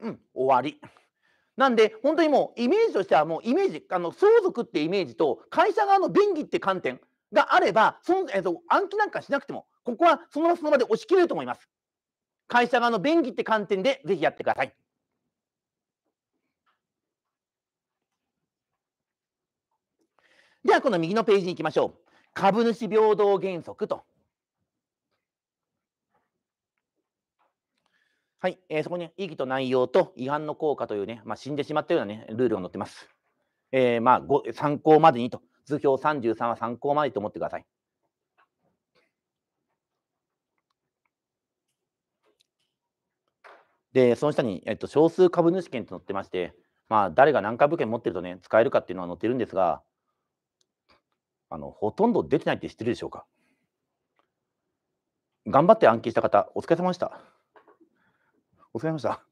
うん、終わり。なんで本当にもうイメージとしてはもうイメージあの相続ってイメージと会社側の便宜って観点があればその、えー、と暗記なんかしなくてもここはその場その場で押し切れると思います。会社側の便宜って観点でぜひやってください。ではこの右のページに行きましょう。株主平等原則と。はい、えー、そこに意義と内容と違反の効果というね、まあ、死んでしまったような、ね、ルールが載ってます。えー、まあ参考までにと、図表さんじゅうさんは参考までと思ってください。で、その下に、えっと、少数株主権と載ってまして、まあ、誰が何株権持ってるとね、使えるかっていうのは載ってるんですが、あのほとんど出てないって知ってるでしょうか。頑張って暗記した方、お疲れ様でした。お疲れ様でした。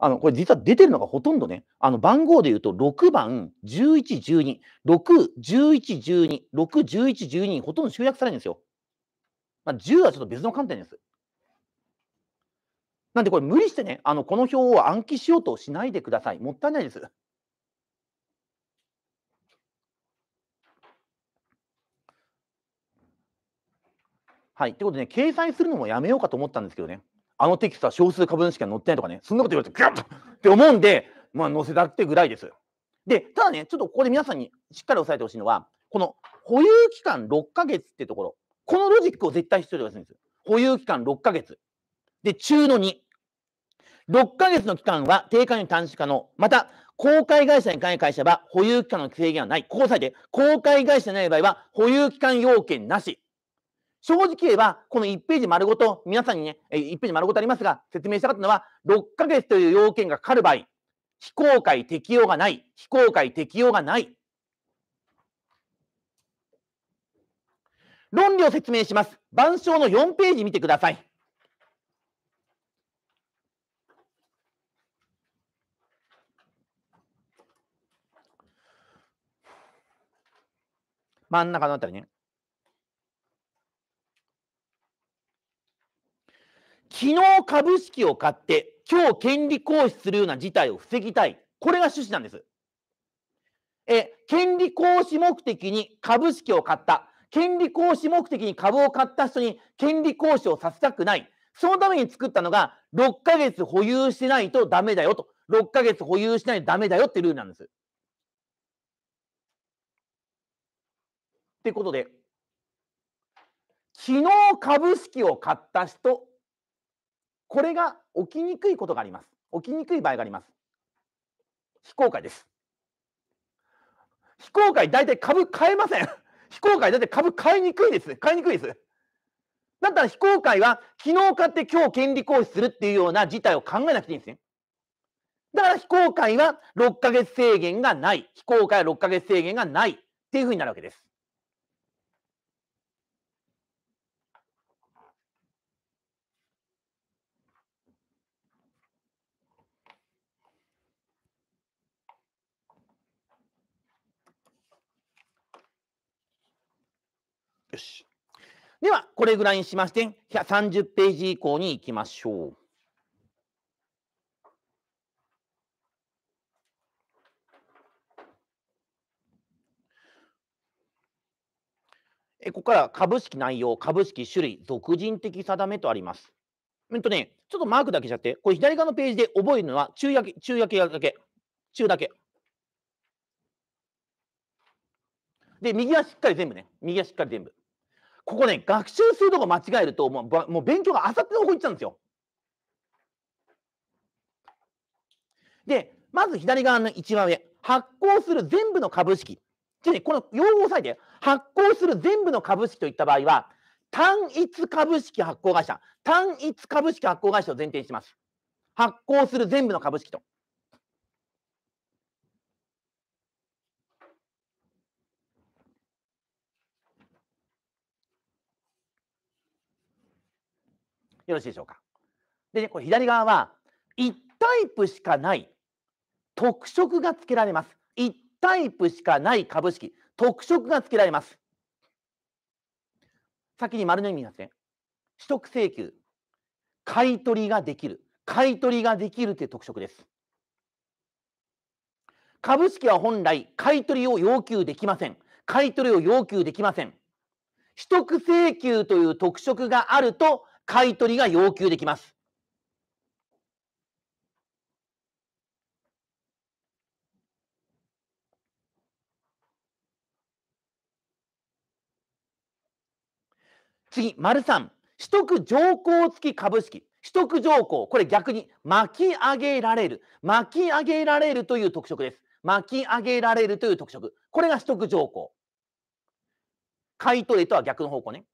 あのこれ実は出てるのがほとんどね、あの番号でいうとろくばんいちいちいちに、ろくいちいちいちに、ろくいちいちいちににほとんど集約されるんですよ。まあ、じゅうはちょっと別の観点です。なんでこれ無理してね、あのこの表を暗記しようとしないでください。もったいないです。はい、ということでね、掲載するのもやめようかと思ったんですけどね、あのテキストは少数株主権が載ってないとかね、そんなこと言われて、ガッとって思うんで、まあ、載せたくてぐらいです。で、ただね、ちょっとここで皆さんにしっかり押さえてほしいのは、この保有期間ろっかげつってところ、このロジックを絶対必要とするんです。保有期間ろっかげつ。で、中のに。ろっかげつの期間は定価に短縮可能。また、公開会社に関与会社は保有期間の制限はない。ここを押さえて、公開会社でない場合は保有期間要件なし。正直言えば、このいちページ丸ごと、皆さんにね、いちページ丸ごとありますが、説明したかったのは、ろっかげつという要件がかかる場合、非公開適用がない、非公開適用がない。論理を説明します。板書のよんページ見てください。真ん中のあたりね。昨日株式を買って今日権利行使するような事態を防ぎたい。これが趣旨なんです。え、権利行使目的に株式を買った。権利行使目的に株を買った人に権利行使をさせたくない。そのために作ったのがろっかげつ保有しないとダメだよと。ろっかげつ保有しないとダメだよってルールなんです。ってことで、昨日株式を買った人、これが起きにくいことがあります。起きにくい場合があります。非公開です。非公開、大体株買えません。非公開、大体株買いにくいです。買いにくいです。だったら非公開は、昨日買って今日権利行使するっていうような事態を考えなくていいんですね。だから非公開はろっかげつ制限がない。非公開はろっかげつ制限がない。っていうふうになるわけです。よし。ではこれぐらいにしましてひゃくさんじゅうページ以降に行きましょう。えここから株式内容、株式種類、属人的定めとあります。うんとね、ちょっとマークだけしちゃって、これ左側のページで覚えるのは中だけ、中だけだけ、中だけ。で、右はしっかり全部ね、右はしっかり全部。ここね、学習するとこ間違えると、もう、もう勉強があさっての方向に行っちゃうんですよ。で、まず左側の一番上、発行する全部の株式。ちょっとね、この用語を押さえて、発行する全部の株式といった場合は、単一株式発行会社、単一株式発行会社を前提にします。発行する全部の株式と。よろしいでしょうか。で、ね、これ左側はいちタイプしかない特色がつけられます。いちタイプしかない株式、特色がつけられます。先に丸の意味なんですね。取得請求、買い取りができる、買い取りができるという特色です。株式は本来買取を要求できません。買取を要求できません。取得請求という特色があると買取が要求できます。次、丸さん、取得条項付き株式。取得条項、これ逆に巻き上げられる。巻き上げられるという特色です。巻き上げられるという特色。これが取得条項。買取とは逆の方向ね。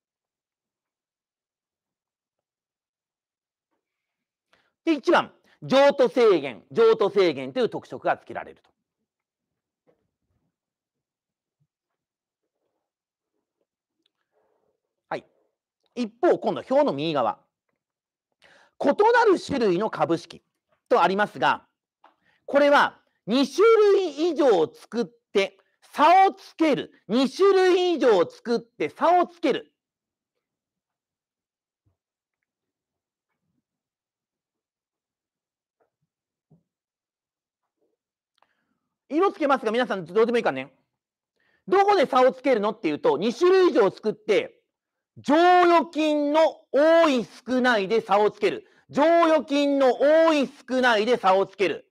で、いちばん、譲渡制限。譲渡制限という特色が付けられると。はい。一方、今度は表の右側。異なる種類の株式とありますが、これはに種類以上作って差をつける。に種類以上作って差をつける。色つけますが、皆さんどうでもいいからね。どこで差をつけるのっていうと、に種類以上作って剰余金の多い少ないで差をつける。剰余金の多い少ないで差をつける。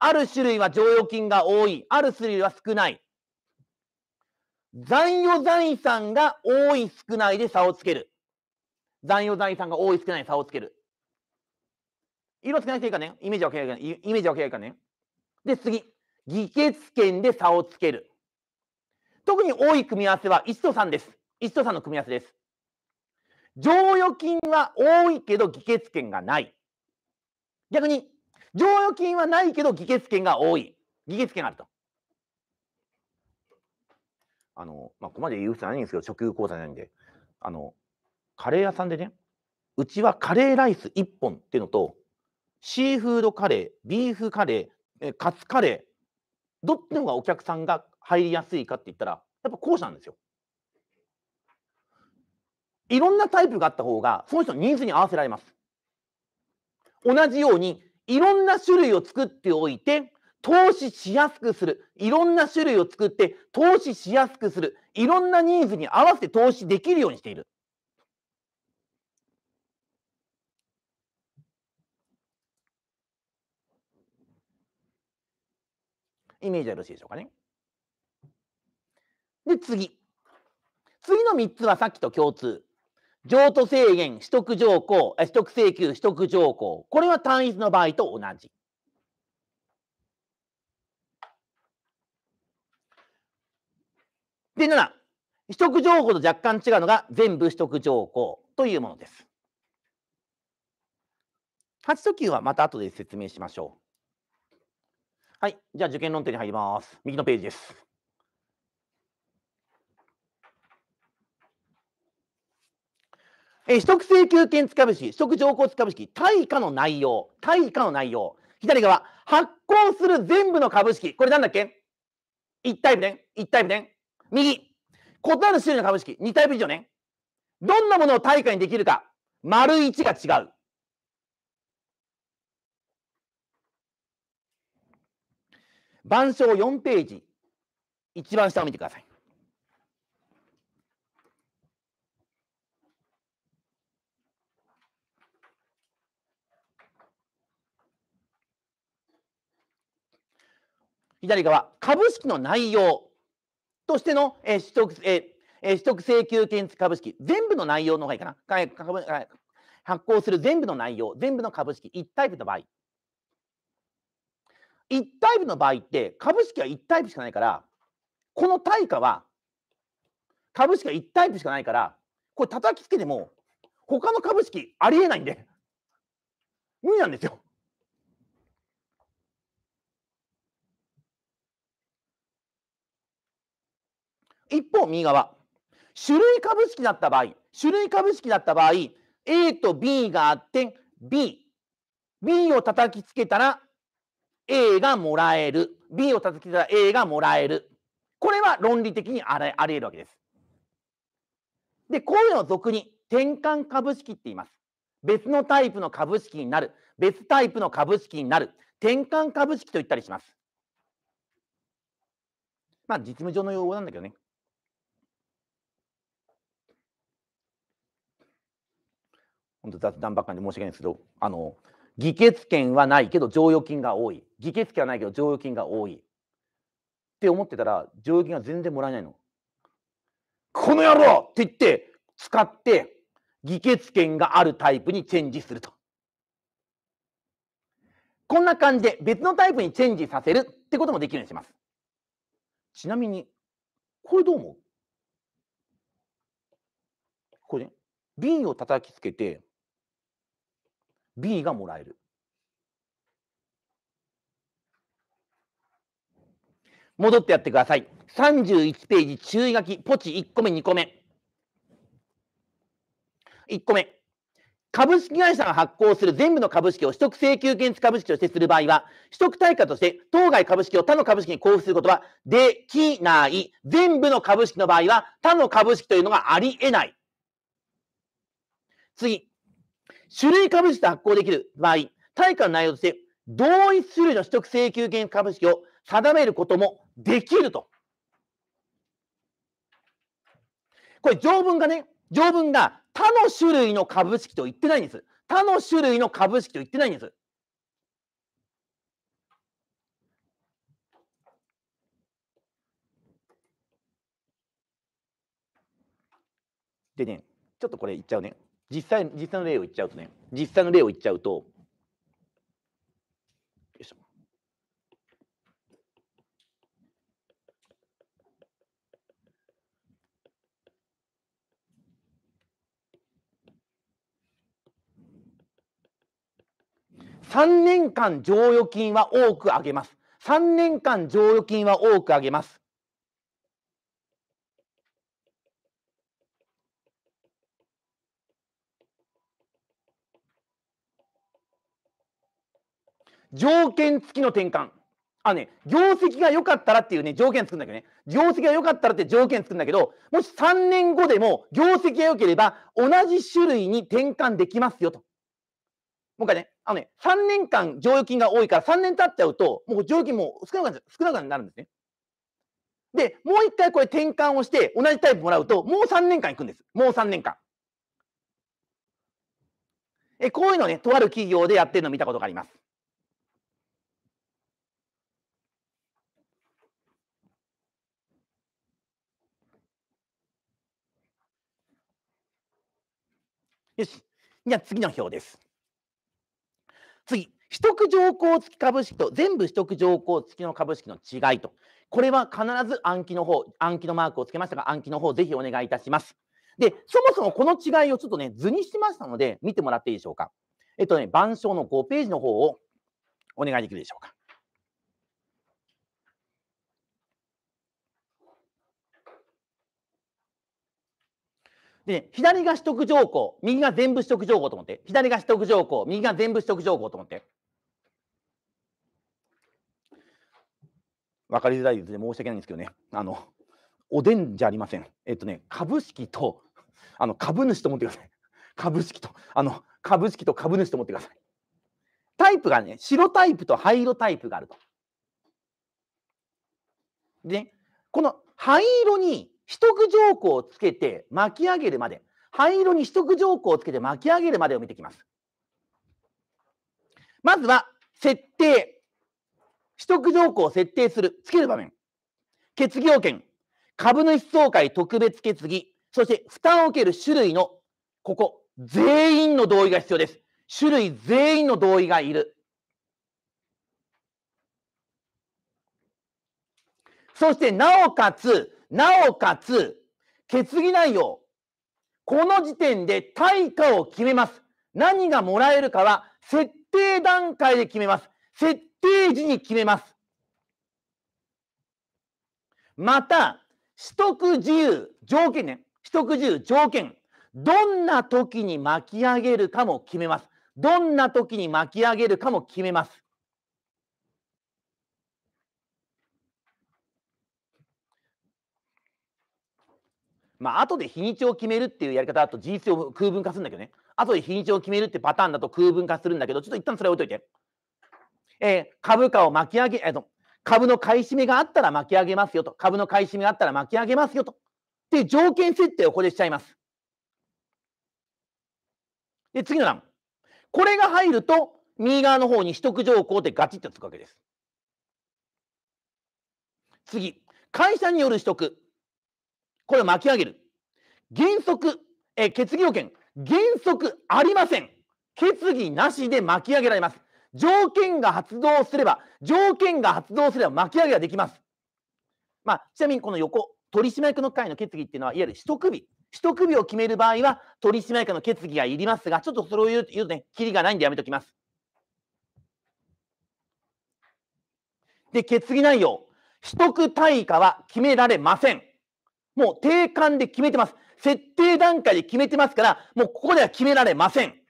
ある種類は剰余金が多い、ある種類は少ない。残余財産が多い少ないで差をつける。残余財産が多い少ないで差をつける。色つけなくていいかね。イメージは分けないからね。イメージは分けないからね。で、次。議決権で差をつける。特に多い組み合わせはいちとさんです。いちとさんの組み合わせです。剰余金は多いけど議決権がない。逆に、剰余金はないけど議決権が多い。議決権があると。あの、まあ、ここまで言う必要ないんですけど、食有口座じゃないんで、あの、カレー屋さんでね、うちはカレーライスいっぽんっていうのと、シーフードカレー、ビーフカレー、カツカレー、どっちの方がお客さんが入りやすいかって言ったら、やっぱ後者なんですよ。いろんなタイプがあった方が、その人のニーズに合わせられます。同じように、いろんな種類を作っておいて、投資しやすくする。いろんな種類を作って、投資しやすくする。いろんなニーズに合わせて投資できるようにしている。イメージはよろしいでしょうかね。で、次。次のみっつはさっきと共通。譲渡制限、取得条項、取得請求、取得条項。これは単一の場合と同じ。で、なな、取得条項と若干違うのが全部取得条項というものです。はちときゅうはまた後で説明しましょう。はい、じゃあ受験論点に入ります。右のページです。取得請求権付株式、取得条項付株式、対価の内容、対価の内容。左側、発行する全部の株式。これなんだっけ ?いち タイプね。いちタイプね。右、異なる種類の株式。にタイプ以上ね。どんなものを対価にできるか。丸いちが違う。板書よんページ。一番下を見てください。左側、株式の内容としての、えー 取得えー、取得請求権株式、全部の内容の方がいいかな。発行する全部の内容、全部の株式、いちタイプの場合。いちタイプの場合って、株式はいちタイプしかないから、この対価は、株式はいちタイプしかないから、これ叩きつけても、他の株式ありえないんで、無理なんですよ。一方、右側。種類株式だった場合、種類株式だった場合、A と B があって、B。B を叩きつけたら A がもらえる。B を叩きつけたら A がもらえる。これは論理的にあり得るわけです。で、こういうのを俗に転換株式って言います。別のタイプの株式になる。別タイプの株式になる。転換株式と言ったりします。まあ実務上の用語なんだけどね。本当雑談ばっかりで申し訳ないんですけど、あの議決権はないけど剰余金が多い、議決権はないけど剰余金が多いって思ってたら剰余金が全然もらえないの。この野郎って言って使って議決権があるタイプにチェンジすると。こんな感じで別のタイプにチェンジさせるってこともできるようにします。ちなみに、これどう思う？これね、B を叩きつけて、B がもらえる。戻ってやってください。さんじゅういちページ注意書き、ポチいっこめ、にこめ。いっこめ。株式会社が発行する全部の株式を取得請求権株式としてする場合は、取得対価として当該株式を他の株式に交付することはできない。全部の株式の場合は他の株式というのがあり得ない。次。種類株式と発行できる場合、対価の内容として同一種類の取得請求権株式を定めることもできると。これ条文がね、条文が他の種類の株式と言ってないんです。他の種類の株式と言ってないんです。でね、ちょっとこれ言っちゃうね。実際、実際の例を言っちゃうとね、実際の例を言っちゃうと、よいしょ。さんねんかん剰余金は多くあげます。さんねんかん剰余金は多くあげます。条件付きの転換。あね、業績が良かったらっていうね、条件作るんだけどね。業績が良かったらって条件作るんだけど、もしさんねんごでも業績が良ければ同じ種類に転換できますよと。もう一回ね、あのね、さんねんかん剰余金が多いからさんねん経っちゃうと、もう剰余金も少なくなるんですね。で、もう一回これ転換をして同じタイプもらうと、もうさんねんかんいくんです。もうさんねんかん。え、こういうのね、とある企業でやってるのを見たことがあります。よし。じゃあ次の表です。次、取得条項付き株式と全部取得条項付きの株式の違いと。これは必ず暗記の方、暗記のマークをつけましたが、暗記の方ぜひお願いいたします。で、そもそもこの違いをちょっとね、図にしましたので、見てもらっていいでしょうか。えっとね、板書のごページの方をお願いできるでしょうか。で、左が取得条項、右が全部取得条項と思って、左が取得条項、右が全部取得条項と思って。分かりづらいですね、申し訳ないんですけどね、あの、おでんじゃありません。えっとね、株式と、あの、株主と思ってください。株式と、あの、株式と株主と思ってください。タイプがね、白タイプと灰色タイプがあると。で、この灰色に、取得条項をつけて巻き上げるまで、灰色に取得条項をつけて巻き上げるまでを見ていきます。まずは、設定。取得条項を設定する。つける場面。決議要件。株主総会特別決議。そして、負担を受ける種類の、ここ、全員の同意が必要です。種類全員の同意がいる。そして、なおかつ、なおかつ、決議内容。この時点で対価を決めます。何がもらえるかは、設定段階で決めます。設定時に決めます。また、取得自由、条件ね。取得自由、条件。どんな時に巻き上げるかも決めます。どんな時に巻き上げるかも決めます。まあ後で日にちを決めるっていうやり方だと事実を空文化するんだけどね。後で日にちを決めるってパターンだと空文化するんだけど、ちょっと一旦それ置いといて。えー、株価を巻き上げ、えー、株の買い占めがあったら巻き上げますよと、株の買い占めがあったら巻き上げますよと、で条件設定をここでしちゃいます。で次の欄、これが入ると右側の方に取得条項でガチッとつくわけです。次、会社による取得、これを巻き上げる。原則、え決議要件、原則ありません。決議なしで巻き上げられます。条件が発動すれば、条件が発動すれば巻き上げができます。まあ、ちなみにこの横、取締役の会の決議っていうのは、いわゆる取得日。取得日を決める場合は、取締役の決議がいりますが、ちょっとそれを言うとね、キリがないんでやめておきます。で、決議内容。取得対価は決められません。もう定款で決めてます。設定段階で決めてますから、もうここでは決められません。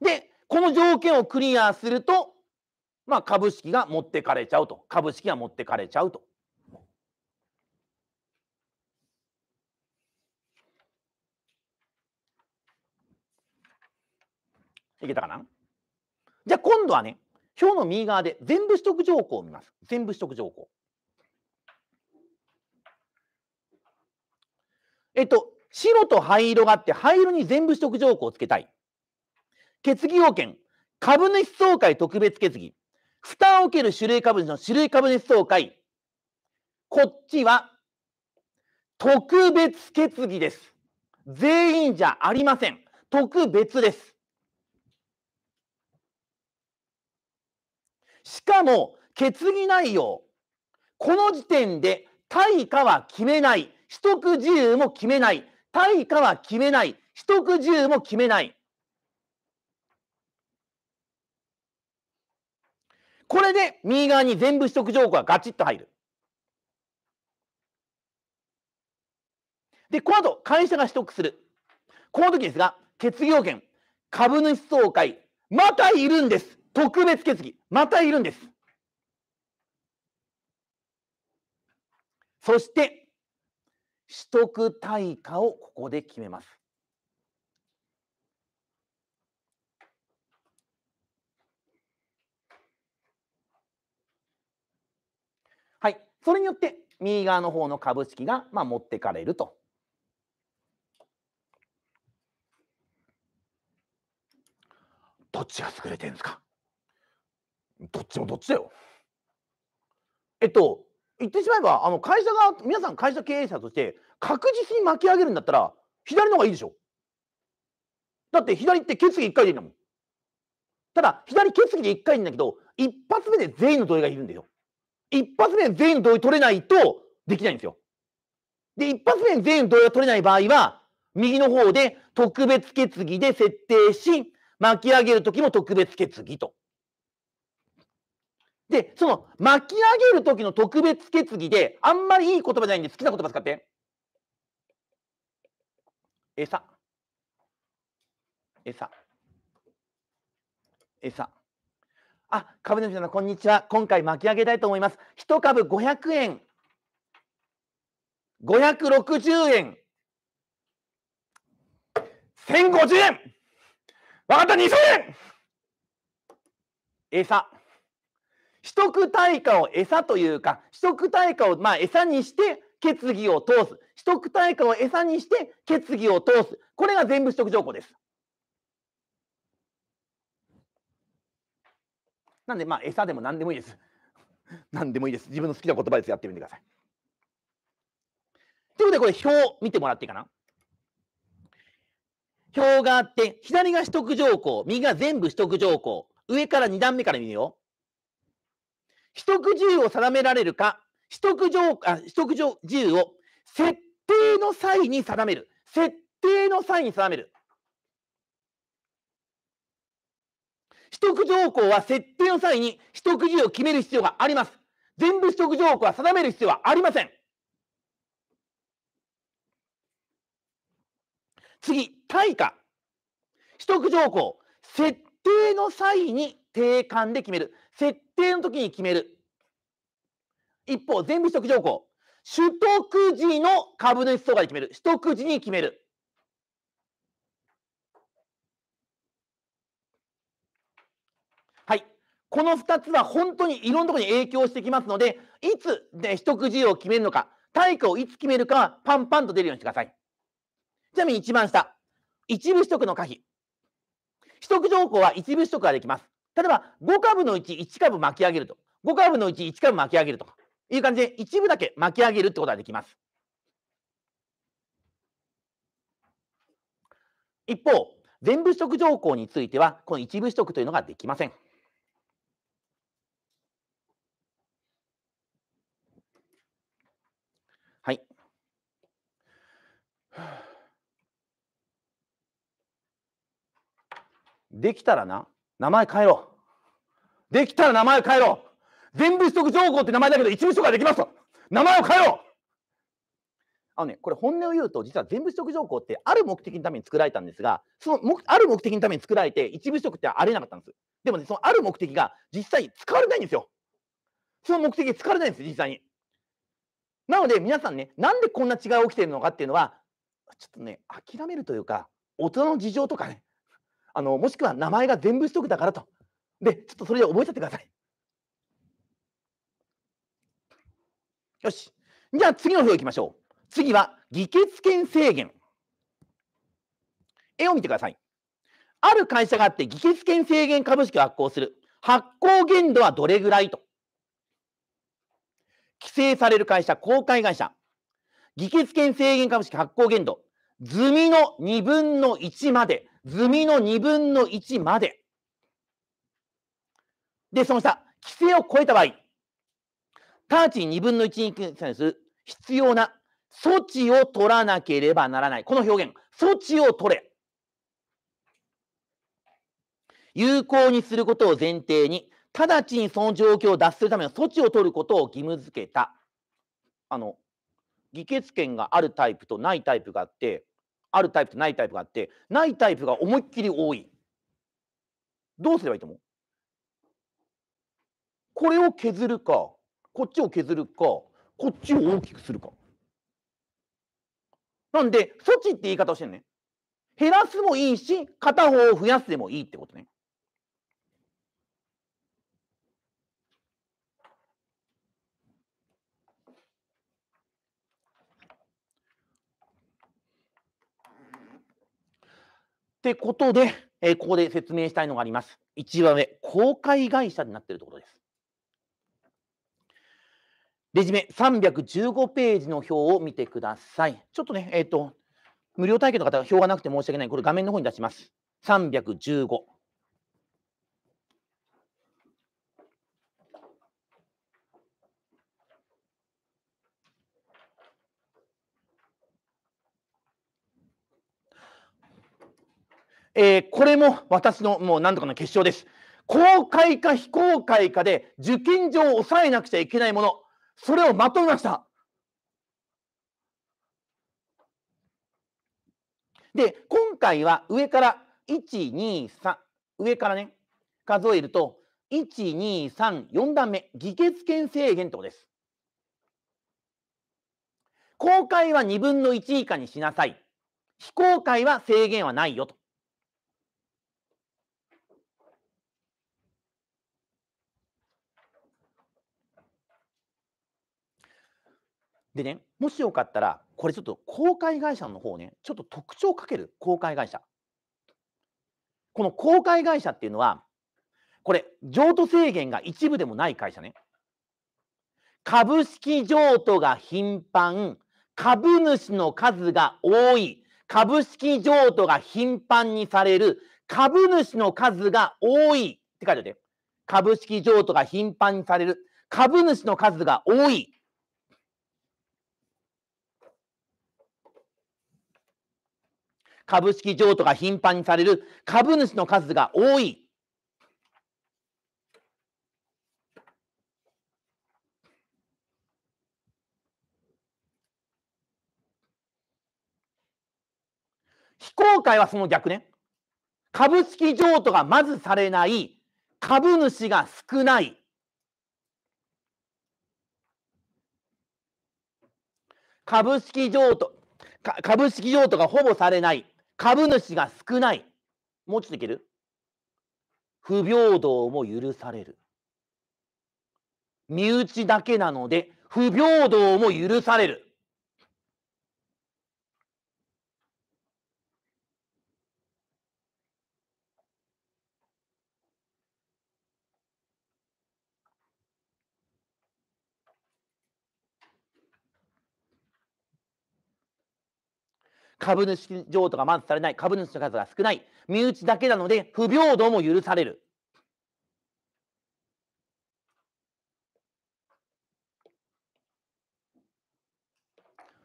で、この条件をクリアすると、まあ、株式が持ってかれちゃうと。株式が持ってかれちゃうと。いけたかな？じゃあ今度はね、表の右側で全部取得条項を見ます。全部取得条項。えっと、白と灰色があって、灰色に全部取得条項をつけたい。決議要件、株主総会特別決議、負担を受ける種類株主の種類株主総会、こっちは特別決議です。全員じゃありません。特別です。しかも、決議内容。この時点で、対価は決めない。取得自由も決めない。対価は決めない。取得自由も決めない。これで、右側に全部取得条項がガチッと入る。で、この後、会社が取得する。この時ですが、決議要件。株主総会。またいるんです。特別決議、またいるんです。そして、取得対価をここで決めます。はい、それによって、右側の方の株式が、まあ、持ってかれると。どっちが優れてるんですか？どっちもどっちだよ。えっと言ってしまえば、あの会社が、皆さん会社経営者として確実に巻き上げるんだったら左の方がいいでしょ。だって左って決議いっかいでいいんだもん。ただ左決議でいっかいでいいんだけど、一発目で全員の同意がいるんだよ。一発目で全員の同意取れないとできないんですよ。で、一発目で全員の同意が取れない場合は、右の方で特別決議で設定し、巻き上げる時も特別決議と。で、その巻き上げる時の特別決議で、あんまりいい言葉じゃないんで好きな言葉使って。餌。餌。餌。あ、株主さん、こんにちは。今回巻き上げたいと思います。一株ごひゃくえん。ごひゃくろくじゅうえん。せんごじゅうえん。わかった、にせんえん。餌。取得対価を餌というか、取得対価をまあ餌にして決議を通す。取得対価を餌にして決議を通す。これが全部取得条項です。なんで、まあ餌でも何でもいいです。何でもいいです。自分の好きな言葉です。やってみてください。ということで、これ表見てもらっていいかな。表があって、左が取得条項、右が全部取得条項。上からにだんめから見るよ。取得自由を定められるか、取得条、あ、取得自由を設定の際に定める。設定の際に定める。取得条項は設定の際に取得自由を決める必要があります。全部取得条項は定める必要はありません。次、対価。取得条項、設定の際に定款で決める。設定の時に決める。一方、全部取得条項。取得時の株主総会で決める。取得時に決める。このふたつは本当にいろんなところに影響してきますので、いつで一くじを決めるのか、対価をいつ決めるかはパンパンと出るようにしてください。ちなみに一番下、一部取得の可否。取得条項は一部取得ができます。例えばご株のうちいち株巻き上げると、ご株のうちいち株巻き上げるという感じで、一部だけ巻き上げるってことができます。一方、全部取得条項についてはこの一部取得というのができません。はい。できたらな、名前変えろ。できたら名前変えろ。全部取得条項って名前だけど一部取得ができますと。名前を変えろ。あのね、これ本音を言うと、実は全部取得条項ってある目的のために作られたんですが、そのある目的のために作られて一部取得ってありえなかったんです。でもね、そのある目的が実際に使われないんですよ。その目的使われないんです、実際に。なので皆さんね、なんでこんな違いが起きているのかっていうのは、ちょっとね、諦めるというか、大人の事情とかね、あのもしくは名前が全部取得だからと。で、ちょっとそれで覚えちゃってください。よし。じゃあ次の表いきましょう。次は議決権制限。絵を見てください。ある会社があって議決権制限株式を発行する。発行限度はどれぐらいと。規制される会社、公開会社。議決権制限株式発行限度。済みのにぶんのいちまで。済みのにぶんのいちまで。で、その下、規制を超えた場合、直ちににぶんのいちにする必要な措置を取らなければならない。この表現、措置を取れ。有効にすることを前提に、直ちにその状況を脱するための措置を取ることを義務付けた。あの、議決権があるタイプとないタイプがあって、あるタイプとないタイプがあって、ないタイプが思いっきり多い。どうすればいいと思う？これを削るか、こっちを削るか、こっちを大きくするか。なんで、措置って言い方をしてるね。減らすもいいし、片方を増やすでもいいってことね。ってことで、えー、ここで説明したいのがあります。いちばんめ、公開会社になっているところです。レジュメさんびゃくじゅうごページの表を見てください。ちょっとね、えっと、無料体験の方が表がなくて申し訳ない。これ画面の方に出します。さんびゃくじゅうご。えー、これも私のもう何度かの結晶です。公開か非公開かで受験上を抑えなくちゃいけないもの。それをまとめました。で、今回は上からいち、に、さん、上からね、数えると、いち、に、さん、よん段目、議決権制限とです。公開はにぶんのいち以下にしなさい。非公開は制限はないよと。でね、もしよかったら、これちょっと公開会社の方ね、ちょっと特徴をかける公開会社。この公開会社っていうのは、これ、譲渡制限が一部でもない会社ね。株式譲渡が頻繁、株主の数が多い、株式譲渡が頻繁にされる、株主の数が多いって書いてある。株式譲渡が頻繁にされる、株主の数が多い。株式譲渡が頻繁にされる株主の数が多い。非公開はその逆ね。株式譲渡がまずされない、株主が少ない。株式譲渡、か株式譲渡がほぼされない。株主が少ない。もうちょっといける？不平等も許される。身内だけなので不平等も許される。株主譲渡がまずされない、株主の数が少ない、身内だけなので不平等も許される。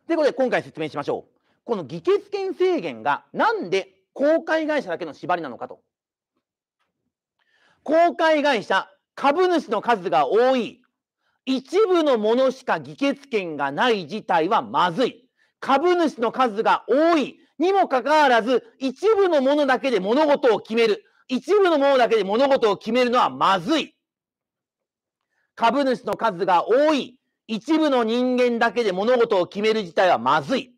ということで今回説明しましょう。この議決権制限がなんで公開会社だけの縛りなのかと。公開会社、株主の数が多い、一部のものしか議決権がない事態はまずい。株主の数が多いにもかかわらず、一部のものだけで物事を決める。一部のものだけで物事を決めるのはまずい。株主の数が多い、一部の人間だけで物事を決める自体はまずい。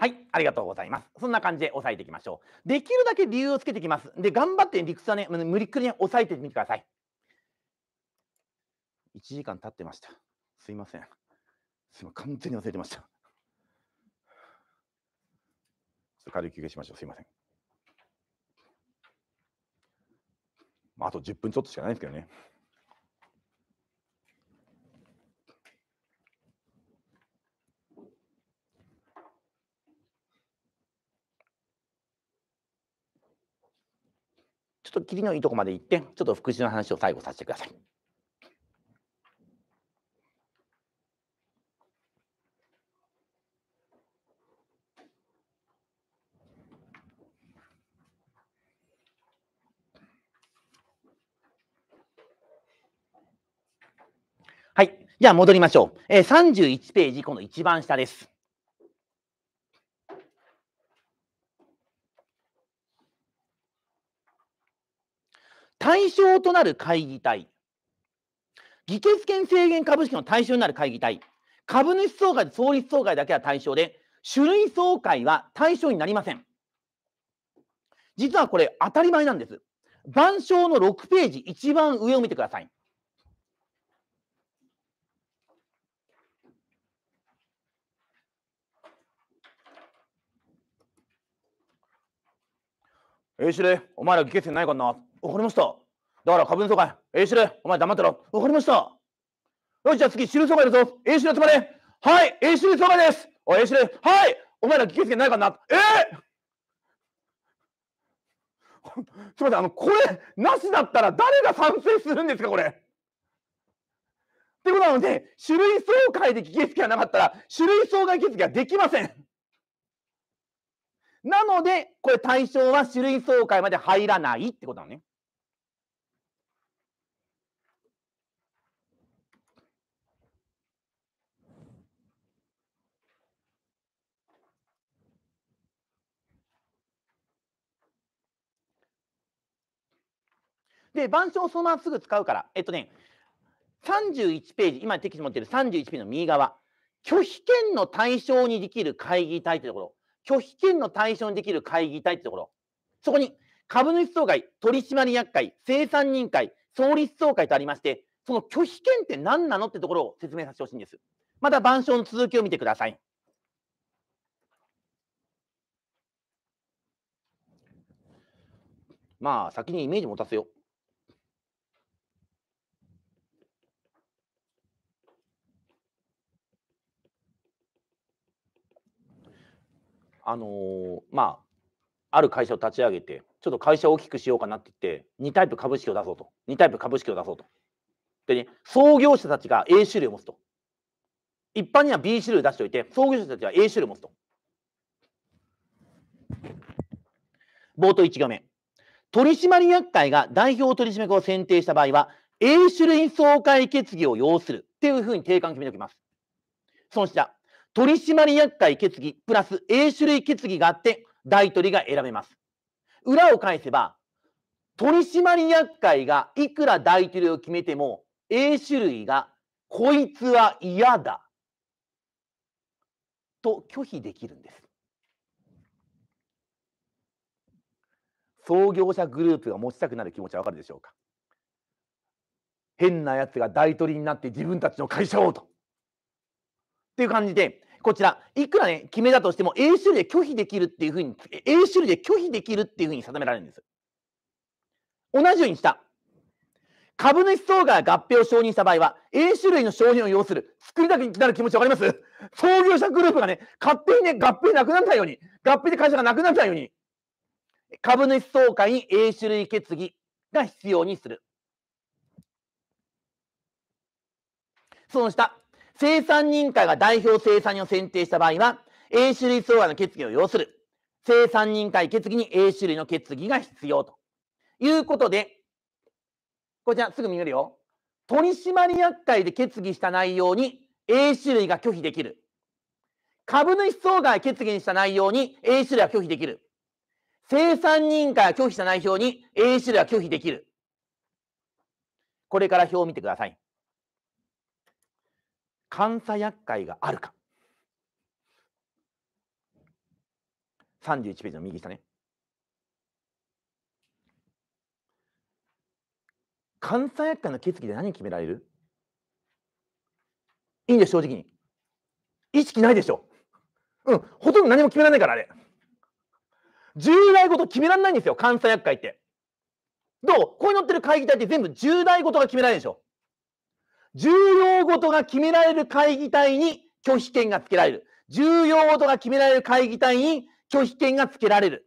はい、ありがとうございます。そんな感じで押さえていきましょう。できるだけ理由をつけていきます。で、頑張って理屈はね、無理っくりね、押さえてみてください。いちじかん経ってました。すいません。すいません、完全に忘れてました。ちょっと軽い休憩しましょう。すいません。あとじゅっぷんちょっとしかないんですけどね。ちょっと切りのいいとこまで行って、ちょっと福祉の話を最後させてください。はい、じゃあ戻りましょう。えー、さんじゅういちページ、この一番下です。対象となる会議体、議決権制限株式の対象になる会議体、株主総会と創立総会だけは対象で、種類総会は対象になりません。実はこれ当たり前なんです。板書のろくページ、一番上を見てください。えいしれ、お前ら議決権ないかな。わかりました。だから株主総会、えいしれ、お前黙ってろ。わかりました。よし、じゃあ次、種類総会だぞ。えいしれ集まれ。はい、えいしれ総会です。おい、えいしれ、はい、お前ら議決権ないかな。えー、すみません、あの、これ、なしだったら誰が賛成するんですか、これ。ってことなので、種類総会で議決権がなかったら、種類総会議決権はできません。なので、これ、対象は種類総会まで入らないってことなのね。で、板書をそのまますぐ使うから、えっとね、さんじゅういちページ、今、テキスト持ってるさんじゅういちページの右側、拒否権の対象にできる会議体というところ、拒否権の対象にできる会議体というところ、そこに株主総会、取締役会、生産人会、創立総会とありまして、その拒否権って何なのってところを説明させてほしいんです。また、板書の続きを見てください。まあ、先にイメージ持たせよう。あのー、まあある会社を立ち上げて、ちょっと会社を大きくしようかなって言って、にタイプ株式を出そうと、にタイプ株式を出そうと。でね、創業者たちが A 種類を持つと。一般には B 種類を出しておいて、創業者たちは A 種類を持つと。冒頭いち行目。取締役会が代表取締役を選定した場合は、A 種類総会決議を要するっていうふうに定款決めておきます。その下。取締役会決議プラス A 種類決議があって大取りが選べます。裏を返せば取締役会がいくら大取りを決めても A 種類がこいつは嫌だと拒否できるんです。創業者グループが持ちたくなる気持ちはわかるでしょうか。変なやつが大取りになって自分たちの会社をと。っていう感じで、こちら、いくらね、決めだとしても A 種類で拒否できるっていうふうに、A 種類で拒否できるっていうふうに定められるんです。同じようにした。株主総会が合併を承認した場合は、A 種類の承認を要する、作りたくなる気持ちわかります？創業者グループがね、勝手にね、合併なくなったように、合併で会社がなくなったように、株主総会に A 種類決議が必要にする。その下、生産人会が代表生産人を選定した場合は、A 種類総会の決議を要する。生産人会決議に A 種類の決議が必要ということで、こちらすぐ見えるよ。取締役会で決議した内容に A 種類が拒否できる。株主総会決議にした内容に A 種類は拒否できる。生産人会が拒否した内容に A 種類は拒否できる。これから表を見てください。監査厄介があるか。さんじゅういちページの右下ね。監査厄介の決議で何決められる？いいんです、正直に。意識ないでしょ。うん、ほとんど何も決められないから、あれ。重大ごと決められないんですよ、監査厄介って。どう？ここに載ってる会議体って全部重大ごとが決められるでしょ。重要ごとが決められる会議体に拒否権がつけられる。重要ごとが決められる会議体に拒否権がつけられる。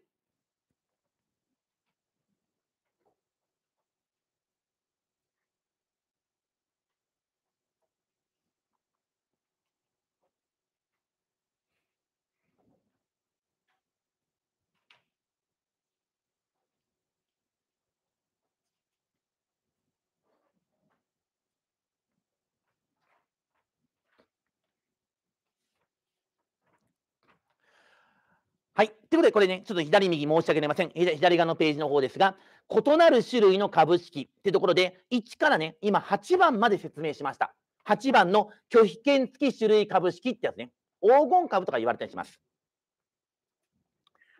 はい。ということで、これね、ちょっと左右申し訳ありません。左側のページの方ですが、異なる種類の株式ってところで、いちからね、今はちばんまで説明しました。はちばんの拒否権付き種類株式ってやつね。黄金株とか言われたりします。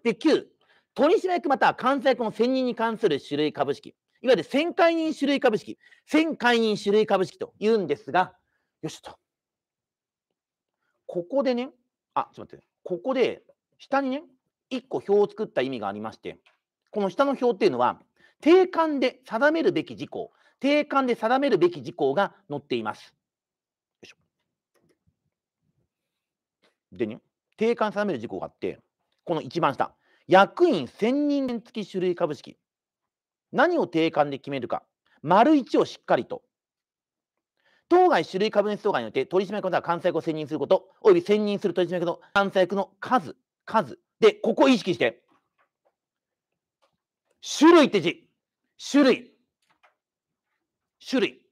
で、きゅう、取締役または監査役の選任に関する種類株式。いわゆる選解任種類株式。選解任種類株式と言うんですが、よしと。ここでね、あ、ちょっと待って、ここで、下にね、いっこ表を作った意味がありまして、この下の表っていうのは、定款で定めるべき事項、定款で定めるべき事項が載っています。よいしょ。でね、定款定める事項があって、この一番下、役員選任権付き種類株式。何を定款で決めるか、丸いちをしっかりと。当該種類株主総会によって取締役または監査役を選任すること、および選任する取締役の監査役の数。数で、ここを意識して、種類って字、種類、種類。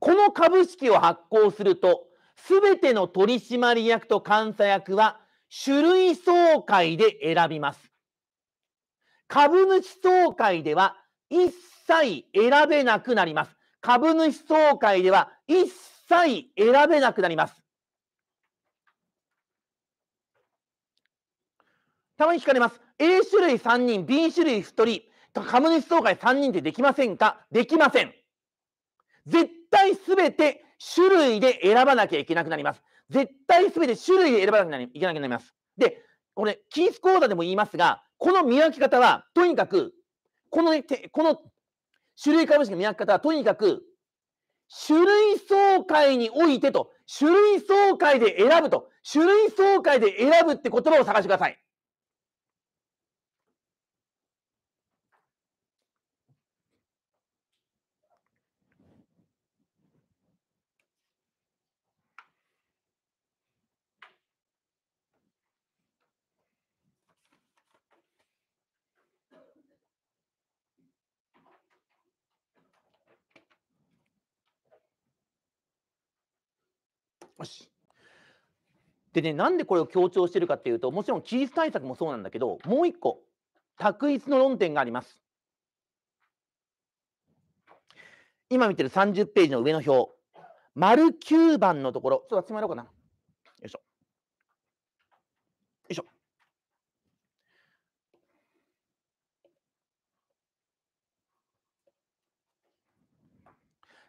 この株式を発行すると、すべての取締役と監査役は種類総会で選びます。株主総会では一切選べなくなります。株主総会では一切さえ選べなくなります。たまに聞かれます。A 種類さんにん、B 種類ふたり、株主総会さんにんってできませんか？できません。絶対すべて種類で選ばなきゃいけなくなります。絶対すべて種類で選ばなきゃいけなくなります。で、これ、キース講座でも言いますが、この見分け方は、とにかく、このね、この種類株式の見分け方は、とにかく、種類総会においてと、種類総会で選ぶと、種類総会で選ぶって言葉を探してください。よし。でね、なんでこれを強調してるかっていうと、もちろんキース対策もそうなんだけど、もう一個択一の論点があります。今見てるさんじゅうページの上の表、丸きゅうばんのところ、ちょっと集まろうかな。よいしょ。よいしょ。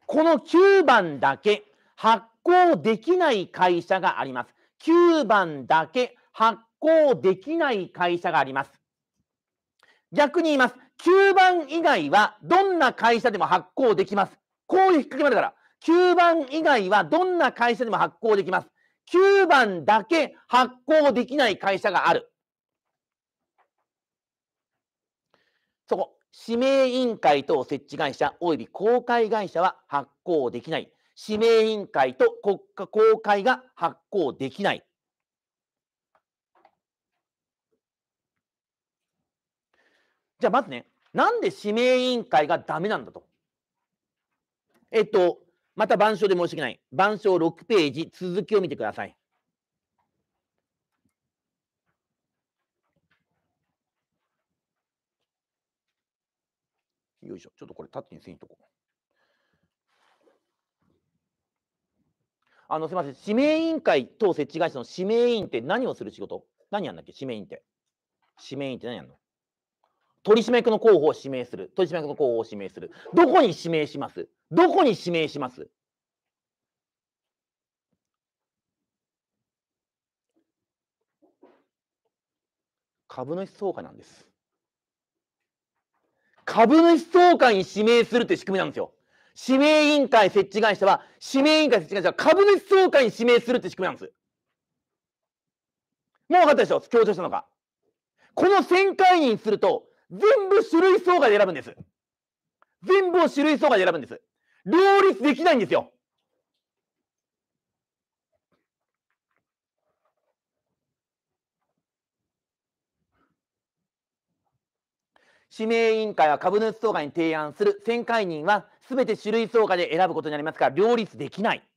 このきゅうばんだけ発行できない会社があります。きゅうばんだけ発行できない会社があります。逆に言います。きゅうばん以外はどんな会社でも発行できます。こういう引っ掛けまでから。きゅうばん以外はどんな会社でも発行できます。きゅうばんだけ発行できない会社がある。そこ。指名委員会等設置会社および公開会社は発行できない。指名委員会と国家公開が発行できない。じゃあまずね、なんで指名委員会がダメなんだと。えっと、また板書で申し訳ない。板書ろくページ、続きを見てください。よいしょ、ちょっとこれ、縦に線引いとこう。あの、すみません、指名委員会等設置会社の指名委員って何をする仕事？何やんだっけ、指名委員って。指名委員って何やんの？取締役の候補を指名する。取締役の候補を指名する。どこに指名します？どこに指名します？株主総会なんです。株主総会に指名するという仕組みなんですよ。指名委員会設置会社は、指名委員会設置会社は株主総会に指名するという仕組みなんです。もう分かったでしょ、強調したのか。このせんかいにんすると、全部種類総会で選ぶんです。全部を種類総会で選ぶんです。両立できないんですよ。指名委員会は株主総会に提案する。せんかいにんはすべて種類総会で選ぶことになりますから、両立できない。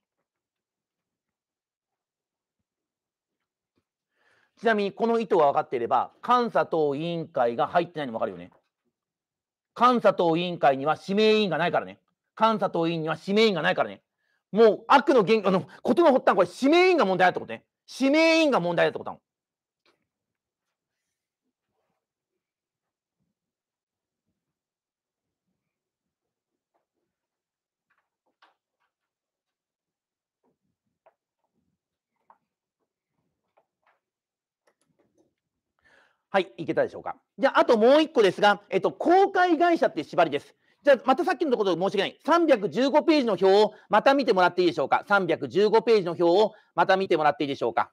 ちなみにこの意図が分かっていれば、監査等委員会が入ってないのも分かるよね。監査等委員会には指名委員がないからね。監査等委員には指名委員がないからね。もう悪の言、あの、ことの発端はこれ、指名委員が問題だってことね。指名委員が問題だってことなの。はい、いけたでしょうか。じゃあ、あともう一個ですが、えっと、公開会社っていう縛りです。じゃあ、またさっきのところで申し訳ない。さんびゃくじゅうごページの表をまた見てもらっていいでしょうか。さんびゃくじゅうごページの表をまた見てもらっていいでしょうか。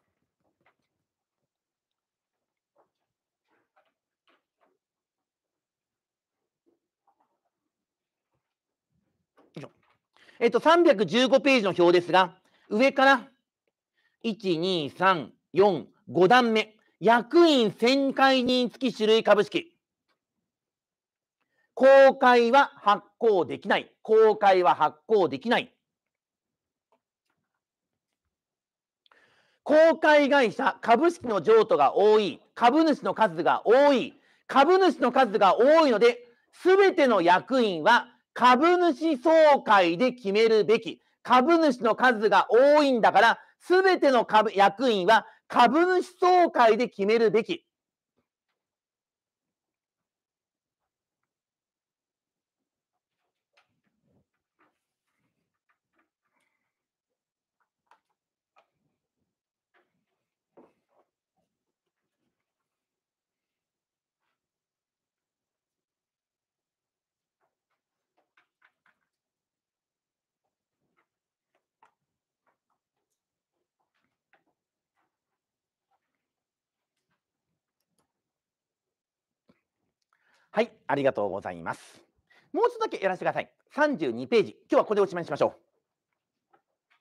えっと、さんびゃくじゅうごページの表ですが、上から、いち、に、さん、よん、ご段目。役員せんかいにん付き種類株式。公開は発行できない。公開は発行できない。公開会社、株式の譲渡が多い。株主の数が多い。株主の数が多いので、すべての役員は株主総会で決めるべき。株主の数が多いんだから、すべての株役員は株主総会で決めるべき。はい、ありがとうございます。もうちょっとだけやらせてください。さんじゅうにページ、今日はこれでおしまいにしましょ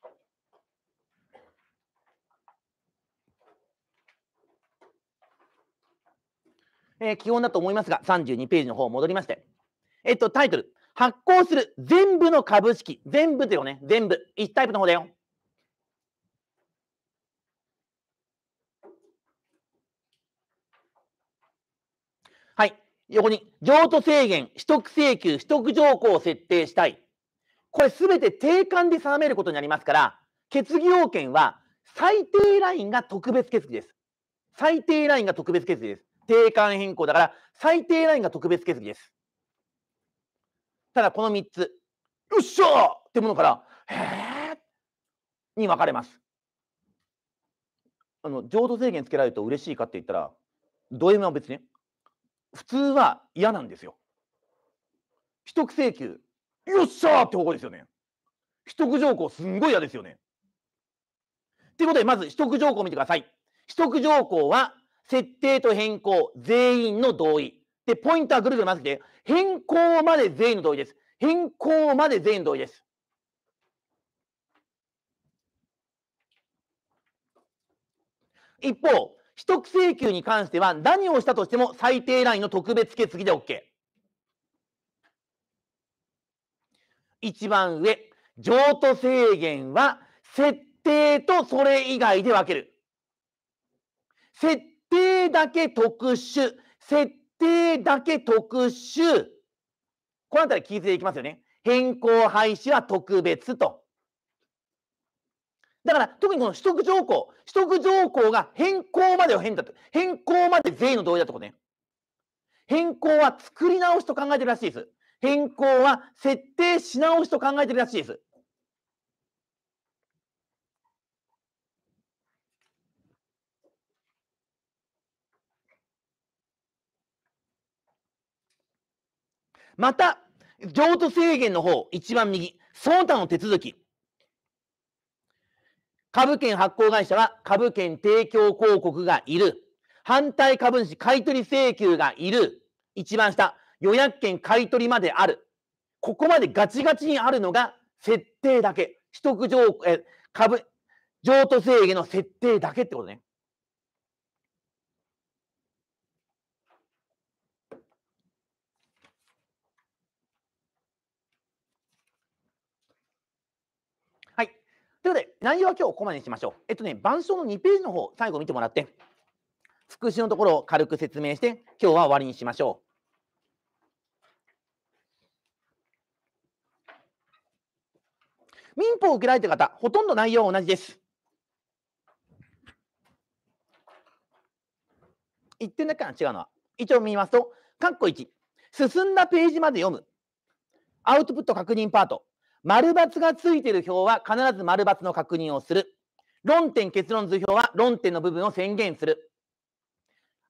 う。えー、基本だと思いますが、さんじゅうにページの方戻りまして、えっと、タイトル、発行する全部の株式、全部だよね、全部、いちタイプの方だよ。横に譲渡制限、取得請求、取得条項を設定したい。これすべて定款で定めることになりますから、決議要件は最低ラインが特別決議です。最低ラインが特別決議です。定款変更だから最低ラインが特別決議です。ただこのみっつ、よっしゃーってものから、へーに分かれます。あの譲渡制限つけられると嬉しいかって言ったら、ド M は別に、ね、普通は嫌なんですよ。取得請求、よっしゃーって方向ですよね。取得条項、すんごい嫌ですよね。ということで、まず取得条項を見てください。取得条項は、設定と変更、全員の同意。で、ポイントはぐるぐる回して、変更まで全員の同意です。変更まで全員の同意です。一方、取得請求に関しては、何をしたとしても最低ラインの特別決議で OK。一番上、譲渡制限は、設定とそれ以外で分ける。設定だけ特殊、設定だけ特殊。このあたり気づいていきますよね。変更廃止は特別と。だから特にこの取得条項、取得条項が変更までを変だと。変更まで全員の同意だとこね。変更は作り直しと考えてるらしいです。変更は設定し直しと考えてるらしいです。また、譲渡制限の方、一番右、その他の手続き。株券発行会社は株券提供広告がいる。反対株主買取請求がいる。一番下、予約券買取まである。ここまでガチガチにあるのが設定だけ。取得条え株譲渡制限の設定だけってことね。ということで、内容は今日ここまでにしましょう。えっとね、板書のにページの方、最後見てもらって、復習のところを軽く説明して、今日は終わりにしましょう。民法を受けられている方、ほとんど内容は同じです。いってんだけかな、違うのは。一応見ますと、括弧いち、進んだページまで読む。アウトプット確認パート。丸×がついている表は必ず丸×の確認をする。論点結論図表は論点の部分を宣言する。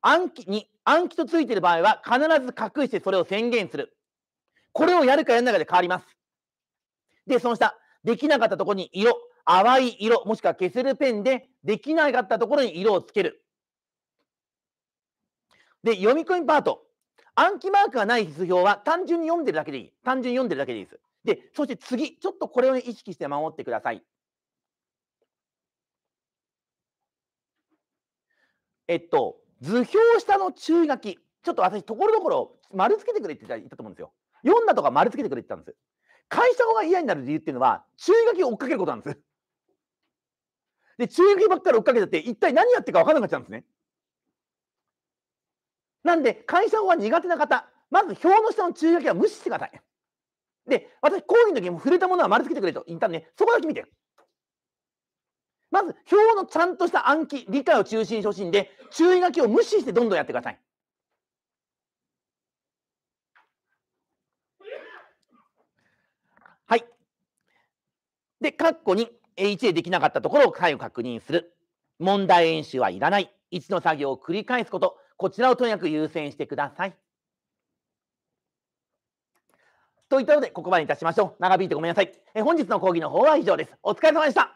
暗記に暗記とついている場合は必ず隠してそれを宣言する。これをやるかやらないかで変わります。で、その下、できなかったところに色、淡い色、もしくは消せるペンでできなかったところに色をつける。で、読み込みパート。暗記マークがない必須表は単純に読んでるだけでいい。単純に読んでるだけでいいです。で、そして次、ちょっとこれを意識して守ってください。えっと、図表下の注意書き、ちょっと私、ところどころ丸つけてくれって言ったと思うんですよ。読んだとか丸つけてくれって言ったんです。会社語が嫌になる理由っていうのは、注意書きを追っかけることなんです。で、注意書きばっかり追っかけてて、一体何やってるか分からなくなっちゃうんですね。なんで、会社語が苦手な方、まず表の下の注意書きは無視してください。で、私、講義の時も触れたものは丸つけてくれと言ったんで、ね、そこだけ見て。まず、表のちゃんとした暗記、理解を中心に初心で、注意書きを無視してどんどんやってください。はい。で、括弧に、いちでできなかったところを再度確認する。問題演習はいらない。いちの作業を繰り返すこと。こちらをとにかく優先してください。といったので、ここまでいたしましょう。長引いてごめんなさい。え、本日の講義の方は以上です。お疲れ様でした。